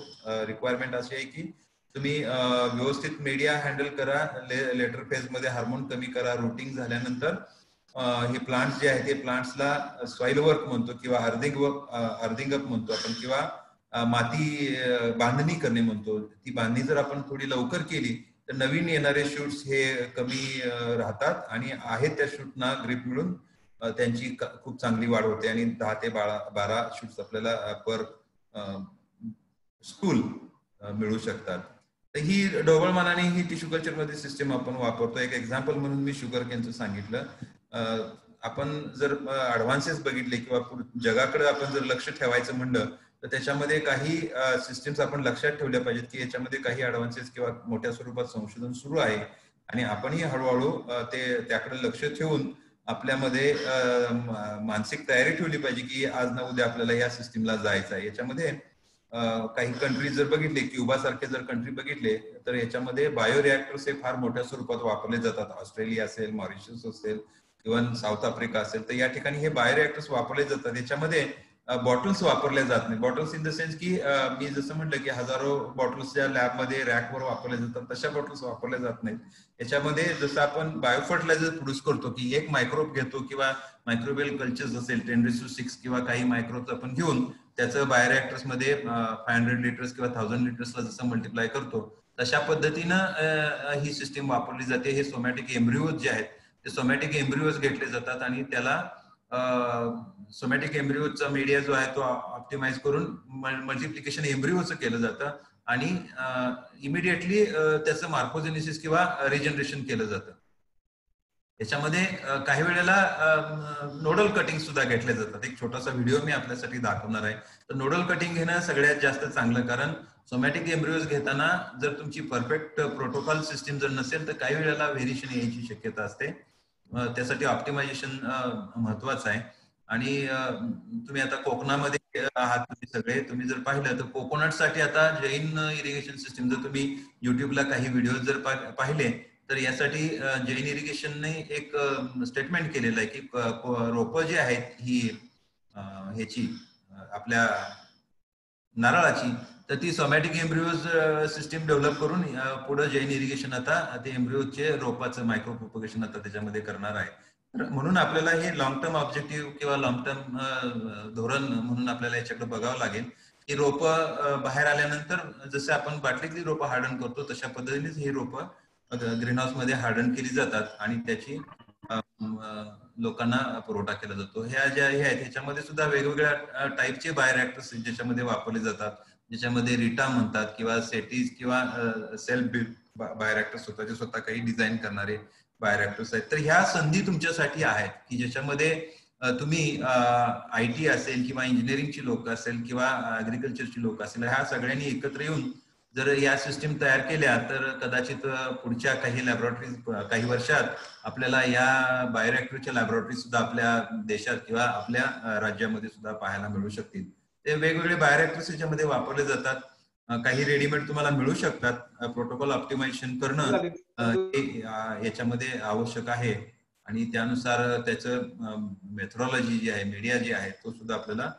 रिक्वायरमेंट अशी आहे की तुम्ही व्यवस्थित मीडिया हँडल करा, लेटर फेज मध्ये हार्मोन कमी करा, रुटिंग झाल्यानंतर हे प्लांट्स जे आहेत ते प्लांट्सला सॉइल वर्क म्हणतो किंवा अर्थिंग अप म्हणतो आपण किंवा माती बांधणी करणे म्हणतो. ती बांधणी जर आपण थोडी लवकर केली तर नवीन येणारे शूट्स हे कमी राहतात आणि आहेत त्या शूटना ग्रीप मिळून त्यांची खूप चांगली वाढ होते आणि 10 ते 12 शूट्स आपल्याला पर स्कूल मिळू शकतात. तर ही ढोबळ मानाने ही टिश्यू कल्चर मध्ये सिस्टम आपण वापरतो. एक एक्झाम्पल म्हणून मी शुगर केनचं सांगितलं. आपण जर ऍडव्हान्सेस बघितले किंवा जगाकडे आपण जर लक्ष ठेवायचं म्हणलं तर त्याच्यामध्ये काही सिस्टम्स आपण लक्षात ठेवल्या पाहिजेत की याच्यामध्ये काही ॲडव्हान्सेस किंवा मोठ्या स्वरूपात संशोधन सुरू आहे आणि आपणही हळूहळू ते त्याकडे लक्ष ठेवून आपल्यामध्ये मानसिक तयारी ठेवली पाहिजे की आज ना उद्या आपल्याला या सिस्टीमला जायचं आहे. याच्यामध्ये काही कंट्रीज जर बघितले, क्युबासारखे जर कंट्री बघितले तर याच्यामध्ये बायोरिएक्टर्स हे फार मोठ्या स्वरूपात वापरले जातात. ऑस्ट्रेलिया असेल, मॉरिशस असेल, इव्हन साऊथ आफ्रिका असेल, तर या ठिकाणी हे बायोरिएक्टर्स वापरले जातात. याच्यामध्ये बॉटल्स वापरल्या जात नाही. बॉटल्स इन द सेन्स की मी जसं म्हटलं की हजारो बॉटल्स ज्या लॅबमध्ये रॅकवर वापरल्या जातात तशा बॉटल्स वापरल्या जात नाहीत. याच्यामध्ये जसं आपण बायोफर्टिलायझर प्रोड्यूस करतो की एक मायक्रोब घेतो किंवा मायक्रोवेल कल्चर्स असेल 10^6 किंवा काही मायक्रोब्स आपण घेऊन त्याचं बायोरिएक्टर्स मध्ये 500 लिटर्स किंवा 1000 लिटर्सला जसं मल्टिप्लाय करतो तशा पद्धतीनं ही सिस्टीम वापरली जाते. हे सोमॅटिक एम्ब्रिओज जे आहेत ते सोमॅटिक एम्ब्रिओज घेतले जातात आणि त्याला सोमॅटिक एम्ब्रिओचा मीडिया जो आहे तो ऑप्टिमाइज करून मल्टिप्लिकेशन एम्ब्रिओचं केलं जातं आणि इमिडिएटली त्याचं मार्फोजेनेसिस किंवा रिजनरेशन केलं जातं. याच्यामध्ये काही वेळेला नोडल कटिंग सुद्धा घेतल्या जातात. एक छोटासा व्हिडिओ मी आपल्यासाठी दाखवणार आहे. तर नोडल कटिंग घेणं सगळ्यात जास्त चांगलं, कारण सोमॅटिक एम्ब्रिओज घेताना जर तुमची परफेक्ट प्रोटोकॉल सिस्टीम जर नसेल तर काही वेळेला व्हेरिएशन यायची शक्यता असते. त्यासाठी ऑप्टिमायझेशन महत्वाचं आहे. आणि तुम्ही आता कोकणामध्ये आहात, तुम्ही सगळे तुम्ही जर पाहिलं तर कोकोनट साठी आता जैन इरिगेशन सिस्टीम जर तुम्ही युट्यूबला काही व्हिडिओ जर पाहिले तर यासाठी जैन इरिगेशनने एक स्टेटमेंट केलेलं आहे की रोपं जी आहेत ही ह्याची आपल्या नारळाची तर ती सोमॅटिक एम्ब्रिओज सिस्टीम डेव्हलप करून पुढे जैन इरिगेशन आता ते एम्ब्रिओजचे रोपाचं मायक्रो प्रोपोगेशन आता त्याच्यामध्ये करणार आहे. म्हणून आपल्याला हे लॉंग टर्म ऑब्जेक्टिव्ह किंवा लॉंग टर्म धोरण म्हणून आपल्याला याच्याकडे बघावं लागेल की रोप बाहेर आल्यानंतर जसे आपण बाटलीतली रोपं हार्डन करतो तशा पद्धतीनेच ही रोपं ग्रीनहाऊस मध्ये हार्डन केली जातात आणि त्याची लोकांना पुरवठा केला जातो. ह्या ज्या हे आहेत ह्याच्यामध्ये सुद्धा वेगवेगळ्या टाईपचे बायोरिएक्टर्स ज्याच्यामध्ये वापरले जातात, ज्याच्यामध्ये रिटा म्हणतात किंवा सेटीज किंवा सेल्फ बिल्ड बायोरिएक्टर्स स्वतःचे स्वतः काही डिझाईन करणारे बायोरिएक्टर्स आहेत. तर ह्या संधी तुमच्यासाठी आहेत की ज्याच्यामध्ये तुम्ही IT असेल किंवा इंजिनिअरिंगची लोक असेल किंवा ऍग्रिकल्चरची लोक असेल ह्या सगळ्यांनी एकत्र येऊन जर या सिस्टीम तयार केल्या तर कदाचित पुढच्या काही लॅबोरेटरीज काही वर्षात आपल्याला या बायोरिएक्टरच्या लॅबोरेटरी सुद्धा आपल्या देशात किंवा आपल्या राज्यामध्ये सुद्धा पाहायला मिळू शकतील. ते वेगवेगळे बायोरिएक्टर्स याच्यामध्ये वापरले जातात. काही रेडीमेड तुम्हाला मिळू शकतात. प्रोटोकॉल ऑप्टिमायझेशन करणं याच्यामध्ये आवश्यक आहे आणि त्यानुसार त्याचं मेथोडॉलॉजी जी आहे, मीडिया जी आहे तो सुद्धा आपल्याला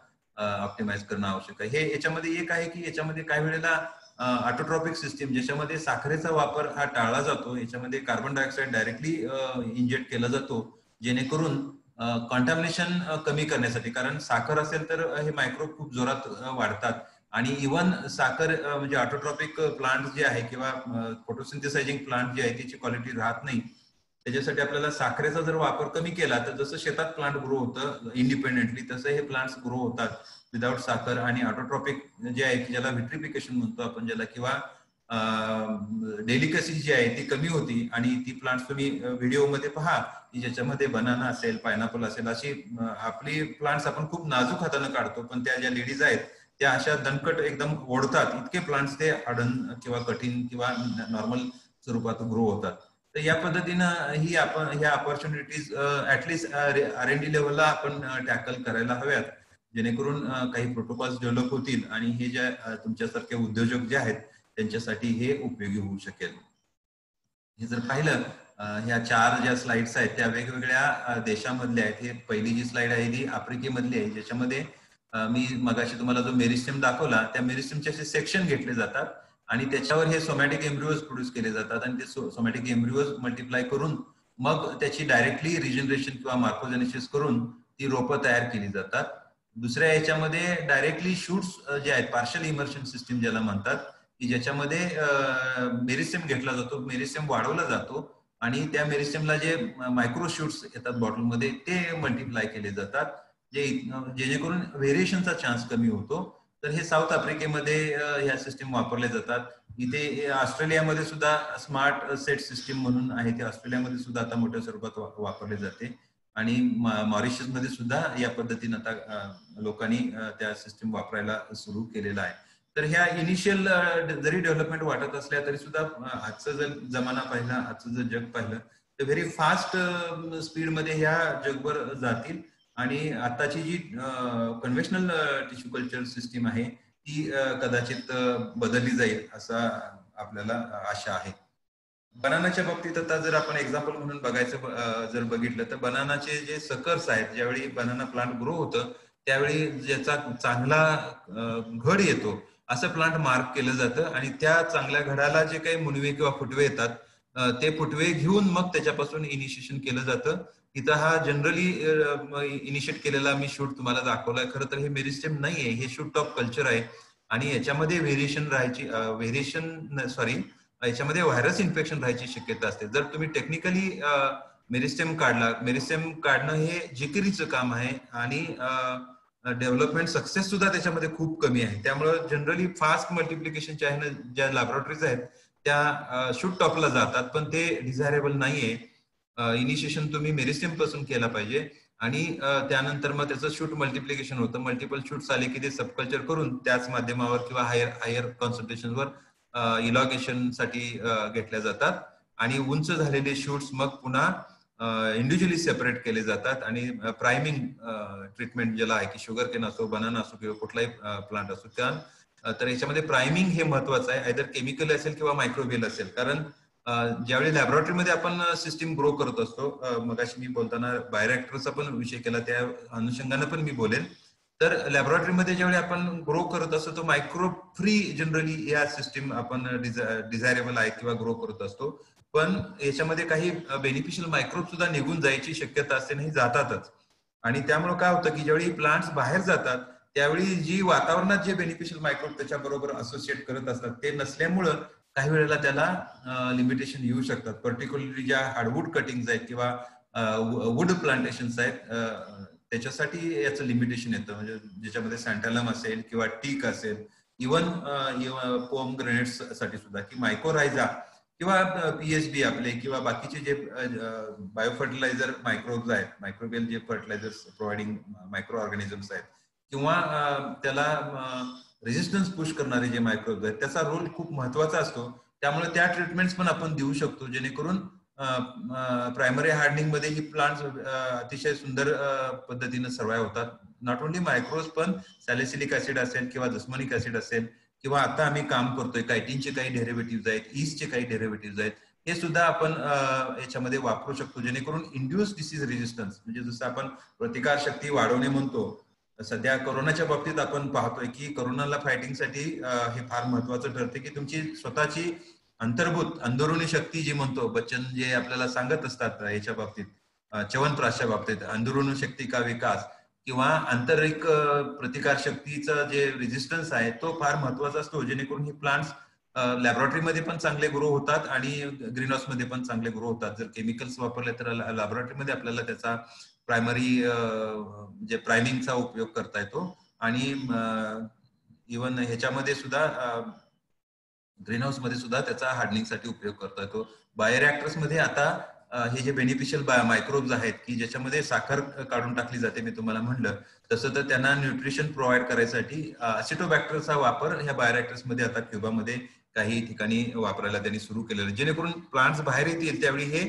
ऑप्टिमाइज करणं आवश्यक आहे. हे याच्यामध्ये एक आहे की याच्यामध्ये काही वेळेला ऑटोट्रॉपिक सिस्टीम ज्याच्यामध्ये साखरेचा वापर हा टाळला जातो, याच्यामध्ये कार्बन डायऑक्साइड डायरेक्टली इंजेक्ट केला जातो जेणेकरून कॉन्टॅमिनेशन कमी करण्यासाठी, कारण साखर असेल तर हे मायक्रोब खूप जोरात वाढतात आणि इवन साखर म्हणजे ऑटोट्रॉपिक प्लांट जे आहे किंवा फोटोसिंथेसाइजिंग प्लांट जे आहे त्याची क्वालिटी राहत नाही. त्याच्यासाठी आपल्याला साखरेचा जर वापर कमी केला तर जसं शेतात प्लांट ग्रो होतं इंडिपेंडेंटली तसे हे प्लांट्स ग्रो होतात विदाउट साखर. आणि ऑटोट्रॉपिक जे आहे ज्याला विट्रिफिकेशन म्हणतो आपण ज्याला, किंवा डेलिकसी जी आहे ती कमी होती आणि ती प्लांट्स तुम्ही व्हिडिओमध्ये पहा की ज्याच्यामध्ये बनाना असेल, पायनॅपल असेल, अशी आपली प्लांट्स आपण खूप नाजूक हाताने काढतो पण त्या ज्या लेडीज आहेत त्या अशा दणकट एकदम ओढतात, इतके प्लांट्स ते हाडन किंवा कठीण किंवा नॉर्मल स्वरूपात ग्रो होतात. तर या पद्धतीनं ही आपण ह्या ऑपॉर्च्युनिटीज ऍटलिस्ट R&D लेव्हलला आपण टॅकल करायला हव्यात जेणेकरून काही प्रोटोकॉल्स डेव्हलप होतील आणि हे ज्या तुमच्यासारखे उद्योजक जे आहेत त्यांच्यासाठी हे उपयोगी होऊ शकेल. हे जर पाहिलं ह्या चार ज्या स्लाइड्स आहेत त्या वेगवेगळ्या देशांमधल्या आहेत. हे पहिली जी स्लाइड आहे ती आफ्रिकेमधली आहे ज्याच्यामध्ये मी मगाशी तुम्हाला जो मेरिस्टेम दाखवला त्या मेरिस्टेमचे असे सेक्शन घेतले जातात आणि त्याच्यावर हे सोमॅटिक एम्ब्रिओज प्रोड्यूस केले जातात आणि ते सोमॅटिक एम्ब्रिओज मल्टिप्लाय करून मग त्याची डायरेक्टली रिजनरेशन किंवा मार्फोजेनेसिस करून ती रोपं तयार केली जातात. दुसऱ्या याच्यामध्ये डायरेक्टली शूट्स जे आहेत पार्शल इमर्शन सिस्टीम ज्याला म्हणतात की ज्याच्यामध्ये मेरिस्टेम घेतला जातो, मेरिस्टेम वाढवला जातो आणि त्या मेरिस्टेमला जे मायक्रो शूट्स येतात बॉटलमध्ये ते मल्टिप्लाय केले जातात जे जेणेकरून व्हेरिएशनचा चान्स कमी होतो. तर हे साऊथ आफ्रिकेमध्ये ह्या सिस्टीम वापरल्या जातात. इथे ऑस्ट्रेलियामध्ये सुद्धा स्मार्ट सेट सिस्टीम म्हणून आहे ते ऑस्ट्रेलियामध्ये सुद्धा आता मोठ्या स्वरूपात वापरले जाते आणि मॉरिशसमध्ये सुद्धा या पद्धतीने आता लोकांनी त्या सिस्टीम वापरायला सुरू केलेला आहे. तर ह्या इनिशियल जरी डेव्हलपमेंट वाटत असल्या तरी सुद्धा आजचा जर जमाना पाहिला, आजचं जर जग पाहिलं तर व्हेरी फास्ट स्पीडमध्ये ह्या जगभर जातील आणि आताची जी कन्व्हेन्शनल टिश्यू कल्चर सिस्टीम आहे ती कदाचित बदलली जाईल असा आपल्याला आशा आहे. बनानाच्या बाबतीत आता जर आपण एक्झाम्पल म्हणून बघायचं जर बघितलं तर बनानाचे जे सकर्स आहेत ज्यावेळी बनाना प्लांट ग्रो होतं त्यावेळी ज्याचा चांगला घड येतो असं प्लांट मार्क केलं जातं आणि त्या चांगल्या घडाला जे काही मुनवे किंवा फुटवे येतात ते फुटवे घेऊन मग त्याच्यापासून इनिशिएशन केलं जातं. इथं हा जनरली इनिशिएट केलेला मी शूट तुम्हाला दाखवलाय. खरं तर हे मेरिस्टेम नाहीये, हे शूट ऑफ कल्चर आहे आणि याच्यामध्ये याच्यामध्ये व्हायरस इन्फेक्शन राहायची शक्यता असते. जर तुम्ही टेक्निकली मेरिस्टेम काढला, मेरिस्टेम काढणं हे जिकिरीचं काम आहे आणि डेव्हलपमेंट सक्सेस सुद्धा त्याच्यामध्ये खूप कमी आहे. त्यामुळं जनरली फास्ट मल्टिप्लिकेशनच्या आहे ना ज्या लॅबोरेटरीज आहेत त्या शूट टॉपला जातात पण ते डिझायरेबल नाहीये. इनिशिएशन तुम्ही मेरिस्टेम पासून केला पाहिजे आणि त्यानंतर मग त्याचं शूट मल्टिप्लिकेशन होतं. मल्टिपल शूट्स आले की ते सबकल्चर करून त्याच माध्यमावर किंवा हायर कॉन्सन्ट्रेशनवर इलॉगेशन साठी घेतल्या जातात आणि उंच झालेले शूट्स मग पुन्हा इंडिव्हिज्युअली सेपरेट केले जातात आणि प्राइमिंग ट्रीटमेंट ज्याला आहे की शुगर केन असो, बनाना असो किंवा कुठलाही प्लांट असो त्या तर याच्यामध्ये प्राइमिंग हे महत्वाचं आहे. आयदर केमिकल असेल किंवा मायक्रोवेल असेल, कारण ज्यावेळी लॅबोरेटरीमध्ये आपण सिस्टीम ग्रो करत असतो, मगाशी मी बोलताना बायोरिएक्टर्सचा पण विषय केला त्या अनुषंगाने पण मी बोलेन, तर लॅबोरेटरीमध्ये ज्यावेळी आपण ग्रो करत असतो तो मायक्रो फ्री जनरली या सिस्टीम आपण डिझायरेबल आहे किंवा ग्रो करत असतो पण याच्यामध्ये काही बेनिफिशियल मायक्रोब सुद्धा निघून जायची शक्यता असते, नाही जातातच. आणि त्यामुळे काय होतं की ज्यावेळी प्लांट्स बाहेर जातात त्यावेळी जी वातावरणात जे बेनिफिशियल मायक्रोब त्याच्याबरोबर असोसिएट करत असतात ते नसल्यामुळं काही वेळेला त्याला लिमिटेशन येऊ शकतात. पर्टिक्युलरली ज्या हार्डवूड कटिंग्स आहेत किंवा वूड प्लांटेशन्स आहेत त्याच्यासाठी याचं लिमिटेशन येतं, म्हणजे ज्याच्यामध्ये सँटॅलम असेल किंवा टीक असेल, इवन पोम ग्रेनेट्स साठी सुद्धा की मायकोरायझा किंवा PHB आपले किंवा बाकीचे जे बायोफर्टिलायझर मायक्रोब्स आहेत, मायक्रोबियल जे फर्टिलायझर्स प्रोव्हाइडिंग मायक्रो ऑर्गॅनिझम्स आहेत किंवा त्याला रेजिस्टन्स पुश करणारे जे मायक्रोब्स आहेत त्याचा रोल खूप महत्वाचा असतो. त्यामुळे त्या ट्रीटमेंट्स पण आपण देऊ शकतो जेणेकरून प्रायमरी हार्डनिंग मध्ये ही प्लांट्स अतिशय सुंदर पद्धतीने सर्वाइव होतात. नॉट ओनली मायक्रोज पण सॅलिसिलिक ऍसिड असेल किंवा जस्मोनिक ऍसिड असेल किंवा आता आम्ही काम करतोय कायटिनचे काही डेरिव्हेटिव्स आहेत, ईस्टचे काही डेरिव्हेटिव्स आहेत, हे सुद्धा आपण याच्यामध्ये वापरू शकतो जेणेकरून इंड्यूस डिसीज रेजिस्टन्स म्हणजे जसं आपण प्रतिकार शक्ती वाढवणे म्हणतो. सध्या कोरोनाच्या बाबतीत आपण पाहतोय की कोरोनाला फायटिंग साठी हे फार महत्त्वाचं ठरते की तुमची स्वतःची अंतर्भूत अंदरुनी शक्ती जी म्हणतो बच्चन जे आपल्याला सांगत असतात याच्या बाबतीत चवनप्राशच्या बाबतीत अंदरुनी शक्ती का विकास किंवा आंतरिक प्रतिकार शक्तीचा जे रेजिस्टन्स आहे तो फार महत्त्वाचा असतो जेणेकरून ही प्लांट्स लॅबोरेटरी मध्ये पण चांगले ग्रो होतात आणि ग्रीन हाऊस मध्ये पण चांगले ग्रो होतात. जर केमिकल्स वापरले तर लॅबोरेटरी मध्ये आपल्याला त्याचा प्रायमरी जे प्राइमिंगचा उपयोग करता येतो आणि इवन ह्याच्यामध्ये सुद्धा ग्रीन हाऊस मध्ये सुद्धा त्याचा हार्डनिंग साठी उपयोग करता येतो. बायोरिएक्टर्स मध्ये आता हे जे बेनिफिशियल मायक्रोब्स आहेत की ज्याच्यामध्ये साखर काढून टाकली जाते मी तुम्हाला म्हटलं तसं, तर त्यांना न्यूट्रिशन प्रोव्हाइड करायसाठी ॲसिटोबॅक्टरचा वापर ह्या बायोरिएक्टर्स मध्ये आता क्युबामध्ये काही ठिकाणी वापरायला त्यांनी सुरू केलेलं जेणेकरून प्लांट्स बाहेर येतील त्यावेळी हे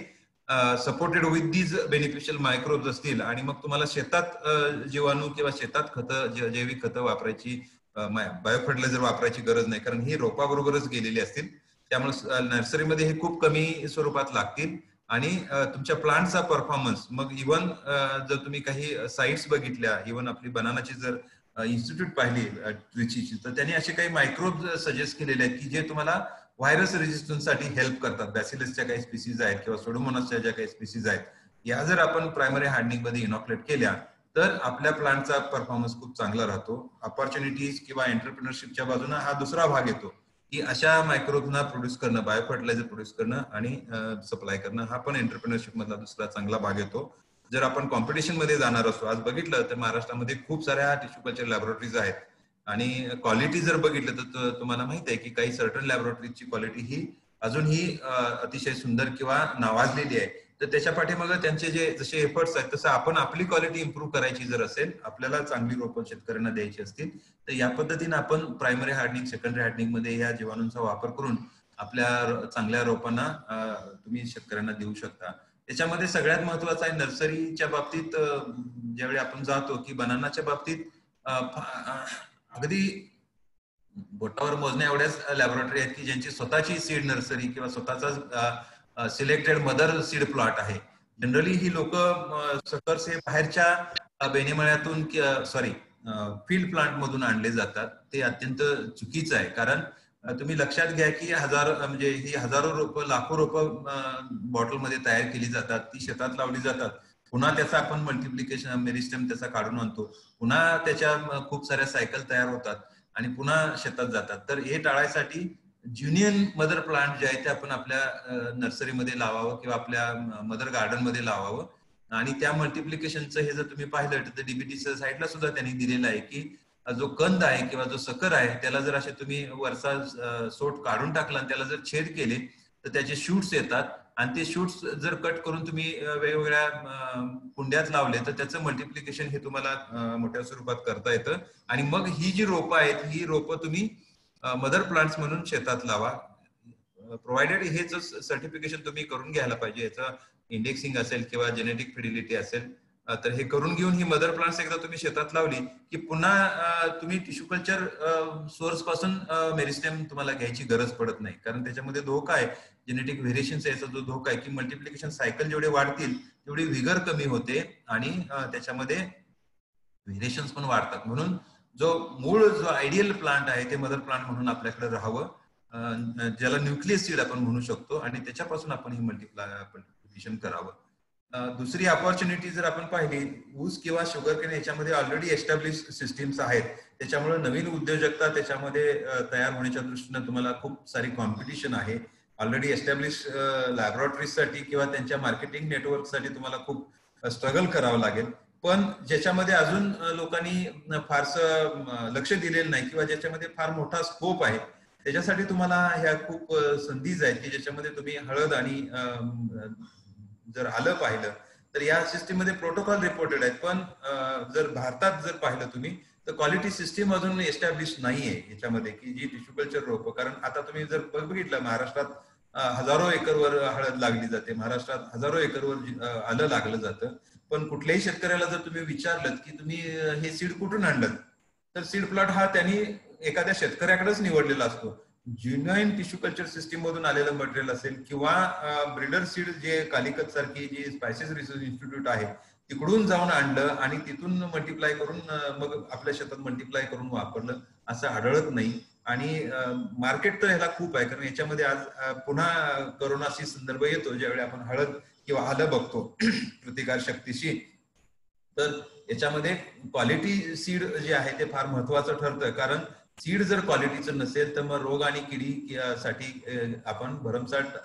supported with these beneficial microbes असतील आणि मग तुम्हाला शेतात जीवाणू किंवा शेतात खतं जैविक खतं वापरायची बायो फर्टिलायझर वापरायची गरज नाही कारण ही रोपाबरोबरच गेलेली असतील त्यामुळे नर्सरीमध्ये हे खूप कमी स्वरूपात लागतील आणि तुमच्या प्लांटचा परफॉर्मन्स मग इवन जर तुम्ही काही साईट्स बघितल्या इवन आपली बनानाची जर इन्स्टिट्यूट पाहिली ट्रीची तर त्यांनी असे काही मायक्रोब्स सजेस्ट केलेले आहेत की जे तुम्हाला व्हायरस रेजिस्टन्ससाठी हेल्प करतात. बॅसिलसच्या काही स्पीसीज आहेत किंवा सोडोमोनासच्या ज्या काही स्पीसीज आहेत या जर आपण प्रायमरी हार्डनिंगमध्ये इनॉक्युलेट केल्या तर आपल्या प्लांटचा परफॉर्मन्स खूप चांगला राहतो. ऑपॉर्च्युनिटीज किंवा एंटरप्रिनरशिपच्या बाजूने हा दुसरा भाग येतो की अशा मायक्रोब्सना प्रोड्यूस करणं बायो फर्टिलायझर प्रोड्यूस करणं आणि सप्लाय करणं हा पण एंटरप्रिनरशिप मधला दुसरा चांगला भाग येतो. जर आपण कॉम्पिटिशन मध्ये जाणार असतो आज बघितलं तर महाराष्ट्रामध्ये खूप साऱ्या टिश्यू कल्चर लॅबोरेटरीज आहेत आणि क्वालिटी जर बघितलं तर तुम्हाला माहित आहे की काही सर्टन लॅबोरेटरीची क्वालिटी ही अजूनही अतिशय सुंदर किंवा नावाजलेली आहे. तर त्याच्या पाठीमागे त्यांचे जे जसे एफर्ट्स आहेत तसं आपण आपली क्वालिटी इम्प्रूव्ह करायची जर असेल आपल्याला चांगली रोपं शेतकऱ्यांना द्यायची असतील तर या पद्धतीने आपण प्रायमरी हार्डनिंग सेकंडरी हार्डनिंग मध्ये या जीवाणूंचा वापर करून आपल्या चांगल्या रोपांना तुम्ही शेतकऱ्यांना देऊ शकता. त्याच्यामध्ये सगळ्यात महत्वाचं आहे नर्सरीच्या बाबतीत ज्यावेळी आपण जातो की बनानाच्या बाबतीत अगदी बोटावर मोजण्या एवढ्याच लॅबोरेटरी आहेत की ज्यांची स्वतःची सीड नर्सरी किंवा स्वतःचाच सिलेक्टेड मदर सीड प्लॉट आहे. जनरली ही लोक सकर्स हे बाहेरच्या बेनेमळ्यातून सॉरी फील्ड प्लांट मधून आणले जातात ते अत्यंत चुकीचं आहे कारण तुम्ही लक्षात घ्या की हजारो रोपं लाखो रोपं बॉटलमध्ये तयार केली जातात ती शेतात लावली जातात पुन्हा त्याचा आपण मल्टिप्लिकेशन मेरिस्टेम त्याचा काढून आणतो पुन्हा त्याच्या खूप साऱ्या सायकल तयार होतात आणि पुन्हा शेतात जातात. तर हे टाळायसाठी ज्युनियन मदर प्लांट जे आहे ते आपण आपल्या नर्सरीमध्ये लावावं किंवा आपल्या मदर गार्डन मध्ये लावावं आणि त्या मल्टिप्लिकेशनचं हे जर तुम्ही पाहिलं तर डीबीटीच्या साईडला सुद्धा त्यांनी दिलेलं आहे की जो कंद आहे किंवा जो सकर आहे त्याला जर असे तुम्ही वरचा सोट काढून टाकला आणि त्याला जर छेद केले तर त्याचे शूट्स येतात आणि ते शूट्स जर कट करून तुम्ही वेगवेगळ्या कुंड्यात लावले तर त्याचं मल्टिप्लिकेशन हे तुम्हाला मोठ्या स्वरूपात करता येतं आणि मग ही जी रोपं आहेत ही रोपं तुम्ही मदर प्लांट्स म्हणून शेतात लावा प्रोव्हाइडेड हे जो सर्टिफिकेशन तुम्ही करून घ्यायला पाहिजे याचा इंडेक्सिंग असेल किंवा जेनेटिक फिडिलिटी असेल तर हे करून घेऊन ही मदर प्लांट्स एकदा तुम्ही शेतात लावली की पुन्हा तुम्ही टिश्यू कल्चर सोर्स पासून मेरिस्टेम तुम्हाला घ्यायची गरज पडत नाही कारण त्याच्यामध्ये धोका आहे जेनेटिक व्हेरिएशन्स याचा जो धोका आहे की मल्टिप्लिकेशन सायकल जेवढे वाढतील तेवढी विगर कमी होते आणि त्याच्यामध्ये व्हेरिएशन्स पण वाढतात. म्हणून जो मूळ जो आयडियल प्लांट आहे ते मदर प्लांट म्हणून आपल्याकडे राहावं ज्याला न्यूक्लियस सीड आपण म्हणू शकतो आणि त्याच्यापासून आपण हे मल्टिप्लिकेशन करावं. दुसरी अपॉर्च्युनिटी जर आपण पाहिली ऊस किंवा शुगरकेन याच्यामध्ये ऑलरेडी एस्टॅब्लिश सिस्टीम्स आहेत त्याच्यामुळे नवीन उद्योजकता त्याच्यामध्ये तयार होण्याच्या दृष्टीनं तुम्हाला खूप सारी कॉम्पिटिशन आहे. ऑलरेडी एस्टॅब्लिश लॅबोरेटरीजसाठी किंवा त्यांच्या मार्केटिंग नेटवर्कसाठी तुम्हाला खूप स्ट्रगल करावं लागेल पण ज्याच्यामध्ये अजून लोकांनी फारसं लक्ष दिलेलं नाही किंवा ज्याच्यामध्ये फार मोठा स्कोप आहे त्याच्यासाठी तुम्हाला ह्या खूप संधीज आहेत की ज्याच्यामध्ये तुम्ही हळद आणि जर आलं पाहिलं तर या सिस्टीम मध्ये प्रोटोकॉल रिपोर्टेड आहेत पण जर भारतात जर पाहिलं तुम्ही तर क्वालिटी सिस्टीम अजून एस्टॅब्लिश नाहीये याच्यामध्ये की जी टिश्यू कल्चर रोप कारण आता तुम्ही जर बघितलं महाराष्ट्रात हजारो एकरवर हळद लागली जाते, महाराष्ट्रात हजारो एकरवर आलं लागलं जातं, पण कुठल्याही शेतकऱ्याला जर तुम्ही विचारलं की तुम्ही हे सीड कुठून आणलं, तर सीड प्लॉट हा त्यांनी एखाद्या शेतकऱ्याकडेच निवडलेला असतो. ज्युनियन टिश्यू कल्चर सिस्टीम मधून आलेलं मटेरियल असेल किंवा ब्रीडर सीड जे कालिकत सारखी जी स्पायसेस रिसर्च इन्स्टिट्यूट आहे तिकडून जाऊन आणलं आणि तिथून मल्टिप्लाय करून मग आपल्या शेतात मल्टिप्लाय करून वापरलं असं आढळत नाही. आणि मार्केट तर ह्याला खूप आहे, कारण याच्यामध्ये आज पुन्हा कोरोनाशी संदर्भ येतो, ज्यावेळी आपण हळद किंवा आलं बघतो प्रतिकार शक्तीशी, तर याच्यामध्ये क्वालिटी सीड जे आहे ते फार महत्वाचं ठरतं, कारण सीड जर क्वालिटीचं नसेल तर मग रोग आणि किडी साठी आपण भरमसाठ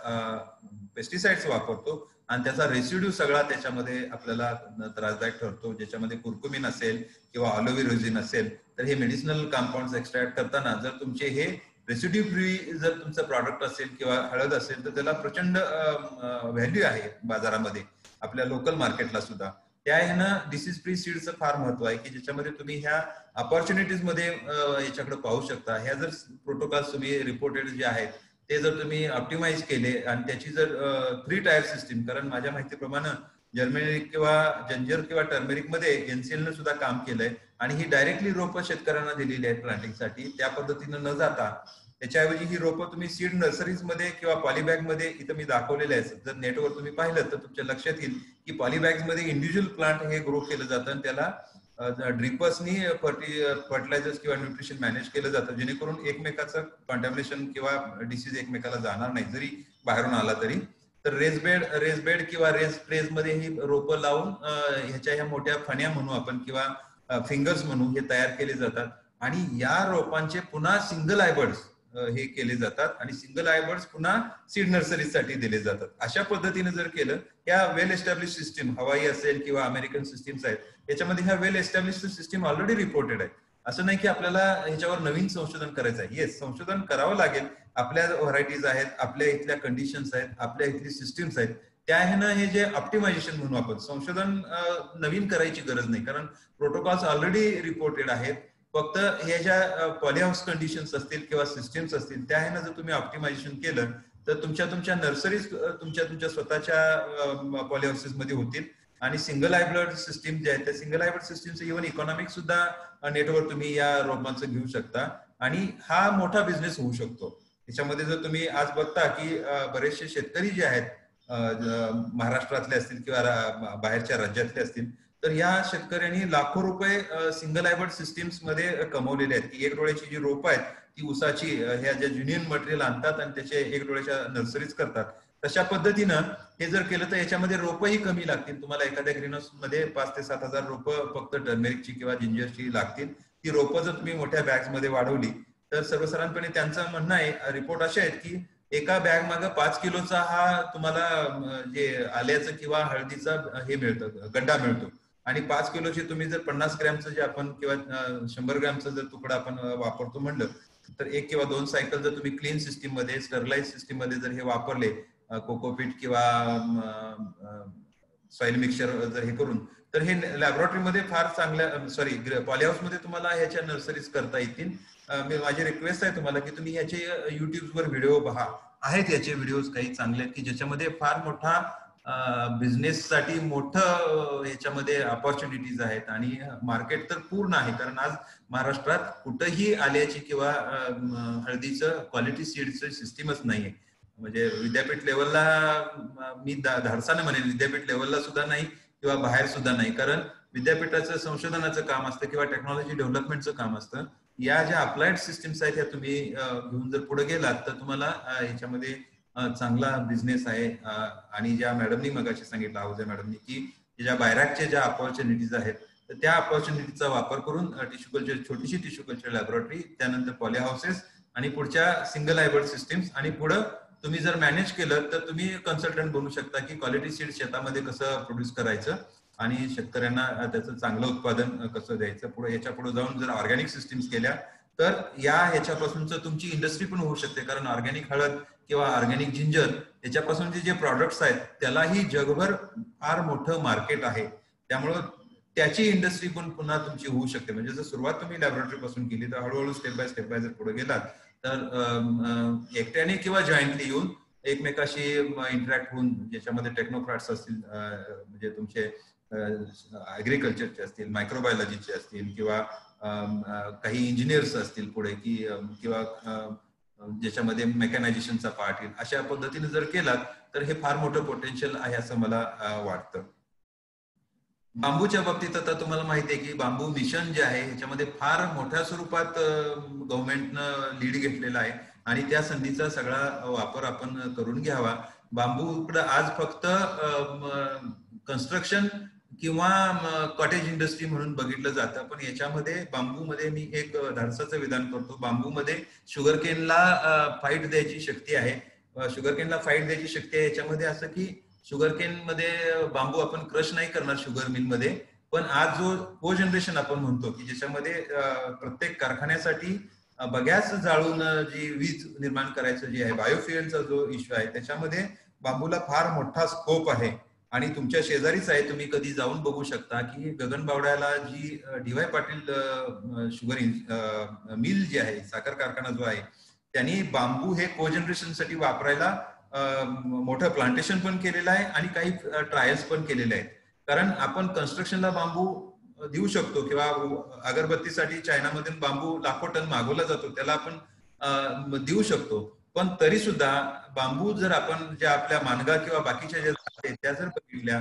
पेस्टिसाइड्स वापरतो आणि त्याचा रेसिड्यू सगळा त्याच्यामध्ये आपल्याला त्रासदायक ठरतो, ज्याच्यामध्ये कुर्कुमिन असेल किंवा ऑलोवे रोजिन असेल. तर हे मेडिसिनल कंपाउंड्स एक्स्ट्रॅक्ट करताना जर तुमचे हे रेसिड्यू फ्री जर तुमचं प्रॉडक्ट असेल किंवा हळद असेल तर त्याला प्रचंड व्हॅल्यू आहे बाजारामध्ये, आपल्या लोकल मार्केटला सुद्धा. त्या ह्यानं डिसीज फ्री सीडचं फार महत्व आहे की ज्याच्यामध्ये तुम्ही ह्या ऑपॉर्च्युनिटीज मध्ये याच्याकडे पाहू शकता. ह्या जर प्रोटोकॉल्स तुम्ही रिपोर्टेड जे आहेत ते जर तुम्ही ऑप्टिमाइज केले आणि त्याची जर 3 टायर सिस्टीम, कारण माझ्या माहितीप्रमाणे जर्मेनिक किंवा जंजर किंवा टर्मेरिक मध्ये एनसीएल ने सुद्धा काम केलंय आणि ही डायरेक्टली रोपं शेतकऱ्यांना दिलेली आहेत प्लांटिंगसाठी, त्या पद्धतीनं न जाता त्याच्याऐवजी ही रोपं तुम्ही सीड नर्सरीज मध्ये किंवा पॉलीबॅग मध्ये, इथं मी दाखवलेलं आहे, जर नेटवर तुम्ही पाहिलं तर तुमच्या लक्षात येईल की पॉलीबॅग मध्ये इंडिव्हिज्युअल प्लांट हे ग्रो केलं जातं आणि त्याला ड्रिपर्सनी फर्टिलायझर्स किंवा न्यूट्रिशन मॅनेज केलं जातं, जेणेकरून एकमेकाचं कॉन्टॅमिनेशन किंवा डिसीज एकमेकाला जाणार नाही जरी बाहेरून आला तरी. तर रेज बेड किंवा रेज ट्रेज मध्ये ही रोपं लावून ह्याच्या ह्या मोठ्या फण्या म्हणू आपण किंवा फिंगर्स म्हणू हे तयार केले जातात आणि या रोपांचे पुन्हा सिंगल आयबर्ड्स हे केले जातात आणि सिंगल आयबर्ड्स पुन्हा सीड नर्सरीसाठी दिले जातात. अशा पद्धतीने जर केलं, या वेल एस्टॅब्लिश सिस्टीम हवाई असेल किंवा अमेरिकन सिस्टीम्स आहेत त्याच्यामध्ये ह्या well establish system already reported आहे. असं नाही की आपल्याला ह्याच्यावर नवीन संशोधन करायचं आहे, येस संशोधन करावं लागेल, आपल्या व्हरायटीज आहेत, आपल्या इथल्या कंडिशन्स आहेत, आपल्या इथली सिस्टीम्स आहेत, त्या ह्यानं हे जे ऑप्टिमायझेशन म्हणून आपण संशोधन नवीन करायची गरज नाही, कारण प्रोटोकॉल्स ऑलरेडी रिपोर्टेड आहेत. फक्त हे ज्या पॉलीहाऊस कंडिशन्स असतील किंवा सिस्टीम्स असतील त्या ह्यानं जर तुम्ही ऑप्टिमायझेशन केलं तर तुमच्या नर्सरीज तुमच्या स्वतःच्या पॉलीहाऊसेस मध्ये होतील आणि सिंगल आयबर्ड सिस्टीम जे आहे त्या सिंगल आयबर्ड सिस्टीमचं इव्हन इकॉनॉमिक सुद्धा नेटवर तुम्ही या रोपांचं घेऊ शकता आणि हा मोठा बिझनेस होऊ शकतो. त्याच्यामध्ये जर तुम्ही आज बघता की बरेचसे शेतकरी जे आहेत महाराष्ट्रातले असतील किंवा बाहेरच्या राज्यातले असतील तर या शेतकऱ्यांनी लाखो रुपये सिंगल आयबर्ड सिस्टीम्स मध्ये कमवलेले आहेत की एक डोळ्याची जी रोपं आहेत ती उसाची ह्या ज्या ज्युनियन मटेरियल आणतात आणि त्याचे एक डोळ्याच्या नर्सरीज करतात. तशा पद्धतीनं हे जर केलं तर याच्यामध्ये रोपंही कमी लागतील, तुम्हाला एखाद्या ग्रीन हाऊस मध्ये 5 ते 7 हजार रोपं फक्त टर्मेरिकची किंवा जिंजरची लागतील, ती रोपं जर तुम्ही मोठ्या बॅग्स मध्ये वाढवली तर सर्वसाधारणपणे त्यांचं म्हणणं आहे, रिपोर्ट असे आहेत की एका बॅग मागे 5 किलोचा हा तुम्हाला जे आल्याचं किंवा हळदीचा हे मिळतं गड्डा मिळतो आणि 5 किलोचे तुम्ही जर 50 ग्रॅमचं जे आपण किंवा 100 ग्रॅमचं जर तुकडा आपण वापरतो म्हणलं तर 1 किंवा 2 सायकल जर तुम्ही क्लीन सिस्टीम मध्ये स्टरलाइज सिस्टीम मध्ये जर हे वापरले कोकोपीट किंवा सॉइल मिक्सचर जर हे करून तर हे लॅबोरेटरीमध्ये फार चांगल्या पॉलीहाऊसमध्ये तुम्हाला ह्याच्या नर्सरीज करता येतील. माझी रिक्वेस्ट आहे तुम्हाला की तुम्ही ह्याचे युट्यूबवर व्हिडिओ पहा, आहेत याचे व्हिडिओज काही चांगले की ज्याच्यामध्ये फार मोठा बिझनेस साठी मोठं याच्यामध्ये ऑपॉर्च्युनिटीज आहेत आणि मार्केट तर पूर्ण आहे, कारण आज महाराष्ट्रात कुठंही आल्याची किंवा हळदीचं क्वालिटी सीडचं सिस्टीमच नाहीये. म्हणजे विद्यापीठ लेवलला मी धाडसाने म्हणेन विद्यापीठ लेवलला सुद्धा नाही किंवा बाहेर सुद्धा नाही, कारण विद्यापीठाचं संशोधनाचं काम असतं किंवा टेक्नॉलॉजी डेव्हलपमेंटचं काम असतं. या ज्या अप्लाइड सिस्टीम्स आहेत ह्या तुम्ही घेऊन जर पुढे गेलात तर तुम्हाला याच्यामध्ये चांगला बिझनेस आहे. आणि ज्या मॅडमनी मगाशी सांगितलं आहुजा मॅडमनी की ज्या बायरॅकच्या ज्या ऑपॉर्च्युनिटीज आहेत तर त्या ऑपॉर्च्युनिटीचा वापर करून टिश्यू कल्चर, छोटीशी टिश्यू कल्चर लॅबोरेटरी, त्यानंतर पॉली हाऊसेस आणि पुढच्या सिंगल हायब्रिड सिस्टीम्स आणि पुढं तुम्ही जर मॅनेज केलं तर तुम्ही कन्सल्टंट बनू शकता की क्वालिटी सीड शेतामध्ये कसं प्रोड्यूस करायचं आणि शेतकऱ्यांना त्याचं चांगलं उत्पादन कसं द्यायचं. पुढे याच्या पुढे जाऊन जर ऑर्गॅनिक सिस्टीम्स केल्या तर या ह्याच्यापासूनच तुमची इंडस्ट्री पण होऊ शकते, कारण ऑर्गॅनिक हळद किंवा ऑर्गॅनिक जिंजर याच्यापासूनचे जे प्रॉडक्ट्स आहेत त्यालाही जगभर फार मोठं मार्केट आहे, त्यामुळं त्याची इंडस्ट्री पण पुन्हा तुमची होऊ शकते. म्हणजे जर सुरुवात तुम्ही लॅबोरेटरीपासून केली तर हळूहळू स्टेप बाय स्टेप जर पुढे गेलात तर एकट्याने किंवा जॉईंटली येऊन एकमेकाशी इंटरॅक्ट होऊन ज्याच्यामध्ये टेक्नोक्रॅट्स असतील म्हणजे तुमचे ऍग्रीकल्चरचे असतील मायक्रोबायोलॉजीचे असतील किंवा काही इंजिनियर्स असतील पुढे की किंवा ज्याच्यामध्ये मेकॅनायझेशनचा पार्ट येईल अशा पद्धतीने जर केला तर हे फार मोठं पोटेन्शियल आहे असं मला वाटतं. बांबूच्या बाबतीत आता तुम्हाला माहिती आहे की बांबू मिशन जे आहे याच्यामध्ये फार मोठ्या स्वरूपात गव्हर्नमेंटनं लीड घेतलेला आहे आणि त्या संधीचा सगळा वापर आपण करून घ्यावा. बांबूकडे आज फक्त कन्स्ट्रक्शन किंवा कॉटेज इंडस्ट्री म्हणून बघितलं जातं पण याच्यामध्ये बांबूमध्ये मी एक धाडसाचं विधान करतो. बांबूमध्ये शुगरकेनला फाईट द्यायची शक्ती आहे. शुगरकेनला फाईट द्यायची शक्ती आहे याच्यामध्ये असं की शुगरकेन मध्ये बांबू आपण क्रश नाही करणार शुगर मिल मध्ये पण आज जो को जनरेशन आपण म्हणतो की ज्याच्यामध्ये प्रत्येक कारखान्यासाठी बगॅस जाळून जी वीज निर्माण करायचं जे आहे बायोफ्युएलचा जो इश्यू आहे त्याच्यामध्ये बांबूला फार मोठा स्कोप आहे आणि तुमच्या शेजारीच आहे. तुम्ही कधी जाऊन बघू शकता की गगनबावड्याला जी DY पाटील शुगर मिल जी आहे साखर कारखाना जो आहे त्यांनी बांबू हे को जनरेशनसाठी वापरायला मोठं प्लांटेशन पण केलेलं आहे आणि काही ट्रायल्स पण केलेले आहेत कारण आपण कन्स्ट्रक्शनला बांबू देऊ शकतो किंवा अगरबत्तीसाठी चायनामधून बांबू लाखो टन मागवला जातो त्याला आपण देऊ शकतो पण तरी सुद्धा बांबू जर आपण ज्या आपल्या मानगा किंवा बाकीच्या ज्या जाती त्या जर बघितल्या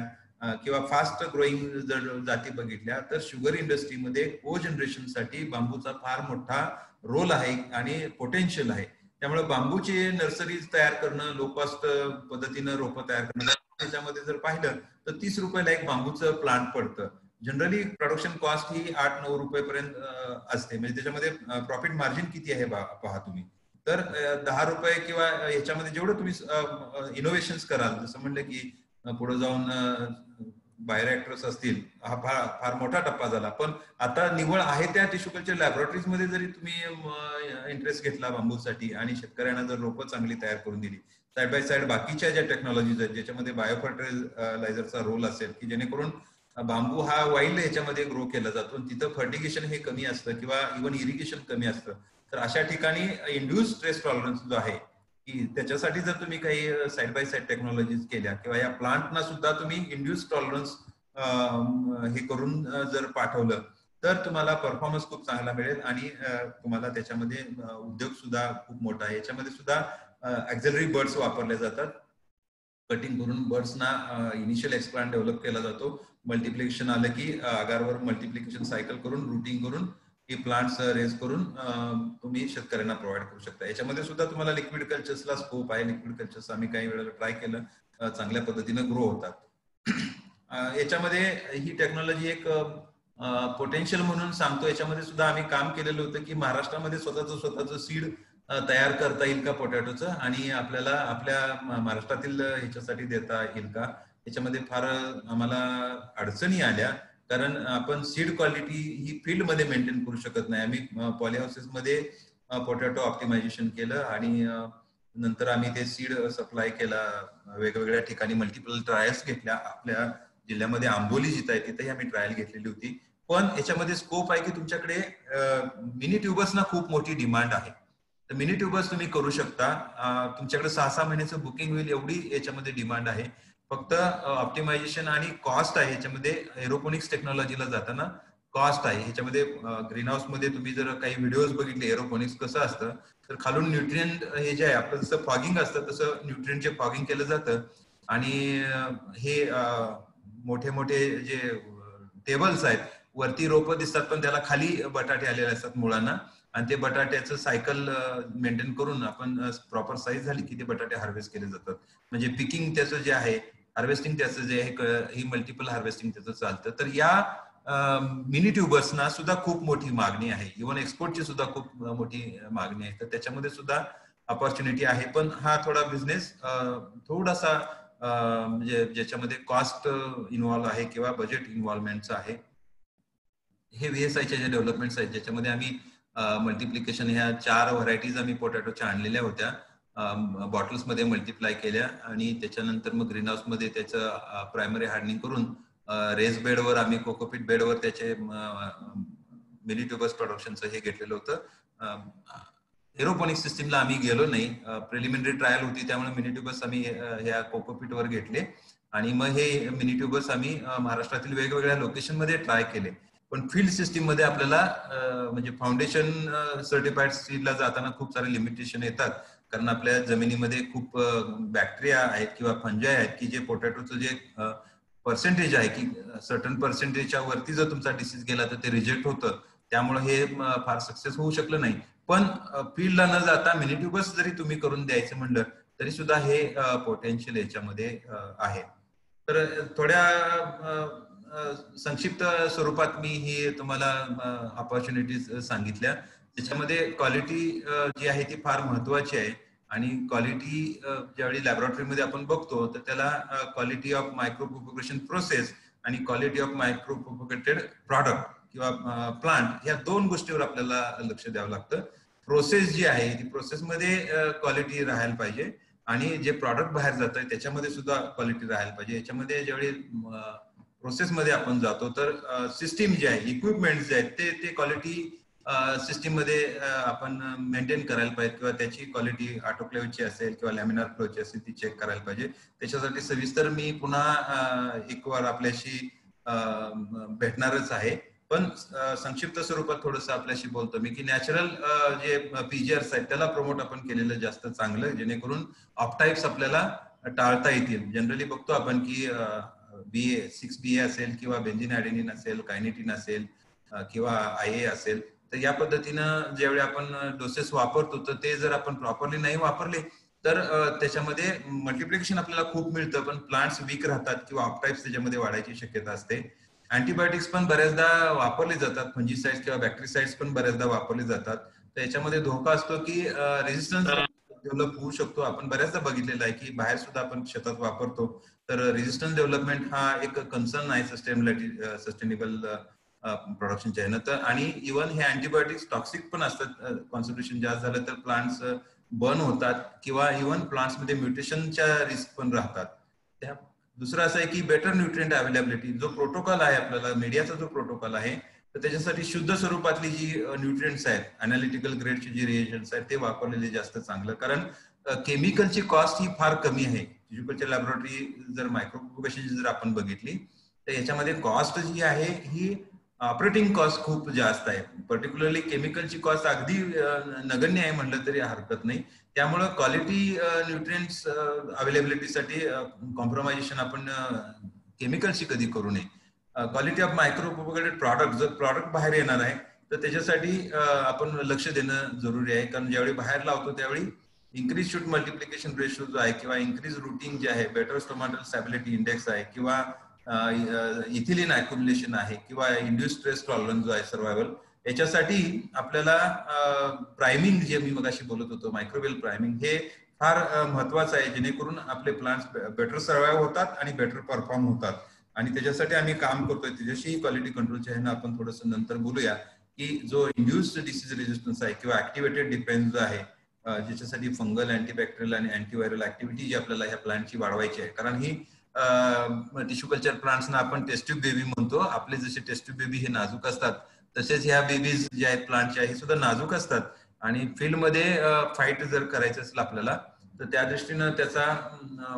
किंवा फास्ट ग्रोईंग जर जाती बघितल्या तर शुगर इंडस्ट्रीमध्ये को जनरेशनसाठी बांबूचा फार मोठा रोल आहे आणि पोटेन्शियल आहे. त्यामुळे बांबूची नर्सरीज तयार करणं लो कॉस्ट पद्धतीनं रोपं तयार करणं त्याच्यामध्ये जर पाहिलं तर 30 रुपयाला एक बांबूचं प्लांट पडतं. जनरली प्रोडक्शन कॉस्ट ही 8-9 रुपये पर्यंत असते म्हणजे त्याच्यामध्ये प्रॉफिट मार्जिन किती आहे पहा तुम्ही तर 10 रुपये किंवा याच्यामध्ये जेवढं तुम्ही इनोव्हेशन्स कराल जसं म्हणलं की पुढे जाऊन बायोरिएक्टर्स असतील हा फार फार मोठा टप्पा झाला पण आता निवड आहे त्या टिश्यू कल्चर लॅबोरेटरीज मध्ये जरी तुम्ही इंटरेस्ट घेतला बांबूसाठी आणि शेतकऱ्यांना जर रोपं चांगली तयार करून दिली साईड बाय साईड बाकीच्या ज्या टेक्नॉलॉजीज आहेत ज्याच्यामध्ये बायोफर्टिलायझरचा रोल असेल की जेणेकरून बांबू हा वाईल्ड याच्यामध्ये ग्रो केला जातो तिथं फर्टिगेशन हे कमी असतं किंवा इव्हन इरिगेशन कमी असतं तर अशा ठिकाणी इंड्यूस स्ट्रेस टॉलरन्स जो आहे की त्याच्यासाठी जर तुम्ही काही साईड बाय साईड टेक्नॉलॉजीज केल्या किंवा या प्लांटना सुद्धा तुम्ही इंड्यूस टॉलरन्स हे करून जर पाठवलं तर तुम्हाला परफॉर्मन्स खूप चांगला मिळेल आणि तुम्हाला त्याच्यामध्ये उद्योग सुद्धा खूप मोठा आहे. याच्यामध्ये सुद्धा ऍक्झिलरी बर्ड्स वापरले जातात कटिंग करून बर्ड्सना इनिशियल एक्सप्लांट डेव्हलप केला जातो मल्टिप्लिकेशन आलं की आगारवर मल्टिप्लिकेशन सायकल करून रुटिंग करून हे प्लांट्स रेज करून तुम्ही शेतकऱ्यांना प्रोव्हाइड करू शकता. याच्यामध्ये सुद्धा तुम्हाला लिक्विड कल्चर्सला स्कोप आहे. लिक्विड कल्चर्स आम्ही काही वेळेला ट्राय केलं चांगल्या पद्धतीने ग्रो होतात. याच्यामध्ये ही टेक्नॉलॉजी एक पोटेन्शियल म्हणून सांगतो. याच्यामध्ये सुद्धा आम्ही काम केलेलं होतं की महाराष्ट्रामध्ये स्वतःचं सीड तयार करता येईल का पोटॅटोचं आणि आपल्याला आपल्या महाराष्ट्रातील ह्याच्यासाठी देता येईल का. याच्यामध्ये फार आम्हाला अडचणी आल्या कारण आपण सीड क्वालिटी ही फील्डमध्ये मेंटेन करू शकत नाही. आम्ही पॉलीहाऊसेसमध्ये पोटॅटो ऑप्टिमायझेशन केलं आणि नंतर आम्ही ते सीड सप्लाय केला वेगवेगळ्या ठिकाणी मल्टिपल ट्रायल्स घेतल्या. आपल्या जिल्ह्यामध्ये आंबोली जिथं आहे तिथेही आम्ही ट्रायल घेतलेली होती पण याच्यामध्ये स्कोप आहे की तुमच्याकडे मिनी ट्यूबर्सना खूप मोठी डिमांड आहे तर मिनी ट्यूबर्स तुम्ही करू शकता. तुमच्याकडे 6-6 महिन्याचं बुकिंग होईल एवढी याच्यामध्ये डिमांड आहे. फक्त ऑप्टिमायझेशन आणि कॉस्ट आहे याच्यामध्ये. एरोपोनिक्स टेक्नॉलॉजीला जाताना कॉस्ट आहे याच्यामध्ये. ग्रीन हाऊसमध्ये तुम्ही जर काही व्हिडिओज बघितले एरोपोनिक्स कसं असतं तर खालून न्यूट्रिएंट हे जे आहे आपलं जसं फॉगिंग असतं तसं न्यूट्रिएंटचे फॉगिंग केलं जातं आणि हे मोठे मोठे जे टेबल्स आहेत वरती रोपं दिसतात पण त्याला खाली बटाटे आलेले असतात मुळांना आणि ते बटाट्याचं सायकल मेंटेन करून आपण प्रॉपर साईज झाली की ते बटाटे हार्वेस्ट केले जातात. म्हणजे पिकिंग त्याचं जे आहे हार्वेस्टिंग त्याचं जे आहे ही मल्टिपल हार्वेस्टिंग त्याचं चालतं. तर या मिनी ट्यूबर्सना सुद्धा खूप मोठी मागणी आहे. इव्हन एक्सपोर्टची सुद्धा खूप मोठी मागणी आहे. तर त्याच्यामध्ये सुद्धा अपॉर्च्युनिटी आहे पण हा थोडा बिझनेस थोडासा म्हणजे ज्याच्यामध्ये कॉस्ट इन्व्हॉल्व आहे किंवा बजेट इन्व्हॉल्वमेंटचं आहे. हे VSIच्या ज्या डेव्हलपमेंट्स आहेत ज्याच्यामध्ये आम्ही मल्टिप्लिकेशन ह्या 4 व्हरायटीज आम्ही पोटॅटोच्या आणलेल्या होत्या बॉटल्समध्ये मल्टिप्लाय केल्या आणि त्याच्यानंतर मग ग्रीन हाऊसमध्ये त्याचं प्रायमरी हार्डनिंग करून रेस बेडवर आम्ही कोकोपीट बेडवर त्याचे मिनी ट्यूबर्स प्रोडक्शनचं हे घेतलेलं होतं. एरोपॉनिक सिस्टीमला आम्ही गेलो नाही. प्रिलिमिनरी ट्रायल होती त्यामुळे मिनी ट्यूबर्स आम्ही ह्या कोकोपीटवर घेतले आणि मग हे मिनी ट्यूबर्स आम्ही महाराष्ट्रातील वेगवेगळ्या लोकेशन मध्ये ट्राय केले. पण फील्ड सिस्टीम मध्ये आपल्याला म्हणजे फाउंडेशन सर्टिफाइड सीडला जाताना खूप सारे लिमिटेशन येतात, कारण आपल्या जमिनीमध्ये खूप बॅक्टेरिया आहेत किंवा फंजाय आहेत की जे पोटॅटोचं जे पर्सेंटेज आहे की सर्टन पर्सेंटेजच्या वरती जर तुमचा डिसीज गेला तर ते रिजेक्ट होतं, त्यामुळे हे फार सक्सेस होऊ शकलं नाही. पण फील्डला न जाता मिनी ट्यूबर्स जरी तुम्ही करून द्यायचं म्हणलं तरी सुद्धा हे पोटेन्शियल याच्यामध्ये आहे. तर थोड्या संक्षिप्त स्वरूपात मी ही तुम्हाला अपॉर्च्युनिटीज सांगितल्या. त्याच्यामध्ये क्वालिटी जी आहे ती फार महत्त्वाची आहे आणि क्वालिटी ज्यावेळी लॅबोरेटरीमध्ये आपण बघतो तर त्याला quality of micro propagation process आणि quality of micro propagated product किंवा प्लांट या दोन गोष्टीवर आपल्याला लक्ष द्यावं लागतं. प्रोसेस जी आहे ती प्रोसेसमध्ये क्वालिटी राहायला पाहिजे आणि जे प्रॉडक्ट बाहेर जातं त्याच्यामध्ये सुद्धा क्वालिटी राहायला पाहिजे. याच्यामध्ये ज्यावेळी प्रोसेस मध्ये आपण जातो तर सिस्टीम जे आहे इक्विपमेंट जे आहेत ते क्वालिटी सिस्टीम मध्ये आपण मेंटेन करायला पाहिजे किंवा त्याची क्वालिटी ऑटोक्लेव्हची असेल किंवा लॅमिनार फ्लोची असेल ती चेक करायला पाहिजे. त्याच्यासाठी सविस्तर मी पुन्हा एक वार आपल्याशी भेटणारच आहे. पण संक्षिप्त स्वरूपात थोडंसं आपल्याशी बोलतो मी की नॅचरल जे पीजीआरस आहेत त्याला प्रमोट आपण केलेलं जास्त चांगलं, जेणेकरून ऑपटाईप्स आपल्याला टाळता येतील. जनरली बघतो आपण की बीए 6BA असेल किंवा बेंझिन आयडेनिन असेल, कायनेटिन असेल किंवा IAA असेल, तर या पद्धतीनं ज्यावेळी आपण डोसेस वापरतो तर ते जर आपण प्रॉपरली नाही वापरले तर त्याच्यामध्ये मल्टिप्लिकेशन आपल्याला खूप मिळतं पण प्लांट्स वीक राहतात किंवा ऑपटाइप्स त्याच्यामध्ये वाढायची शक्यता असते. अँटीबायोटिक्स पण बऱ्याचदा वापरले जातात, फंजीसाइड्स किंवा बॅक्टेरिसाइड्स पण बऱ्याचदा वापरले जातात, तर याच्यामध्ये धोका असतो की रेझिस्टन्स डेव्हलप होऊ शकतो. आपण बऱ्याचदा बघितलेला आहे की बाहेर सुद्धा आपण शेतात वापरतो, तर रेझिस्टन्स डेव्हलपमेंट हा एक कन्सर्न आहे सस्टेनेबल प्रोडक्शनच्या नंतर. आणि इव्हन हे अँटीबायोटिक्स टॉक्सिक पण असतात, कॉन्सन्ट्रेशन जास्त झालं तर प्लांट्स बर्न होतात किंवा इव्हन प्लांट्समध्ये म्युटेशनच्या रिस्क पण राहतात. त्या दुसरं असं आहे की बेटर न्यूट्रिएंट अवेलेबिलिटी, जो प्रोटोकॉल आहे आपल्याला मीडियाचा जो प्रोटोकॉल आहे तर त्याच्यासाठी शुद्ध स्वरूपातली जी न्यूट्रिएंट्स आहेत अनालिटिकल ग्रेडचे जे रिएजंट्स आहेत ते वापरलेले जास्त चांगलं, कारण केमिकलची कॉस्ट ही फार कमी आहे. टिश्यू कल्चर लॅबोरेटरी जर मायक्रो प्रोपगेशनची जर आपण बघितली तर याच्यामध्ये कॉस्ट जी आहे ही ऑपरेटिंग कॉस्ट खूप जास्त आहे, पर्टिक्युलरली केमिकलची कॉस्ट अगदी नगण्य आहे म्हटलं तरी हरकत नाही. त्यामुळं क्वालिटी न्यूट्रिएंट्स अवेलेबिलिटीसाठी कॉम्प्रोमायझेशन आपण केमिकलशी कधी करू नये. Quality of micro propagated product, जर प्रॉडक्ट बाहेर येणार आहे तर त्याच्यासाठी आपण लक्ष देणं जरुरी आहे, कारण ज्यावेळी बाहेर लावतो त्यावेळी इन्क्रीज शूट मल्टिप्लिकेशन रेशो जो आहे किंवा इन्क्रीज रुटिंग जे आहे, बेटर स्टोमॅटल स्टॅबिलिटी इंडेक्स आहे किंवा इथिलीन अक्युमुलेशन आहे किंवा इंड्यूस स्ट्रेस टॉलरन्स जो आहे सर्वायवल, याच्यासाठी आपल्याला प्राइमिंग जे मी मगाशी बोलत होतो मायक्रोवेल प्राइमिंग हे फार महत्वाचं आहे, जेणेकरून आपले प्लांट्स बेटर सर्वायव्ह होतात आणि बेटर परफॉर्म होतात. आणि त्याच्यासाठी आम्ही काम करतोय, त्याच्याशी क्वालिटी कंट्रोलच्या ह्यानं आपण थोडंसं नंतर बोलूया की जो इंड्यूस डिसीज रेजिस्टन्स आहे किंवा ऍक्टिव्हेटेड डिफेन्स जो आहे ज्याच्यासाठी फंगल, अँटीबॅक्टेरियल आणि अँटीव्हायरल ऍक्टिव्हिटी जी आपल्याला ह्या प्लांटची वाढवायची आहे, कारण ही टिश्यू कल्चर प्लांट्सना आपण टेस्ट्यूब बेबी म्हणतो. आपले जसे टेस्ट्यूब बेबी हे नाजूक असतात तसेच ह्या बेबीज जे आहेत प्लांटच्या हे सुद्धा नाजूक असतात आणि फील्डमध्ये फाईट जर करायचं असेल आपल्याला तर त्या दृष्टीनं त्याचा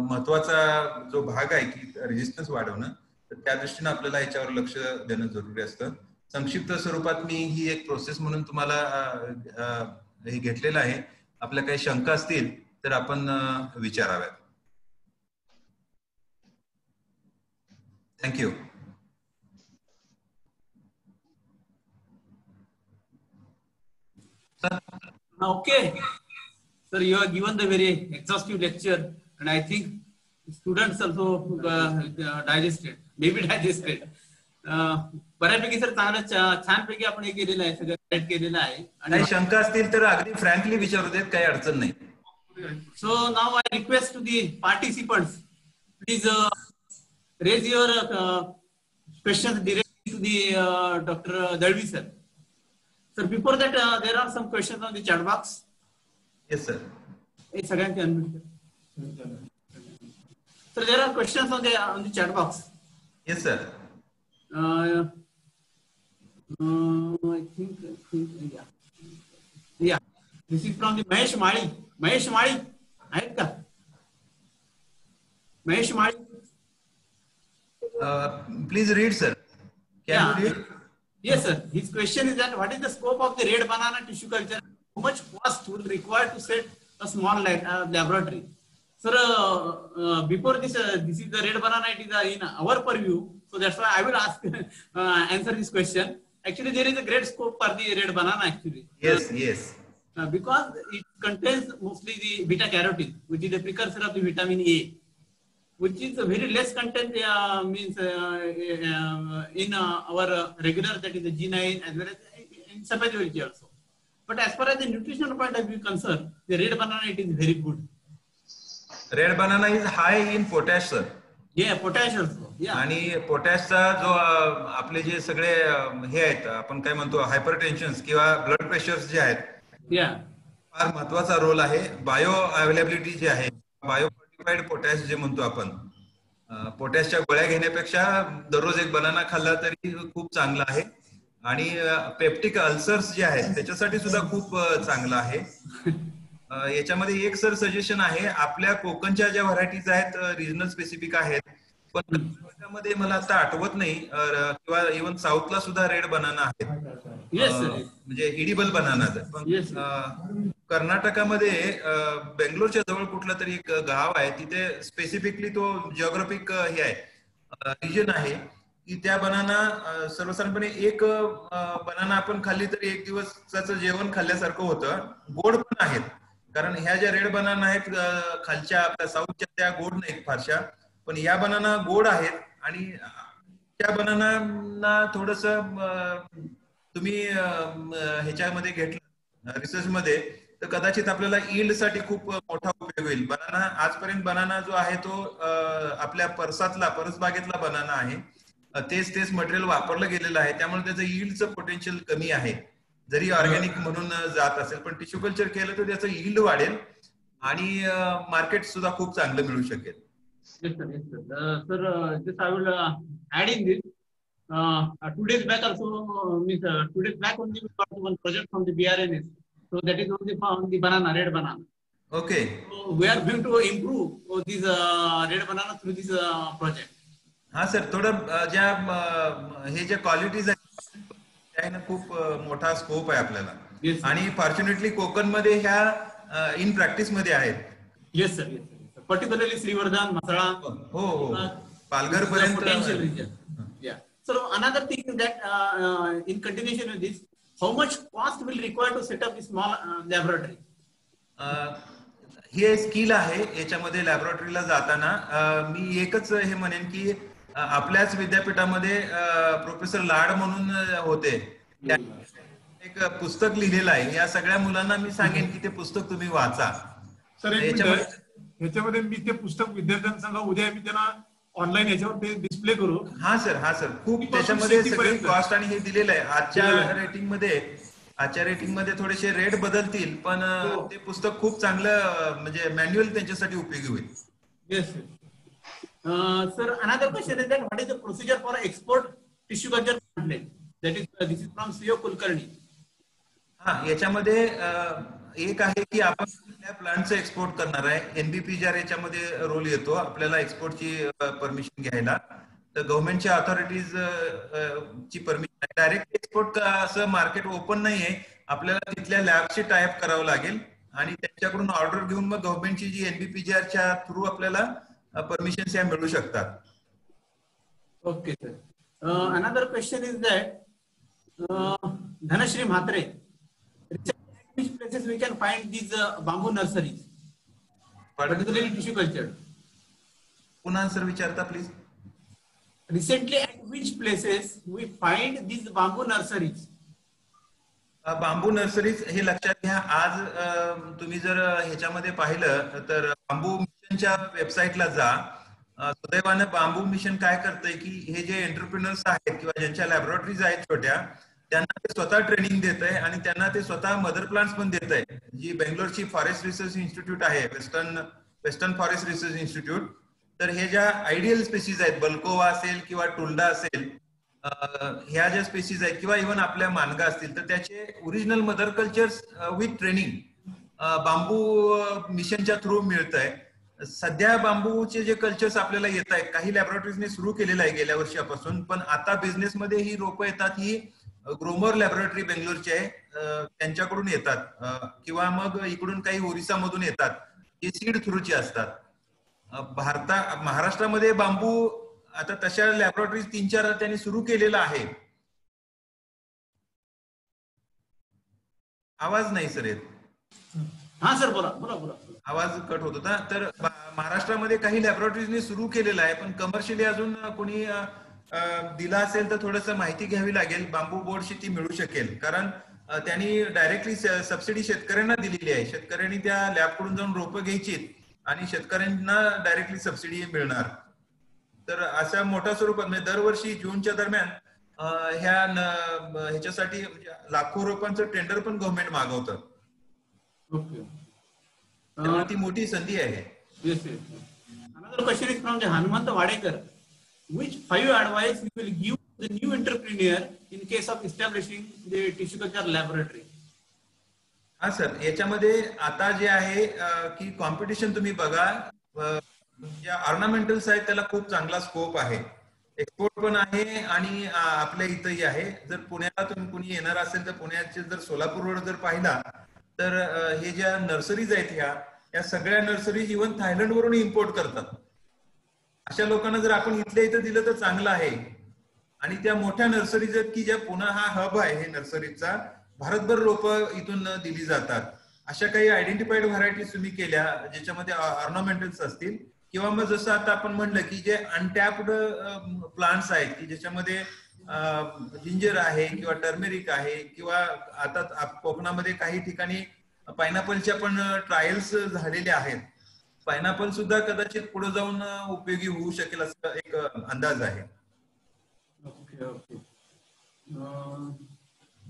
महत्वाचा जो भाग आहे की रेजिस्टन्स वाढवणं, तर त्या दृष्टीनं आपल्याला याच्यावर लक्ष देणं जरुरी असतं. संक्षिप्त स्वरूपात मी ही एक प्रोसेस म्हणून तुम्हाला हे घेतलेलं आहे. आपल्या काही शंका असतील तर आपण विचाराव्यात. Thank you. Okay, sir, you have given the very exhaustive lecture, and I think students also digested, maybe digested. बऱ्यापैकी सर चांगलं छानपैकी आपण हे केलेलं आहे, सगळं गाईड केलेलं आहे. आणि शंका असतील तर अगदी फ्रँकली विचारू देत, काही अडचण नाही. So now I request to the participants, please raise your question directly to the doctor Dalvi sir. Sir, before that, there are some questions on the chat box. Yes, sir. Sir, there are questions on the chat box. Yes, sir. I think yeah. This is from the Mahesh Mali. Mahesh Mali, right? Mahesh Mali. Please read, sir. Can you read? Yes, sir. His question is that what is the scope of the red banana tissue culture? How much cost would require to set a small laboratory? Sir, before this, this is the red banana. It is in our purview, so that's why I will ask answer this question. Actually, there is a great scope for the red banana. Actually, yes, yes. Because it contains mostly the beta carotene, which is the precursor of the vitamin A, which is very less content in our regular, that is the G9, as well as in saponin also. But as far as the nutritional point of view concerned, the red banana, it is very good. Red banana is high in potash, sir. Yeah, potash also. Yeah. आणि पोटॅशचा जो आपले जे सगळे हे आहेत आपण काय म्हणतो हायपरटेन्शन्स किंवा ब्लड प्रेशर्स जे आहेत फार महत्वाचा रोल आहे. बायो अवेलेबिलिटी जी आहे बायो फॉर्टिफाइड पोटॅश जे म्हणतो आपण पोटॅशच्या गोळ्या घेण्यापेक्षा दररोज एक बनाना खाल्ला तरी खूप चांगला आहे. आणि पेप्टिक अल्सर्स जे आहेत त्याच्यासाठी सुद्धा खूप चांगला आहे. याच्यामध्ये एक सर सजेशन आहे आपल्या कोकणच्या ज्या व्हरायटीज आहेत रिजनल स्पेसिफिक आहेत पण त्याच्यामध्ये मला आता आठवत नाही किंवा इव्हन साऊथला सुद्धा रेड बनाना आहेत म्हणजे इडिबल बनाना पण कर्नाटकामध्ये बेंगलोरच्या जवळ कुठला तरी एक गाव आहे तिथे स्पेसिफिकली तो जिओग्राफिक हे आहे रिजन आहे की त्या बनाना सर्वसाधारणपणे एक बनाना आपण खाल्ली तरी एक दिवसाचं जेवण खाल्ल्यासारखं होतं. गोड पण आहेत कारण ह्या ज्या रेड बनाना आहेत खालच्या आपल्या साऊथच्या त्या गोड नाहीत फारशा पण या बनाना गोड आहेत. आणि त्या बनानांना थोडस तुम्ही ह्याच्यामध्ये घेतलं रिसर्च मध्ये तर कदाचित आपल्याला यील्ड साठी खूप मोठा उपयोग होईल. बनाना आजपर्यंत बनाना जो आहे तो आपल्या परसातला परसबागेतला बनाना आहे तेच तेच मटेरियल वापरलं गेलेलं आहे त्यामुळे त्याचं यील्डचं पोटेन्शियल कमी आहे. जरी ऑर्गॅनिक म्हणून जात असेल पण टिश्यू कल्चर केलं तर त्याचं यील्ड वाढेल आणि मार्केट सुद्धा खूप चांगलं मिळू शकेल. Two days back only we got one project from the BRNS, so that is only on the banana, red banana. Okay. So we are going to improve this red banana through this project. हाँ sir, थोड़ा जब ये जो qualities है ना खूब मोटा scope है आपल्याला. Yes. आणि fortunately कोकण मध्ये ह्या in practice मध्ये आहेत. Yes sir, yes sir. Particularly Shrivardhan, Mhasla. हो हो. पालघर पर्यंत. So another thing is that in continuation with this, how much cost will required to set up a small laboratory? हे स्किल आहे याच्यामध्ये लॅबोरेटरीला जाताना मी एकच हे म्हणेन की आपल्याच विद्यापीठामध्ये प्रोफेसर लाड म्हणून होते एक पुस्तक लिहिलेलं आहे या सगळ्या मुलांना मी सांगेन की ते पुस्तक तुम्ही वाचा. सर याच्यामध्ये मी ते पुस्तक विद्यार्थ्यांसंग उद्या मी त्यांना ऑनलाईन याच्यावर डिस्प्ले करू. हा सर हा सर खूप त्याच्यामध्ये सगळी कॉस्ट आणि हे दिलेलं आहे आजच्या रेटिंग मध्ये थोडेसे रेट बदलतील पण ते पुस्तक खूप चांगलं म्हणजे मॅन्युअल त्यांच्यासाठी उपयोगी होईल. Yes sir. Another question is that what is the procedure for export tissue culture plant that is this is from CO Kulkarni. हा याच्यामध्ये एक आहे की आपण कुठल्या प्लांटचं एक्सपोर्ट करणार आहे एनबीपी ज्या याच्यामध्ये रोल येतो आपल्याला एक्सपोर्टची परमिशन घ्यायला तर गव्हर्नमेंटच्या ऑथॉरिटीज ची परमिशन आहे. डायरेक्ट एक्सपोर्ट असं मार्केट ओपन नाहीये आपल्याला तिथल्या लॅबशी टायअप करावं लागेल आणि त्यांच्याकडून ऑर्डर घेऊन मग गव्हर्नमेंटची जी एनबीपीजीआरच्या थ्रू आपल्याला परमिशन्स या मिळू शकतात. Okay sir. Another question is that Dhanashree Mhatre which places we can find these bamboo nurseries particularly tissue culture? Pune sir vicharta please. Recently at which places we find these bamboo nurseries? Bamboo nurseries हे लक्षात घ्या आज तुम्ही जर ह्याच्यामध्ये पाहिलं तर बांबू मिशनच्या वेबसाईटला जा. सुदैवाने बांबू मिशन काय करते की हे जे एंटरप्रेन्युअर्स आहेत किंवा ज्यांच्या लॅबोरेटरीज आहेत छोट्या त्यांना ते स्वतः ट्रेनिंग देत आहे आणि त्यांना ते स्वतः मदर प्लांट्स पण देत आहे. जी बेंगलोरची फॉरेस्ट रिसर्च इन्स्टिट्यूट आहे वेस्टर्न फॉरेस्ट रिसर्च इन्स्टिट्यूट तर हे ज्या आयडियल स्पेसीज आहेत बल्कोवा असेल किंवा टुल्डा असेल ह्या ज्या स्पेसीज आहेत किंवा इव्हन आपल्या मानगा असतील तर त्याचे original mother cultures with training bamboo मिशनच्या थ्रू मिळत आहे. सध्या बांबूचे जे कल्चर्स आपल्याला येत आहेत काही लॅबोरेटरीजने सुरू केलेला आहे गेल्या वर्षापासून, पण आता बिझनेस मध्ये ही रोपं येतात ही ग्रोमर लॅबोरेटरी बेंगलोरची आहे त्यांच्याकडून येतात, किंवा मग इकडून काही ओरिसा मधून येतात जे सीड थ्रूची असतात. महाराष्ट्रामध्ये बांबू आता तशा लॅबोरेटरीज 3-4 त्यांनी सुरू केलेला आहे. आवाज नाही सर येत. हाँ सर बोला बोला बोला. आवाज कट होत होता. तर महाराष्ट्रामध्ये काही लॅबोरेटरीजने सुरू केलेला आहे, पण कमर्शियली अजून कोणी दिला असेल तर थोडंसं माहिती घ्यावी लागेल. बांबू बोर्डशी ती मिळू शकेल, कारण त्यांनी डायरेक्टली सबसिडी शेतकऱ्यांना दिलेली आहे. शेतकऱ्यांनी त्या लॅबकडून जाऊन रोपं घ्यायची आणि शेतकऱ्यांना डायरेक्टली सबसिडी मिळणार. तर अशा मोठ्या स्वरूपात म्हणजे दरवर्षी जूनच्या दरम्यान ह्याच्यासाठी लाखो रोपांचं टेंडर पण गव्हर्नमेंट मागवतं. ती मोठी संधी आहे. Another question is from Hanumant Vadekar. Which 5 advice you will give the new entrepreneur in case of establishing the tissue culture laboratory? हा सर, याच्यामध्ये आता जे आहे की कॉम्पिटिशन तुम्ही बघा, ज्या ऑर्नामेंटल्स आहेत त्याला खूप चांगला स्कोप आहे, एक्सपोर्ट पण आहे आणि आपल्या इथंही आहे. जर पुण्याला तुम्ही कोणी येणार असेल तर पुण्याचे जर सोलापूर रोड जर पाहिला तर हे ज्या नर्सरीज आहेत या सगळ्या नर्सरीज इव्हन थायलंड वरून इम्पोर्ट करतात. अशा लोकांना जर आपण इथल्या इथं दिलं तर चांगलं आहे. आणि त्या मोठ्या नर्सरीज आहेत की ज्या पुणे हा हब आहे हे नर्सरीचा, भारतभर रोपं इथून दिली जातात. अशा काही आयडेंटिफाईड व्हरायटीज तुम्ही केल्या ज्याच्यामध्ये ऑर्नामेंटल्स असतील, किंवा मग जसं आता आपण म्हणलं की जे अनटॅप्ड प्लांट्स आहेत की ज्याच्यामध्ये जिंजर आहे किंवा टर्मेरिक आहे, किंवा आता कोकणामध्ये काही ठिकाणी पायनॅपलच्या पण ट्रायल्स झालेल्या आहेत. पायनॅपल सुद्धा कदाचित पुढे जाऊन उपयोगी होऊ शकेल असा एक अंदाज आहे. Okay okay.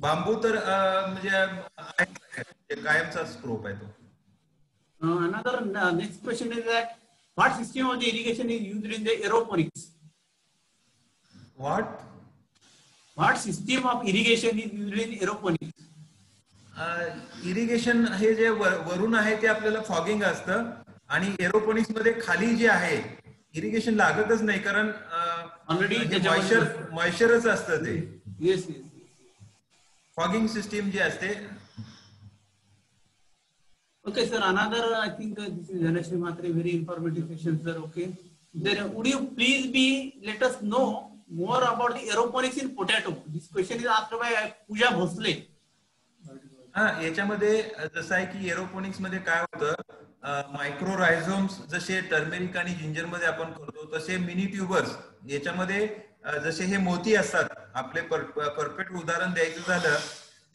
बांबू तर म्हणजे कायमचा स्कोप आहे तो. Another next question is that what system of the irrigation is used in the aeroponics. What system of irrigation is used in aeroponics? Irrigation हे जे वरून आहे ते आपल्याला फॉगिंग असतं, आणि एरोपोनिक्स मध्ये खाली जे आहे इरिगेशन लागतच नाही, कारण ऑलरेडी मॉइश्चरच असतं ते. Yes yes. फॉगिंग सिस्टीम जे असते. Okay sir, another I think this is Dhanashree Mhatre very informative session sir. Okay, then would you please be let us know more about the aeroponics in potato. This question is asked by Pooja Bhosle. हा, याच्यामध्ये जसं आहे की aeroponics मध्ये काय होतं, micro रायझोम्स जसे turmeric आणि जिंजर मध्ये आपण करतो तसे मिनी ट्यूबर्स याच्यामध्ये जसे हे मोती असतात आपले. परफेक्ट उदाहरण द्यायचं झालं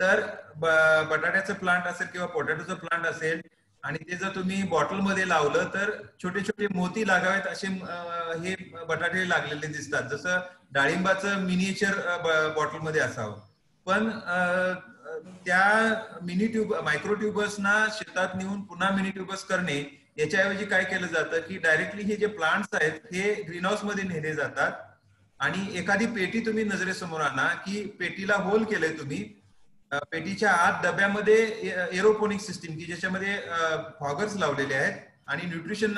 तर बटाट्याचं प्लांट असेल किंवा पोटॅटोचं प्लांट असेल, आणि ते जर तुम्ही बॉटलमध्ये लावलं तर छोटे छोटे मोती लागावेत असे हे बटाटे लागलेले दिसतात, जसं डाळिंबाचं मिनिएचर बॉटलमध्ये असावं. पण त्या मिनी ट्यूब मायक्रो ट्यूबर्सना शेतात नेऊन पुन्हा मिनी ट्यूबर्स करणे, याच्याऐवजी काय केलं जातं की डायरेक्टली हे जे प्लांट्स आहेत हे ग्रीनहाऊसमध्ये नेले जातात, आणि एखादी पेटी तुम्ही नजरेसमोर आणा की पेटीला होल केलंय तुम्ही, पेटीच्या आत डब्यामध्ये एरोपोनिक सिस्टीम की ज्याच्यामध्ये फॉगर्स लावलेले आहेत आणि न्यूट्रिशन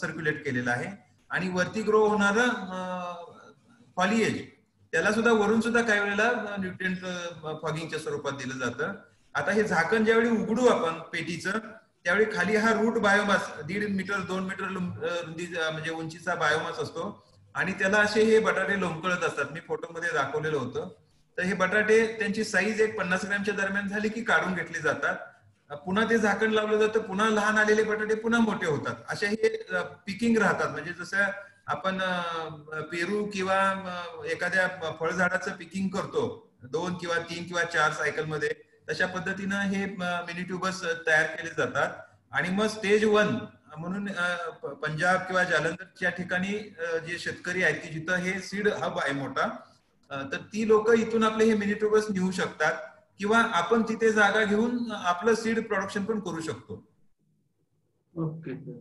सर्क्युलेट केलेलं आहे, आणि वरती ग्रो होणार फॉलिएज त्याला सुद्धा वरून सुद्धा काही वेळेला न्यूट्रिएंट फॉगिंगच्या स्वरूपात दिलं जातं. आता हे झाकण ज्यावेळी उघडू आपण पेटीचं त्यावेळी खाली हा रूट बायोमास 1.5 मीटर 2 मीटर रुंदी म्हणजे उंचीचा बायोमास असतो, आणि त्याला असे हे बटाटे लोंबकळत असतात. मी फोटोमध्ये दाखवलेलं होतं. तर हे बटाटे त्यांची साईज एक 50 ग्रॅमच्या दरम्यान झाली की काढून घेतले जातात, पुन्हा ते झाकण लावलं जातं, पुन्हा लहान आलेले बटाटे पुन्हा मोठे होतात. अशा हे पिकिंग राहतात, म्हणजे जसं आपण पेरू किंवा एखाद्या फळझाडाचं पिकिंग करतो 2 किंवा 3 किंवा 4 सायकलमध्ये, तशा पद्धतीनं हे मिनी ट्यूबर्स तयार केले जातात. आणि मग स्टेज 1 म्हणून पंजाब किंवा जालंधरच्या ठिकाणी जे शेतकरी आहेत की जिथं हे सीड हब आहे मोठा, तर ती लोक इथून आपले हे मिनी ट्यूबर्स नेऊ शकतात, किंवा आपण तिथे जागा घेऊन आपलं सीड प्रोडक्शन पण करू शकतो. Okay sir,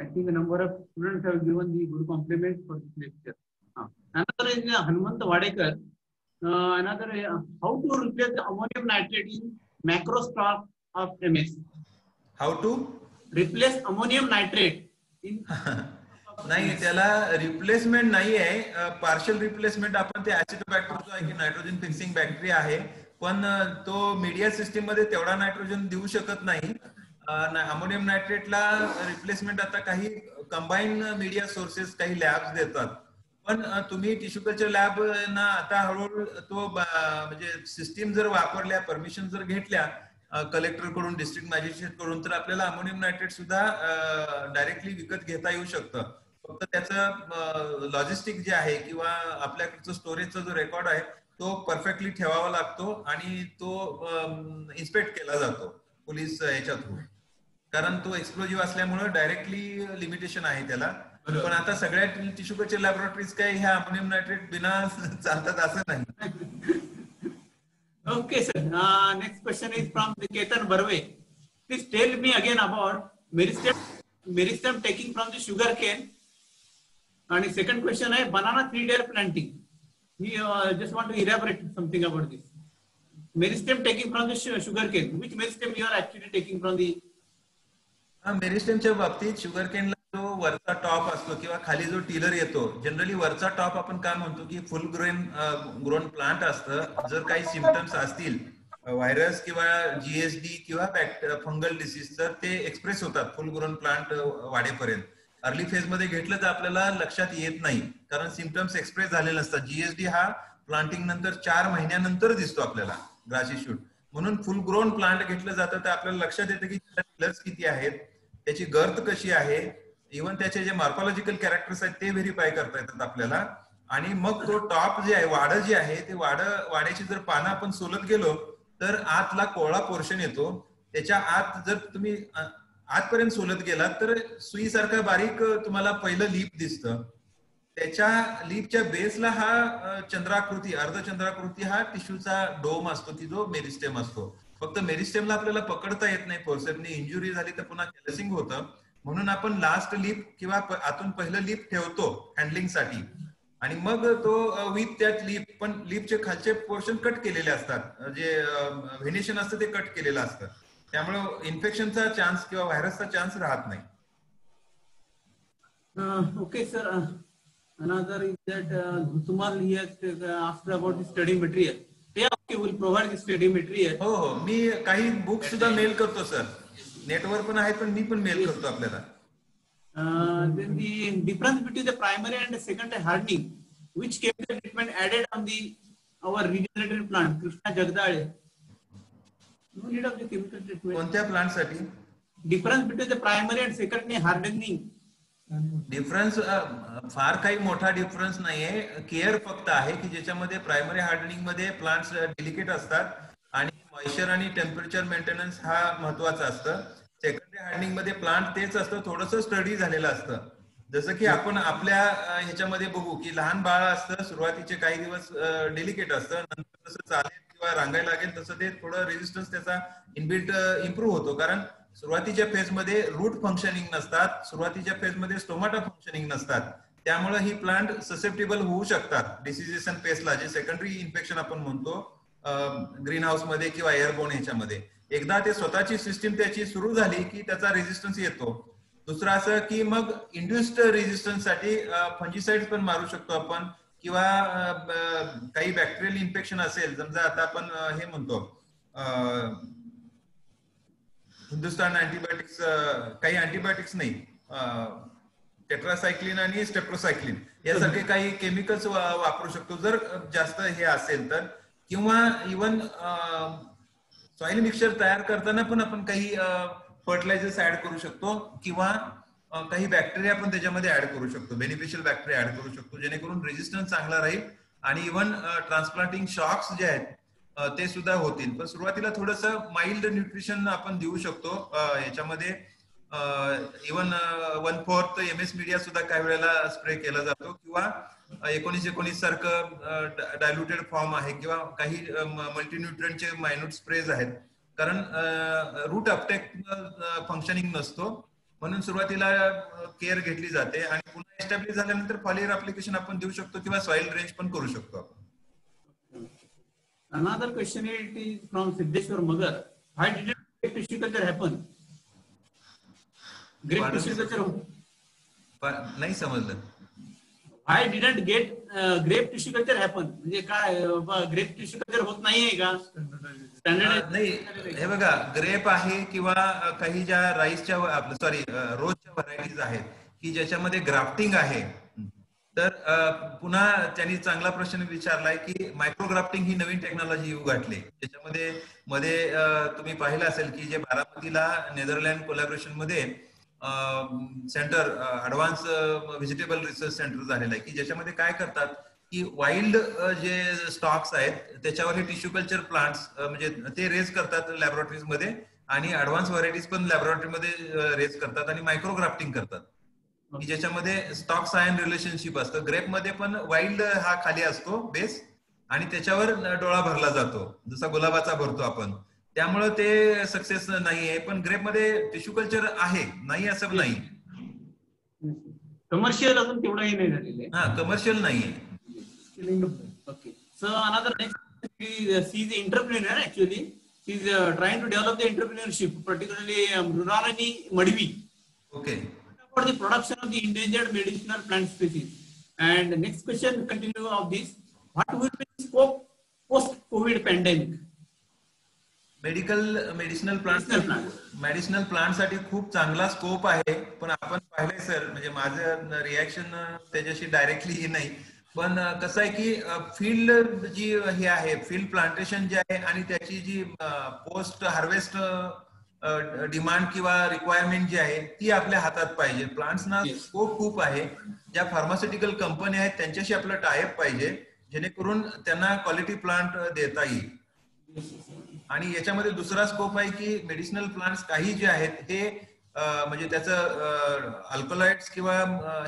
I think number of students have given the good compliment for this lecture. Another is Hanumant Wadekar. Another how to replace ammonium nitrate in macrostock of MS. How to? Replace ammonium nitrate. In नाही त्याला replacement नाही आहे partial replacement आपण ते ॲसिडोबॅक्टर जो आहे की nitrogen fixing bacteria आहे पण तो मीडिया सिस्टीम मध्ये तेवढा नायट्रोजन देऊ शकत नाही अमोनियम नायट्रेटला रिप्लेसमेंट आता काही कंबाइन मीडिया सोर्सेस काही लॅब्स देतात पण तुम्ही टिश्यू कल्चर लॅब ना आता हळूहळू तो म्हणजे सिस्टीम जर वापरल्या परमिशन जर घेतल्या कलेक्टर कडून डिस्ट्रिक्ट मॅजिस्ट्रेट कडून तर आपल्याला अमोनियम नायट्रेट सुद्धा डायरेक्टली विकत घेता येऊ शकतं फक्त त्याचं लॉजिस्टिक जे आहे किंवा आपल्याकडे स्टोरेजचा जो रेकॉर्ड आहे तो परफेक्टली ठेवावा लागतो आणि तो इन्स्पेक्ट केला जातो पोलीस याच्या थ्रू कारण तो एक्सप्लोजिव्ह असल्यामुळे डायरेक्टली लिमिटेशन आहे त्याला पण आता सगळ्या टिश्यू कल्चर लॅबोरेटरीज काय ह्या अमोनियम नायट्रेट बिना चालतात असं नाही. Okay sir, next question is from Ketan Barve. Please tell me again about meristem taking from the sugar cane. And second question is banana 3-day planting. We just want to elaborate something about this. Meristem taking from the sugar cane. Which meristem you are actually taking from the? Meristem च्या बाबतीत sugar cane ला जो वरचा top असतो किंवा खाली जो tiller येतो जनरली वरचा टॉप आपण काय म्हणतो की फुल ग्रोन प्लांट असतं जर काही सिम्पटम्स असतील व्हायरस किंवा जीएसडी किंवा फंगल डिसीज तर ते एक्सप्रेस होतात फुल ग्रोन प्लांट वाढेपर्यंत अर्ली फेज मध्ये घेतलं तर आपल्याला लक्षात येत नाही कारण सिम्पटम्स एक्सप्रेस झालेले असतात जीएसडी हा प्लांटिंग नंतर 4 महिन्यानंतर दिसतो आपल्याला ग्रासी शूट म्हणून फुल ग्रोन प्लांट घेतलं जातं तर आपल्याला लक्षात येतं की टिलर्स किती आहेत त्याची गर्थ कशी आहे इव्हन त्याचे जे मॉर्फॉलॉजिकल कॅरेक्टर्स आहेत ते व्हेरीफाय करता येतात आपल्याला आणि मग तो टॉप जे आहे वाढ जी आहे ते वाड्याची जर पानं आपण सोलत गेलो तर आतला कोवळा पोर्शन येतो त्याच्या आत जर तुम्ही आजपर्यंत सोलत गेला तर सुईसारखा बारीक तुम्हाला पहिलं लीप दिसतं त्याच्या लीपच्या बेसला हा चंद्राकृती अर्धचंद्राकृती हा टिश्यूचा डोम असतो की जो मेरिस्टेम असतो फक्त मेरिस्टेमला आपल्याला पकडता येत नाही फोर्सेपनी इंजुरी झाली तर पुन्हा कॅलसिंग होतं म्हणून आपण लास्ट लीप किंवा आतून पहिलं लीप ठेवतो हँडलिंगसाठी आणि मग तो विथ त्यात लीप पण लीपचे खालचे पोर्शन कट केलेले असतात जे व्हेनेशन असतं ते कट केलेलं असतं त्यामुळे इन्फेक्शनचा चान्स किंवा व्हायरसचा चान्स राहत नाही. Okay sir another is that Ghutumal he has asked about the study material. Yeah, okay, we will provide the study material. हो हो मी काही बुक सुद्धा मेल करतो सर नेटवर पण आहेत पण मी पण मेल करतो आपल्याला. Then the difference between the primary and the secondary hardening which chemical treatment added on the our regenerative plant Krishna Jagdale. कोणत्या प्लांट साठी difference between the primary and secondary hardening difference फार काही मोठा difference नाहीये care फक्त आहे की ज्याच्यामध्ये प्रायमरी हार्डनिंग मध्ये प्लांट्स डेलिकेट असतात आणि मॉइश्चर आणि टेम्परेचर मेंटेनन्स हा महत्वाचा असतं सेकंडरी हार्डनिंग मध्ये प्लांट तेच असतं थोडंसं स्टडी झालेलं असतं जसं की आपण आपल्या ह्याच्यामध्ये बघू की लहान बाळ असतं सुरुवातीचे काही दिवस डेलिकेट असतं नंतर जसं चालेल किंवा रांगायला लागेल तसं ते थोडं रेजिस्टन्स त्याचा इनबिल्ट इम्प्रूव्ह होतो कारण सुरुवातीच्या फेजमध्ये रूट फंक्शनिंग नसतात सुरुवातीच्या फेजमध्ये स्टोमाटा फंक्शनिंग नसतात त्यामुळे ही प्लांट ससेप्टेबल होऊ शकतात डिसिजेशन फेजला जे सेकंडरी इन्फेक्शन आपण म्हणतो ग्रीन हाऊसमध्ये किंवा एअरबोन ह्याच्यामध्ये एकदा ते स्वतःची सिस्टीम त्याची सुरू झाली की त्याचा रेजिस्टन्स येतो दुसरं असं की मग इंड्युस्ड रेजिस्टन्स साठी फंजिसाइड्स पण मारू शकतो आपण किंवा काही बॅक्टेरियल इन्फेक्शन असेल समजा आता आपण हे म्हणतो हिंदुस्तान अँटीबायोटिक्स काही अँटीबायोटिक्स नाही टेट्रासायक्लिन आणि स्टेप्रोसायक्लिन यासारखे काही केमिकल्स वापरू शकतो जर जास्त हे असेल तर किंवा इव्हन सॉइल मिक्सचर तयार करताना पण आपण काही फर्टिलायझर्स ऍड करू शकतो किंवा काही बॅक्टेरिया पण त्याच्यामध्ये ऍड करू शकतो बेनिफिशियल बॅक्टेरिया ऍड करू शकतो जेणेकरून रेजिस्टन्स चांगला राहील आणि इव्हन ट्रान्सप्लांटिंग शॉक्स जे आहेत ते सुद्धा होतील पण सुरुवातीला थोडंसं माइल्ड न्यूट्रिशन आपण देऊ शकतो याच्यामध्ये इव्हन 1/4 MS मीडिया सुद्धा काही वेळेला स्प्रे केला जातो किंवा 19-19 सारखं डायल्युटेड फॉर्म आहे किंवा काही मल्टीन्यूट्रिएंटचे मायन्यूट स्प्रेज आहेत कारण रूट अपटेक फंक्शनिंग नसतो म्हणून सुरुवातीला केअर घेतली जाते आणि पुन्हा एस्टॅब्लिश झाल्यानंतर फॉलियर ऍप्लिकेशन आपण देऊ शकतो किंवा सॉइल ड्रेंच पण करू शकतो आपण. Another question is from Siddheshwar Magar hi did tissue culture happen Grape disease culture nahi samajhla. I didn't get grape tissue culture happen. म्हणजे काय grape tissue culture होत नाहीये का स्टँडर्ड नाही हे बघा ग्रेप आहे किंवा काही ज्या राईसच्या आपलं सॉरी रोजच्या व्हरायटीज आहेत की ज्याच्यामध्ये ग्राफ्टिंग आहे तर पुन्हा त्यांनी चांगला प्रश्न विचारलाय की मायक्रो ग्राफ्टिंग ही नवीन टेक्नॉलॉजी उघडली ज्याच्यामध्ये मध्ये तुम्ही पाहिलं असेल की जे बारामतीला नेदरलँड कोलॅबोरेशन मध्ये centre advance vegetable research centre झालेला आहे की ज्याच्यामध्ये काय करतात की वाइल्ड जे स्टॉक्स आहेत त्याच्यावर हे टिश्यू कल्चर प्लांट्स म्हणजे ते रेज करतात लॅबोरेटरीज मध्ये आणि ऍडव्हान्स व्हरायटीज पण लॅबोरेटरी मध्ये रेज करतात आणि मायक्रो ग्राफ्टिंग करतात की ज्याच्यामध्ये स्टॉक्स अँड रिलेशनशिप असतं. ग्रेप मध्ये पण वाइल्ड हा खाली असतो बेस आणि त्याच्यावर डोळा भरला जातो जसा गुलाबाचा भरतो आपण त्यामुळे ते सक्सेस नाहीये पण ग्रेप मध्ये टिश्यू कल्चर आहे नाही असं नाही कमर्शियल अजून तेवढंही नाही झालेलं हां कमर्शियल नाहीये. Okay so another next she is entrepreneur actually she is trying to develop the entrepreneurship particularly rural आणि Madavi. Okay for the production of the endangered medicinal plant species. And next question continue of this, what will be the scope post COVID pandemic? medicinal plants साठी खूप चांगला scope आहे पण आपण पाहिले sir म्हणजे माझं रिएक्शन त्याच्याशी डायरेक्टली नाही पण कसं आहे की फील्ड जी हे आहे फील्ड प्लांटेशन जे आहे आणि त्याची जी पोस्ट हार्वेस्ट डिमांड किंवा रिक्वायरमेंट जी आहे ती आपल्या हातात पाहिजे. प्लांट्सना स्कोप खूप आहे ज्या फार्मास्युटिकल कंपनी आहेत त्यांच्याशी आपला टायअप पाहिजे जेणेकरून त्यांना क्वालिटी प्लांट देता येईल. आणि याच्यामध्ये दुसरा स्कोप आहे की मेडिसिनल प्लांट्स काही जे आहेत हे म्हणजे त्याचं अल्कोलाइड्स किंवा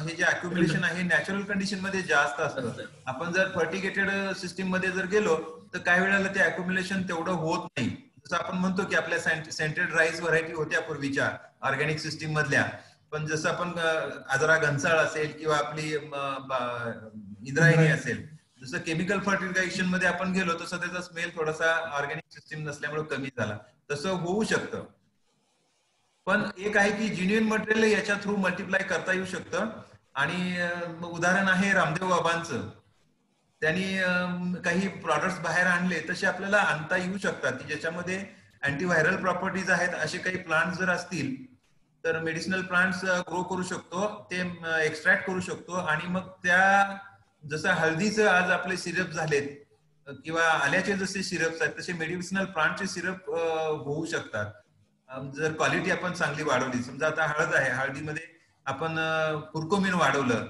हे जे अक्युम्युलेशन आहे नॅचरल कंडिशन मध्ये जास्त असतं. आपण जर फर्टिगेटेड सिस्टीम मध्ये जर गेलो तर काही वेळेला ते अक्युम्युलेशन तेवढं होत नाही जसं आपण म्हणतो की आपल्या सेंटेड राईस व्हरायटी होत्या पूर्वीच्या ऑर्गॅनिक सिस्टीम मधल्या पण जसं आपण आजरा घनसाळ असेल किंवा आपली इंद्रायणी असेल जसं केमिकल फर्टिलायझेशन मध्ये आपण गेलो तसं त्याचा स्मेल थोडासा ऑर्गॅनिक सिस्टीम नसल्यामुळे कमी झाला तसं होऊ शकतं. पण एक आहे की जेन्युइन मटेरियल याच्या थ्रू मल्टिप्लाय करता येऊ शकतं आणि उदाहरण आहे रामदेव बाबांचं त्यांनी काही प्रॉडक्ट्स बाहेर आणले तसे आपल्याला आणता येऊ शकतात की ज्याच्यामध्ये अँटीव्हायरल प्रॉपर्टीज आहेत असे काही प्लांट्स जर असतील तर मेडिसिनल प्लांट्स ग्रो करू शकतो ते एक्स्ट्रॅक्ट करू शकतो आणि मग त्या जसं हळदीचं आज आपले सिरप झालेत किंवा आल्याचे जसे सिरप्स आहेत तसे मेडिसिनल प्लांटचे सिरप होऊ शकतात जर क्वालिटी आपण चांगली वाढवली. समजा आता हळद आहे हळदीमध्ये आपण कुर्कुमिन वाढवलं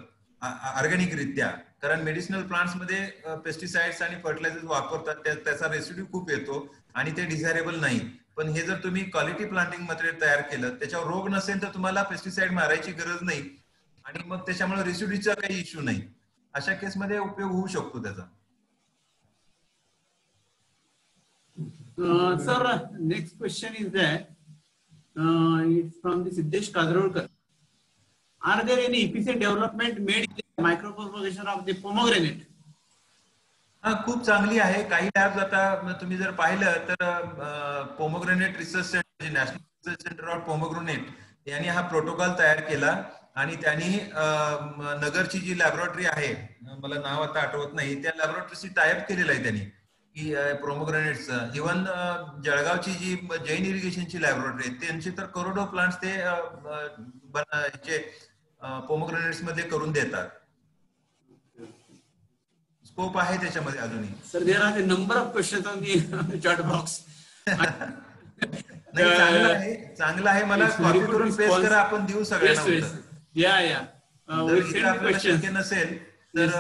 ऑर्गॅनिक रित्या कारण मेडिसिनल प्लांट्स मध्ये पेस्टिसाइड्स आणि फर्टिलायझर्स वापरतात त्याचा रेसिड्यू खूप येतो आणि ते डिझायरेबल नाही पण हे जर तुम्ही क्वालिटी प्लांटिंग मटेरियल तयार केलं त्याच्यावर रोग नसेल तर तुम्हाला पेस्टिसाइड मारायची गरज नाही आणि मग त्याच्यामुळे रेसिड्यूचा काही इश्यू नाही अशा केसमध्ये उपयोग होऊ शकतो त्याचा. Sir next question is that it's from the Siddhesh Kajrolkar. Are there any efficient development made in the micro propagation of the pomegranate? हां खूप चांगली आहे काही लॅब्स आता तुम्ही जर पाहिलं तर पोमोग्रेनेट रिसर्च सेंटर जे national research centre of pomegranate यांनी हा प्रोटोकॉल तयार केला आणि त्यांनी नगरची जी लॅबोरेटरी आहे मला नाव आता आठवत नाही त्या लॅबोरेटरीशी टायअप केलेला आहे त्यांनी की पोमोग्रेनेटचं. इव्हन जळगावची जी जैन इरिगेशनची लॅबोरेटरी आहे त्यांचे तर करोडो प्लांट्स ते जे पोमोग्रेनेट्स मध्ये करून देतात स्कोप आहे त्याच्यामध्ये अजूनही. Sir there are number of questions on the chat box. नाही चांगला आहे चांगला आहे मला कॉपी करून पेस्ट करा आपण देऊ सगळ्यांना उत्तर. या या क्वेश्चन नसेल तर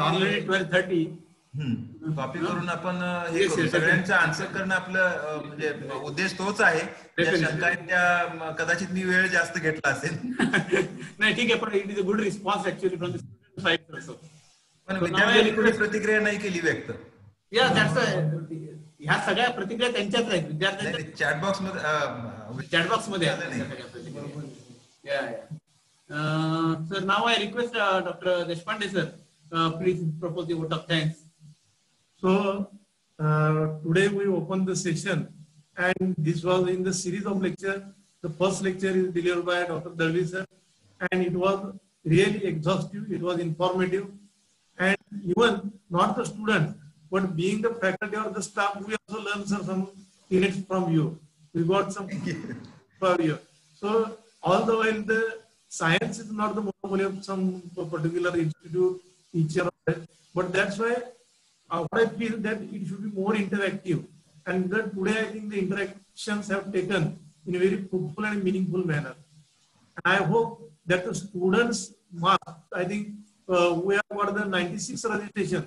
ऑलरेडी 12:30 कॉपी करून आपण हे सगळ्यांचा आन्सर करणं आपलं म्हणजे उद्देश तोच आहे. शंका कदाचित मी वेळ जास्त घेतला असेल नाही ठीक आहे पण it is a good response actually from the student side also पण विद्यार्थ्यांनी कोणी प्रतिक्रिया नाही केली व्यक्त. या ह्या सगळ्या प्रतिक्रिया त्यांच्याच आहेत विद्यार्थ्यांच्या चॅटबॉक्स मध्ये sir now I request doctor Deshpande sir please propose the vote of thanks. So today we opened the session and this was in the series of lecture The first lecture is delivered by Dr. Dalvi sir, and it was really exhaustive. It was informative, and even not the students, but being the faculty or the staff, we also learned some units from you. We got some from you. So all the while, the science is not the monopoly of some particular institute, teacher, but that's why I feel that it should be more interactive. And that today, I think the interactions have taken in a very fruitful and meaningful manner. And I hope that the students must. I think we have got the 96 registration,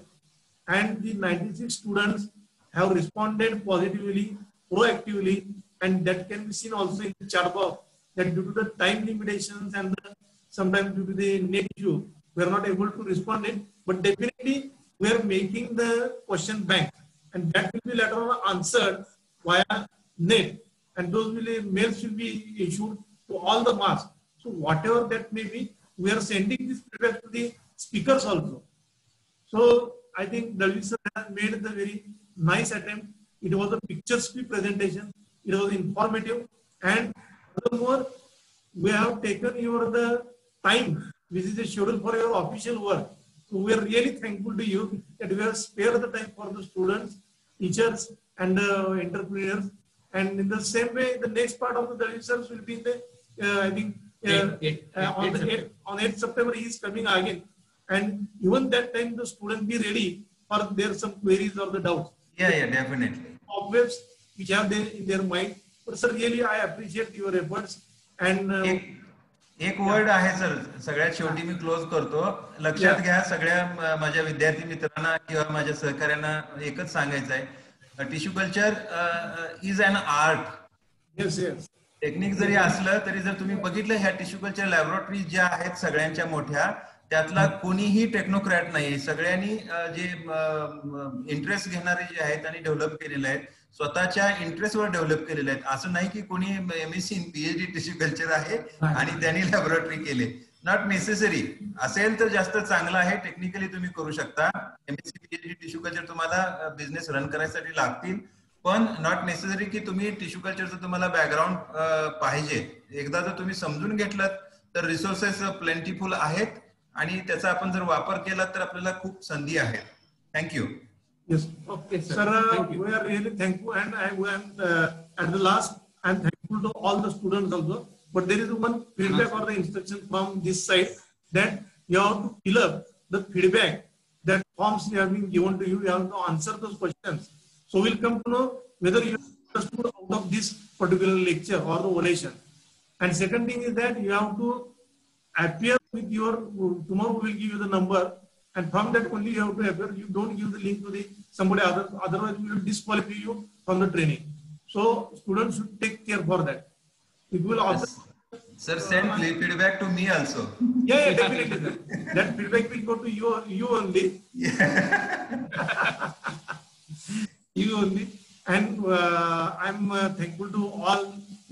and the 96 students have responded positively, proactively, and that can be seen also in the chat box. That due to the time limitations and the, sometimes due to the net issue, we are not able to respond it. But definitely, we are making the question bank, and that will be later on answered via net. And those mails will be issued to all the mass. So whatever that may be, we are sending this feedback to the speakers also. So I think Dalvi sir has made the very nice attempt. It was a picture-free presentation. It was informative, and furthermore, we have taken your the time, which is the schedule for your official work. So we are really thankful to you that we have spared the time for the students, teachers, and entrepreneurs. And in the same way, the next part of the results will be in the I think on 8th September he is coming again, and even that time the students be ready for their some queries or the doubts. Yeah, definitely. Obvious which have they in their mind. But sir, really I appreciate your efforts and. एक word आहे sir सगळ्यात शेवटी मी close करतो लक्षात घ्या सगळ्या माझ्या विद्यार्थी मित्रांना किंवा माझ्या सहकाऱ्यांना एकच सांगायचं आहे tissue culture is an art technique जरी असलं तरी जर तुम्ही बघितलं ह्या टिश्यू कल्चर लॅबोरेटरी ज्या आहेत सगळ्यांच्या मोठ्या त्यातला कोणीही टेक्नोक्रॅट नाही सगळ्यांनी जे इंटरेस्ट घेणारे जे आहेत आणि डेव्हलप केलेले आहेत स्वतःच्या इंटरेस्टवर डेव्हलप केलेले आहेत असं नाही की कोणी एमएससी पीएचडी टिश्यू कल्चर आहे आणि त्यांनी लॅबोरेटरी केले नॉट नेसेसरी असेल तर जास्त चांगला आहे टेक्निकली तुम्ही करू शकता एमएससी पीएचडी टिश्यू कल्चर तुम्हाला बिझनेस रन करण्यासाठी लागतील पण नॉट नेसेसरी की तुम्ही टिश्यू कल्चरचं तुम्हाला बॅकग्राऊंड पाहिजे एकदा जर तुम्ही समजून घेतलं तर रिसोर्सेस प्लेंटीफुल आहेत आणि त्याचा आपण जर वापर केला तर आपल्याला खूप संधी आहेत thank you. Yes, okay, sir. Sir, we are really thankful, and at the last, I am thankful to all the students also. But there is one feedback or the instruction from this side that you have to fill up the feedback that forms have been given to you. You have to answer those questions. So we'll come to know whether you understood out of this particular lecture or the oration. And second thing is that you have to appear with your tomorrow. We will give you the number. And from that only you have to appear. You don't give the link to the somebody other. Otherwise, we will disqualify you from the training. So students should take care for that. It will also. Yes. Sir, send feedback to me also. Yeah, definitely. Sir. That feedback will go to you only. Yeah. You only. And I'm thankful to all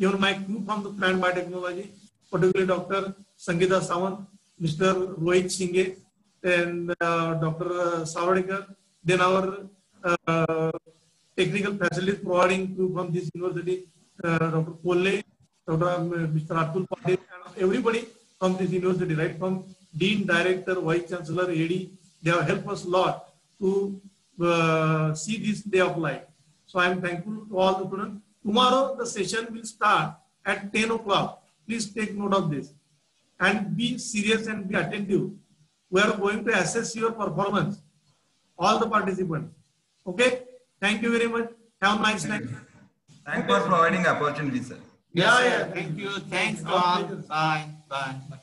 your my crew from the Plant Biotechnology, particularly Dr. Sangeeta Sawant, Mr. Rohit Shinde. And Dr. Sawardekar, then our technical facilities providing to from this university, Dr. Pole, Dr. Mr. Patil, and everybody from this university, right from dean, director, vice chancellor, AD, they have helped us a lot to see this day of life. So I am thankful to all the students. Tomorrow the session will start at 10 o'clock. Please take note of this and be serious and be attentive. We are going to assess your performance, all the participants. Okay, thank you very much. Have a nice night. Thanks for providing opportunity, sir. Yeah, yes, sir. Thank you. Thanks, all. Bye. Bye.